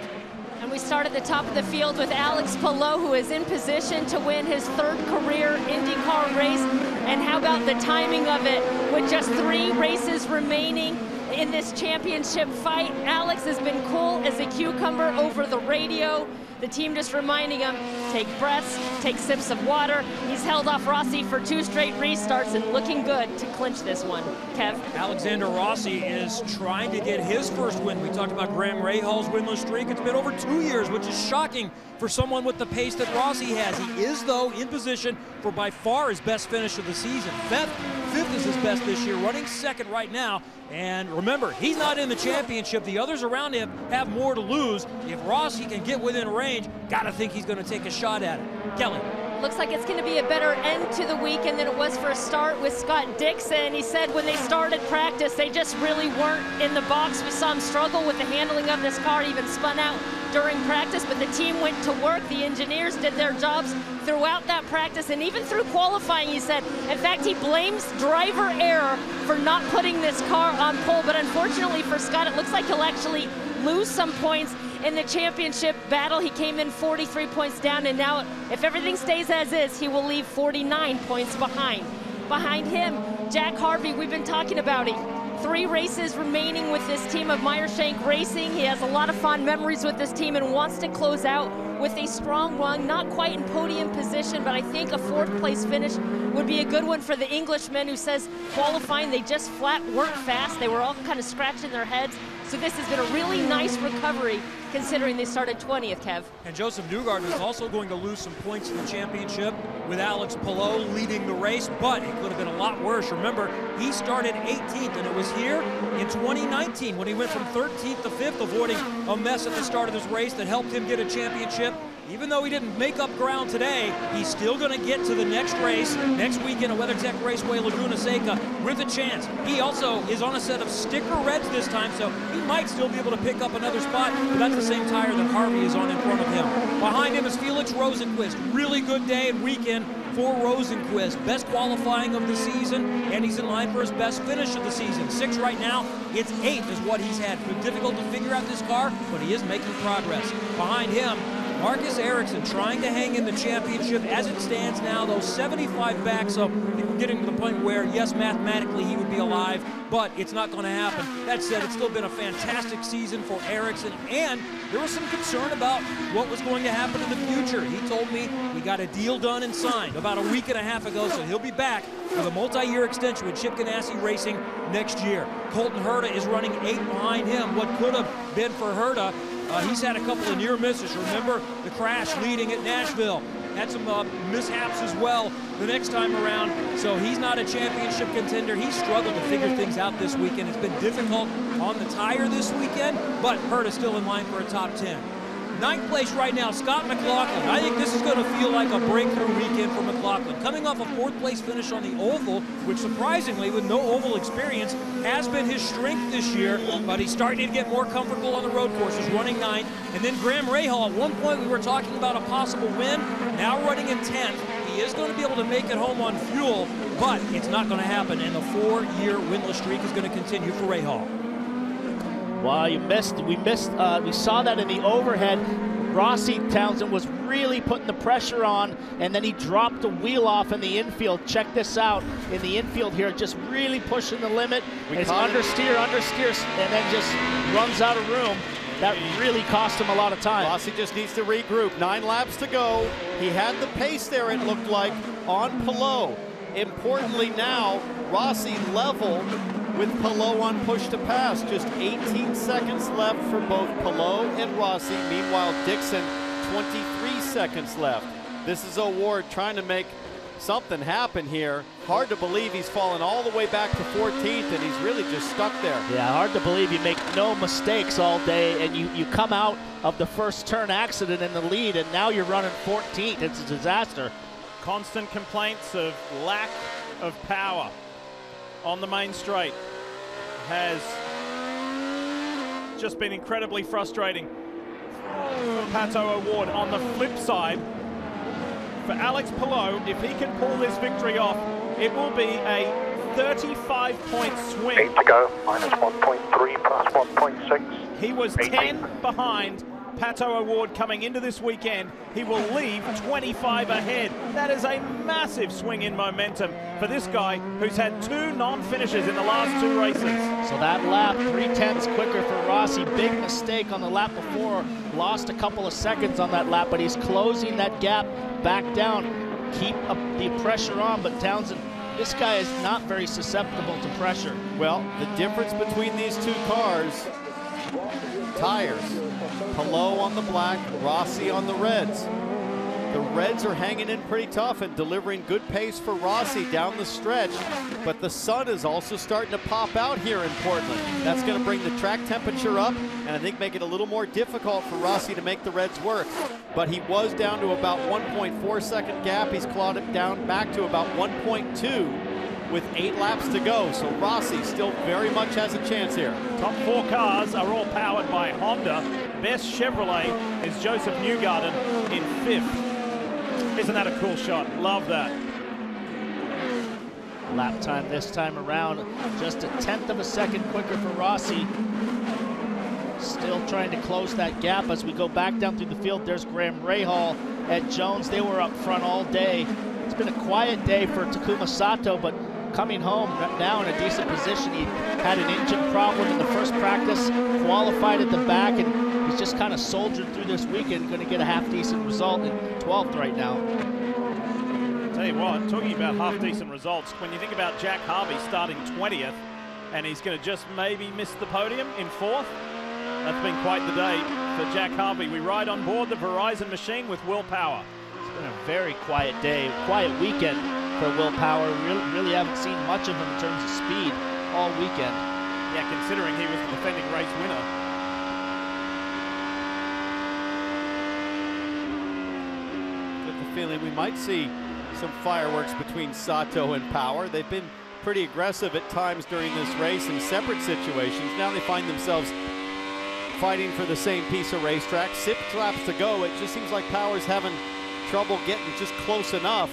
And we start at the top of the field with Alex Palou, who is in position to win his third career IndyCar race. And how about the timing of it? With just 3 races remaining in this championship fight, Alex has been cool as a cucumber over the radio. The team just reminding him, take breaths, take sips of water. He's held off Rossi for 2 straight restarts and looking good to clinch this one. Kev? Alexander Rossi is trying to get his first win. We talked about Graham Rahal's winless streak. It's been over 2 years, which is shocking for someone with the pace that Rossi has. He is, though, in position for by far his best finish of the season. Fifth is his best this year, running second right now. And remember, he's not in the championship. The others around him have more to lose. If Rossi can get within range, gotta think he's gonna take a shot at it. Kelly. Looks like it's gonna be a better end to the weekend than it was for a start with Scott Dixon. He said when they started practice, they just really weren't in the box. We saw him struggle with the handling of this car, even spun out during practice, but the team went to work. The engineers did their jobs throughout that practice and even through qualifying, he said. In fact, he blames driver error for not putting this car on pole, but unfortunately for Scott, it looks like he'll actually lose some points in the championship battle. He came in 43 points down, and now if everything stays as is, he will leave 49 points behind. Behind him, Jack Harvey, we've been talking about it. 3 races remaining with this team of Meyershank Racing. He has a lot of fond memories with this team and wants to close out with a strong run, not quite in podium position, but I think a 4th place finish would be a good one for the Englishman, who says qualifying, they just flat weren't fast. They were all kind of scratching their heads. So this has been a really nice recovery considering they started 20th, Kev. And Joseph Newgarden is also going to lose some points in the championship with Alex Palou leading the race, but it could have been a lot worse. Remember, he started 18th, and it was here in 2019 when he went from 13th to 5th, avoiding a mess at the start of this race that helped him get a championship. Even though he didn't make up ground today, he's still going to get to the next race, next weekend at WeatherTech Raceway Laguna Seca, with a chance. He also is on a set of sticker reds this time, so he might still be able to pick up another spot, but that's the same tire that Harvey is on in front of him. Behind him is Felix Rosenquist. Really good day and weekend for Rosenquist. Best qualifying of the season, and he's in line for his best finish of the season. 6 right now, it's 8th is what he's had. It's difficult to figure out this car, but he is making progress. Behind him, Marcus Ericsson trying to hang in the championship. As it stands now, though, 75 back, so we're getting to the point where, yes, mathematically he would be alive, but it's not going to happen. That said, it's still been a fantastic season for Ericsson, and there was some concern about what was going to happen in the future. He told me we got a deal done and signed about a week and a half ago, so he'll be back with a multi-year extension with Chip Ganassi Racing next year. Colton Herta is running 8 behind him. What could have been for Herta, he's had a couple of near misses. Remember the crash leading at Nashville. Had some mishaps as well the next time around. So he's not a championship contender. He struggled to figure things out this weekend. It's been difficult on the tire this weekend, but Herta still in line for a top 10. Ninth place right now, Scott McLaughlin. I think this is going to feel like a breakthrough weekend for McLaughlin. Coming off a fourth-place finish on the oval, which surprisingly, with no oval experience, has been his strength this year, but he's starting to get more comfortable on the road courses, running ninth. And then Graham Rahal, at one point we were talking about a possible win, now running in 10th. He is going to be able to make it home on fuel, but it's not going to happen, and the four-year winless streak is going to continue for Rahal. Wow, you missed. We saw that in the overhead. Rossi Townsend was really putting the pressure on, and then he dropped the wheel off in the infield. Check this out in the infield here, just really pushing the limit. It's understeer, and then just runs out of room. That really cost him a lot of time. Rossi just needs to regroup. 9 laps to go. He had the pace there, it looked like, on Palou. Importantly now, Rossi level with Palou on push to pass. Just 18 seconds left for both Palou and Rossi. Meanwhile, Dixon, 23 seconds left. This is O'Ward trying to make something happen here. Hard to believe he's fallen all the way back to 14th, and he's really just stuck there. Yeah, hard to believe you make no mistakes all day, and you come out of the first turn accident in the lead, and now you're running 14th. It's a disaster. Constant complaints of lack of power on the main straight has just been incredibly frustrating. Pato O'Ward on the flip side. For Alex Palou, if he can pull this victory off, it will be a 35-point swing. 8 to go, minus 1.3, plus 1.6. He was 18. 10 behind Pato O'Ward coming into this weekend. He will leave 25 ahead. That is a massive swing in momentum for this guy who's had 2 non-finishes in the last 2 races. So that lap, 3/10 quicker for Rossi. Big mistake on the lap before. Lost a couple of seconds on that lap, but he's closing that gap back down. Keep up the pressure on, but Townsend, this guy is not very susceptible to pressure. Well, the difference between these 2 cars, tires. Palou on the black, Rossi on the reds. The reds are hanging in pretty tough and delivering good pace for Rossi down the stretch, but the sun is also starting to pop out here in Portland. That's going to bring the track temperature up and I think make it a little more difficult for Rossi to make the reds work. But he was down to about 1.4 second gap. He's clawed it down back to about 1.2 with 8 laps to go. So Rossi still very much has a chance here. Top 4 cars are all powered by Honda. Best Chevrolet is Joseph Newgarden in 5th. Isn't that a cool shot? Love that. Lap time this time around, just a 1/10 of a second quicker for Rossi. Still trying to close that gap as we go back down through the field. There's Graham Rahal, Ed Jones. They were up front all day. It's been a quiet day for Takuma Sato, but coming home now in a decent position. He had an engine problem in the first practice, qualified at the back, and he's just kind of soldiered through this weekend, going to get a half-decent result in 12th right now. I'll tell you what, talking about half-decent results, when you think about Jack Harvey starting 20th, and he's going to just maybe miss the podium in 4th, that's been quite the day for Jack Harvey. We ride on board the Verizon machine with Will Power. It's been a very quiet day, quiet weekend for Will Power. Really haven't seen much of him in terms of speed all weekend. Yeah, considering he was the defending race winner. Feeling we might see some fireworks between Sato and Power. They've been pretty aggressive at times during this race in separate situations. Now they find themselves fighting for the same piece of racetrack. 6 laps to go. It just seems like Power's having trouble getting just close enough.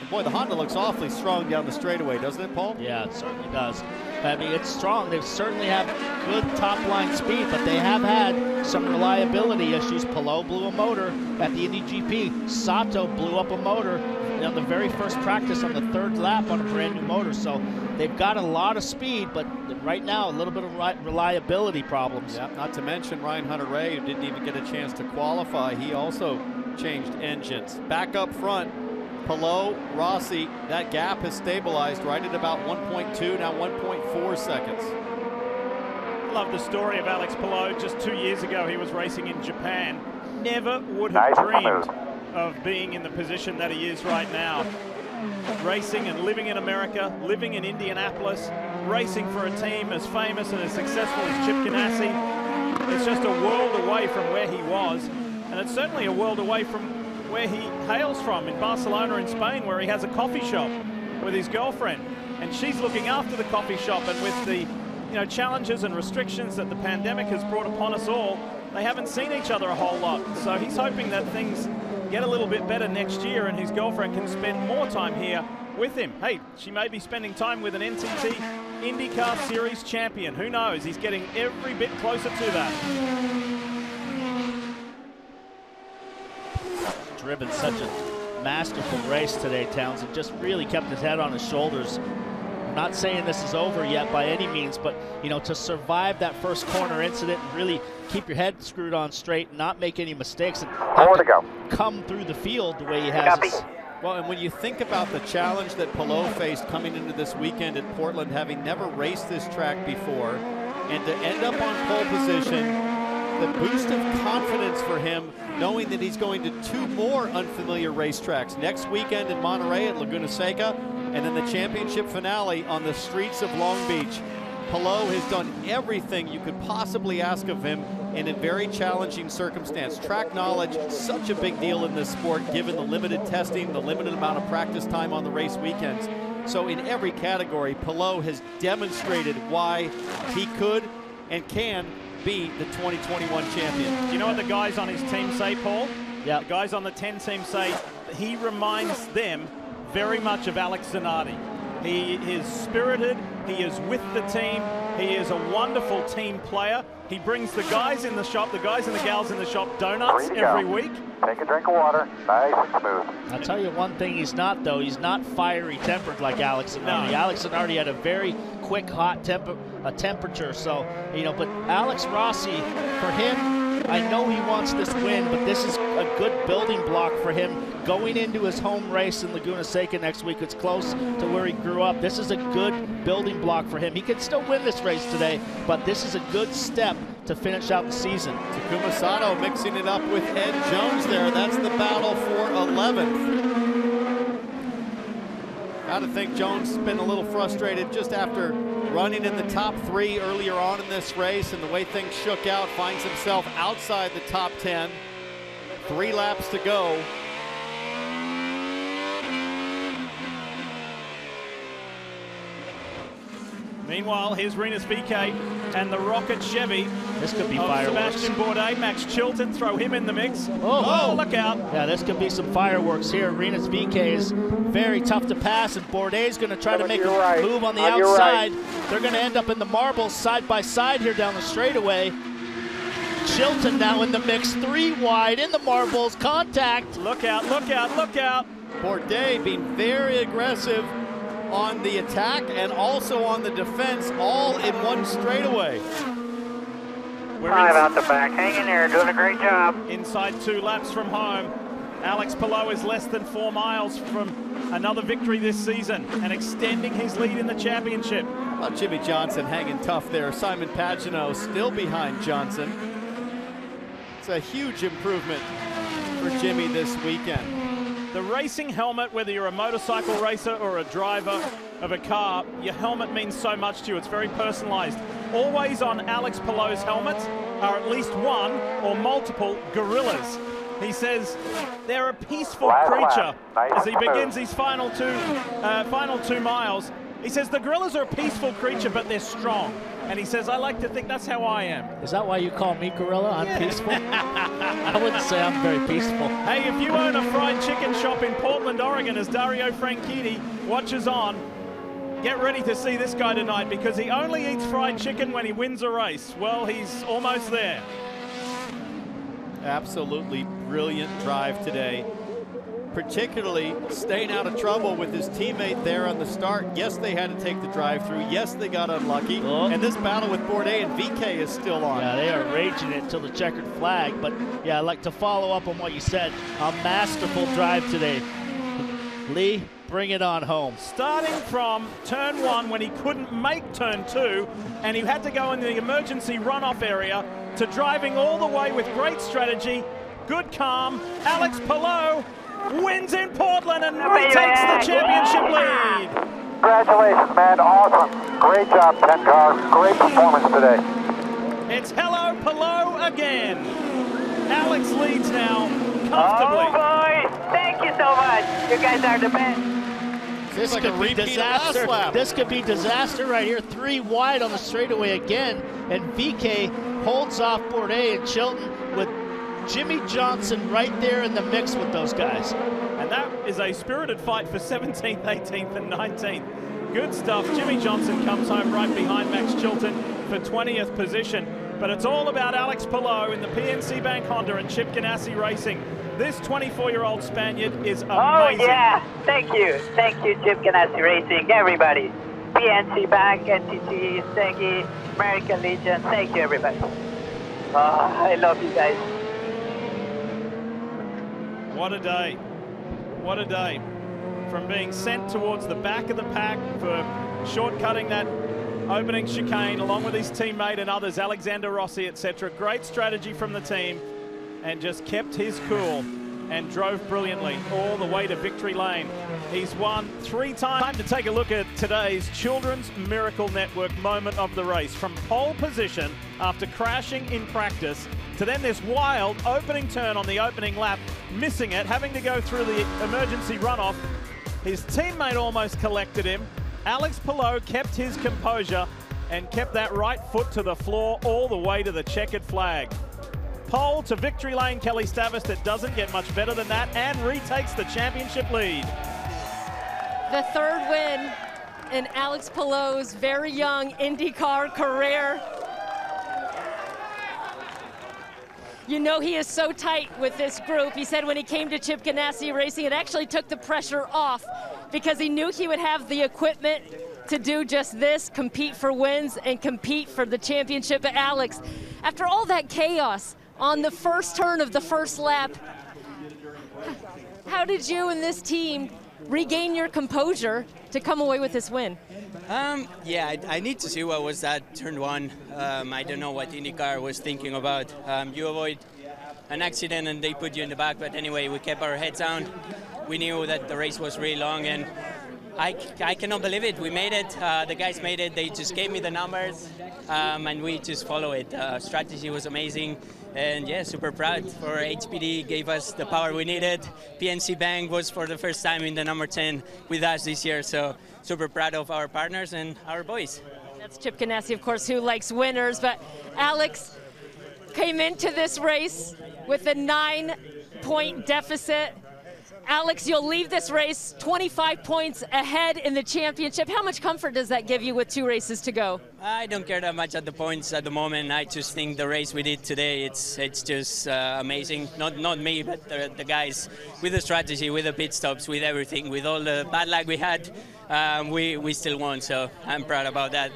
And boy, the Honda looks awfully strong down the straightaway, doesn't it, Paul? Yeah, it certainly does. I mean, it's strong. They certainly have good top-line speed, but they have had some reliability issues. Palou blew a motor at the Indy GP. Sato blew up a motor on the very first practice on the 3rd lap on a brand-new motor. So they've got a lot of speed, but right now a little bit of reliability problems. Yeah, not to mention Ryan Hunter-Reay, who didn't even get a chance to qualify. He also changed engines. Back up front, Palou, Rossi, that gap has stabilized right at about 1.2, now 1.4 seconds. Love the story of Alex Palou. Just 2 years ago, he was racing in Japan. Never would have dreamed of being in the position that he is right now. Racing and living in America, living in Indianapolis, racing for a team as famous and as successful as Chip Ganassi. It's just a world away from where he was, and it's certainly a world away from where he hails from in Barcelona in Spain, where he has a coffee shop with his girlfriend, and she's looking after the coffee shop. And with the, you know, challenges and restrictions that the pandemic has brought upon us all, they haven't seen each other a whole lot. So he's hoping that things get a little bit better next year and his girlfriend can spend more time here with him. Hey, she may be spending time with an NTT IndyCar Series champion. Who knows? He's getting every bit closer to that. Driven such a masterful race today, Townsend. Just really kept his head on his shoulders. I'm not saying this is over yet by any means, but, you know, to survive that first corner incident and really keep your head screwed on straight, not make any mistakes, and have to go. Come through the field the way he has. Well, and when you think about the challenge that Palou faced coming into this weekend at Portland, having never raced this track before, and to end up on pole position, the boost of confidence for him, knowing that he's going to two more unfamiliar racetracks next weekend in Monterey at Laguna Seca, and then the championship finale on the streets of Long Beach. Palou has done everything you could possibly ask of him in a very challenging circumstance. Track knowledge, such a big deal in this sport, given the limited testing, the limited amount of practice time on the race weekends. So in every category, Palou has demonstrated why he could and can be the 2021 champion. Do you know what the guys on his team say, Paul? Yeah. The guys on the 10 team say he reminds them very much of Alex Zanardi. He is spirited, he is with the team, he is a wonderful team player. He brings the guys in the shop, the guys and the gals in the shop, donuts every week. Take a drink of water, nice and smooth. I'll tell you one thing he's not, though. He's not fiery tempered like Alex Zanardi. No. Alex Zanardi had a very quick, hot temperature, so, you know, but Alex Rossi, for him, I know he wants this win, but this is a good building block for him going into his home race in Laguna Seca next week. It's close to where he grew up. This is a good building block for him. He could still win this race today, but this is a good step to finish out the season. Takuma Sato mixing it up with Ed Jones there. That's the battle for 11th. Gotta think Jones has been a little frustrated just after running in the top three earlier on in this race, and the way things shook out, finds himself outside the top 10. 3 laps to go. Meanwhile, here's Rinus VeeKay and the Rocket Chevy. This could be fireworks. Sebastian Bourdais, Max Chilton, throw him in the mix. Oh, look out. Yeah, this could be some fireworks here. Rinus VeeKay is very tough to pass, and Bourdais is going to try to make a move on the outside. They're going to end up in the marbles side by side here down the straightaway. Chilton now in the mix, 3 wide in the marbles, contact. Look out, look out, look out. Bourdais being very aggressive on the attack and also on the defense, all in one straightaway. We're out the back, hanging there, doing a great job. Inside 2 laps from home, Alex Palou is less than 4 miles from another victory this season and extending his lead in the championship. Well, Jimmy Johnson hanging tough there. Simon Pagenaud still behind Johnson. It's a huge improvement for Jimmy this weekend. The racing helmet, whether you're a motorcycle racer or a driver of a car, your helmet means so much to you. It's very personalized. Always on Alex Palou's helmets are at least one or multiple gorillas. He says they're a peaceful creature as he begins his final two miles. He says the gorillas are a peaceful creature, but they're strong. And he says, I like to think that's how I am. Is that why you call me gorilla? I'm peaceful? I wouldn't say I'm very peaceful. Hey, if you own a fried chicken shop in Portland, Oregon, as Dario Franchitti watches on, get ready to see this guy tonight, because he only eats fried chicken when he wins a race. Well, he's almost there. Absolutely brilliant drive today, particularly staying out of trouble with his teammate there on the start. Yes, they had to take the drive-through. Yes, they got unlucky. And this battle with Bourdais and VeeKay is still on. Yeah, they are raging it till the checkered flag. But yeah, I'd like to follow up on what you said. A masterful drive today. Lee, bring it on home. Starting from turn 1 when he couldn't make turn 2, and he had to go in the emergency runoff area, to driving all the way with great strategy, good calm. Alex Palou wins in Portland and retakes the championship lead. Congratulations, man. Awesome. Great job, 10 cars. Great performance today. It's hello Palou again. Alex leads now comfortably. Oh boy, thank you so much. You guys are the best. This like could be disaster. This could be disaster right here. Three wide on the straightaway again, and VeeKay holds off Bourdais and Chilton with Jimmy Johnson right there in the mix with those guys. And that is a spirited fight for 17th, 18th, and 19th. Good stuff. Jimmy Johnson comes home right behind Max Chilton for 20th position. But it's all about Alex Palou in the PNC Bank Honda and Chip Ganassi Racing. This 24-year-old Spaniard is amazing. Oh, yeah. Thank you. Thank you, Chip Ganassi Racing, everybody. PNC Bank, NTT, Segi, American Legion. Thank you, everybody. Oh, I love you guys. What a day. What a day. From being sent towards the back of the pack for shortcutting that opening chicane, along with his teammate and others, Alexander Rossi, etc. Great strategy from the team, and just kept his cool and drove brilliantly all the way to victory lane. He's won three times. Time to take a look at today's Children's Miracle Network moment of the race. From pole position after crashing in practice, to then this wild opening turn on the opening lap, missing it, having to go through the emergency runoff. His teammate almost collected him. Alex Palou kept his composure and kept that right foot to the floor all the way to the checkered flag. Pole to victory lane, Kelly Stavis. That doesn't get much better than that, and retakes the championship lead. The third win in Alex Palou's very young IndyCar career. You know he is so tight with this group. He said when he came to Chip Ganassi Racing, it actually took the pressure off because he knew he would have the equipment to do just this, compete for wins and compete for the championship at Alex. After all that chaos on the first turn of the first lap, how did you and this team regain your composure to come away with this win? I need to see what was that turn one. I don't know what IndyCar was thinking about. You avoid an accident and they put you in the back, but anyway, we kept our heads down. We knew that the race was really long, and I cannot believe it. We made it. The guys made it. They just gave me the numbers, and we just follow it. Strategy was amazing, and yeah, super proud for HPD. Gave us the power we needed. PNC Bank was for the first time in the number 10 with us this year, so super proud of our partners and our boys. That's Chip Ganassi, of course, who likes winners, but Alex came into this race with a 9-point deficit. Alex, you'll leave this race 25 points ahead in the championship. How much comfort does that give you with two races to go? I don't care that much at the points at the moment. I just think the race we did today, it's just amazing. Not me, but the guys, with the strategy, with the pit stops, with everything, with all the bad luck we had, we still won, so I'm proud about that.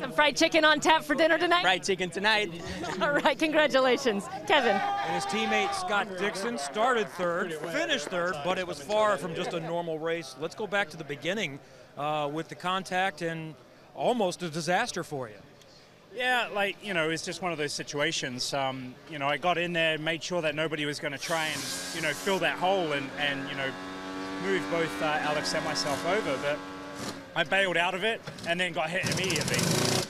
Some fried chicken on tap for dinner tonight? Fried chicken tonight. All right, congratulations. Kevin. And his teammate Scott Dixon started third, finished third, but it was far from just a normal race. Let's go back to the beginning with the contact and almost a disaster for you. Yeah, like, you know, it's just one of those situations. You know, I got in there, made sure that nobody was going to try and, you know, fill that hole and you know, move both Alex and myself over. But I bailed out of it and then got hit immediately.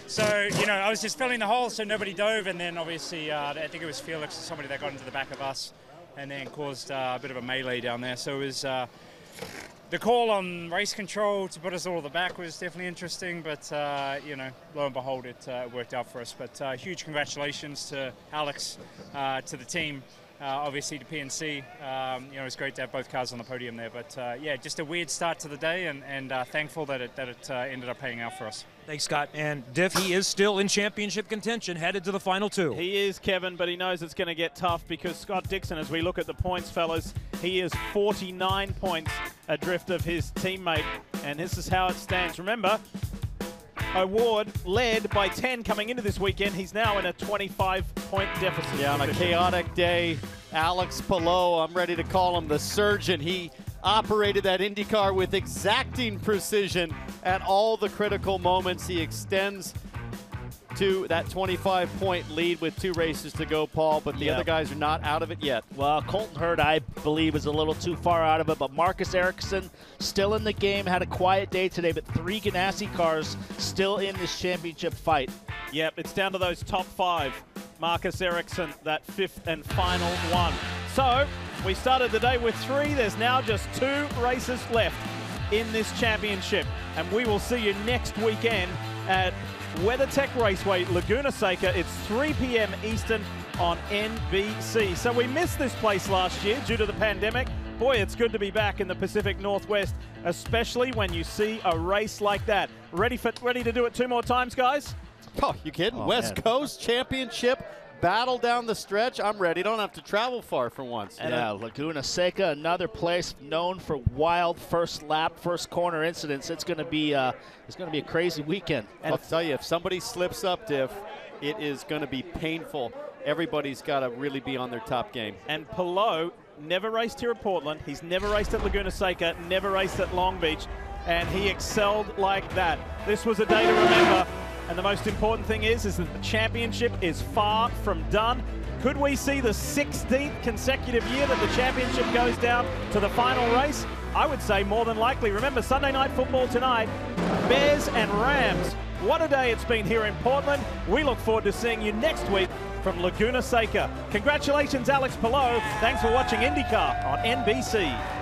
So, you know, I was just filling the hole so nobody dove, and then obviously I think it was Felix or somebody that got into the back of us and then caused a bit of a melee down there. So it was the call on race control to put us all at the back was definitely interesting, but, you know, lo and behold, it worked out for us. But huge congratulations to Alex, to the team. Obviously to PNC, you know, it's great to have both cars on the podium there, but yeah, just a weird start to the day, and thankful that it ended up paying out for us. Thanks, Scott. And Diff, he is still in championship contention, headed to the final two. He is, Kevin, but he knows it's going to get tough because Scott Dixon, as we look at the points, fellas, he is 49 points adrift of his teammate, and this is how it stands. Remember, O'Ward led by 10 coming into this weekend. He's now in a 25-point deficit. Yeah, on a chaotic day, Alex Palou, I'm ready to call him the surgeon. He operated that IndyCar with exacting precision at all the critical moments. He extends to that 25-point lead with two races to go, Paul, but the other guys are not out of it yet. Well, Colton Herta, I believe, is a little too far out of it, but Marcus Ericsson still in the game, had a quiet day today, but three Ganassi cars still in this championship fight. Yep, it's down to those top five. Marcus Ericsson, that fifth and final one. So we started the day with three. There's now just two races left in this championship. And we will see you next weekend at WeatherTech Raceway, Laguna Seca. It's 3 p.m. Eastern on NBC. So we missed this place last year due to the pandemic. Boy, it's good to be back in the Pacific Northwest, especially when you see a race like that. Ready to do it two more times, guys? Oh, you kidding? Oh, West Coast Championship battle down the stretch. I'm ready. Don't have to travel far for once. And yeah, Laguna Seca, another place known for wild first lap, first corner incidents. It's going to be a crazy weekend. And I'll tell you, if somebody slips up, Div, it is going to be painful. Everybody's got to really be on their top game. And Palou never raced here at Portland. He's never raced at Laguna Seca, never raced at Long Beach, and he excelled like that. This was a day to remember. And the most important thing is that the championship is far from done. Could we see the 16th consecutive year that the championship goes down to the final race? I would say more than likely. Remember, Sunday Night Football tonight, Bears and Rams. What a day it's been here in Portland. We look forward to seeing you next week from Laguna Seca. Congratulations, Alex Palou. Thanks for watching IndyCar on NBC.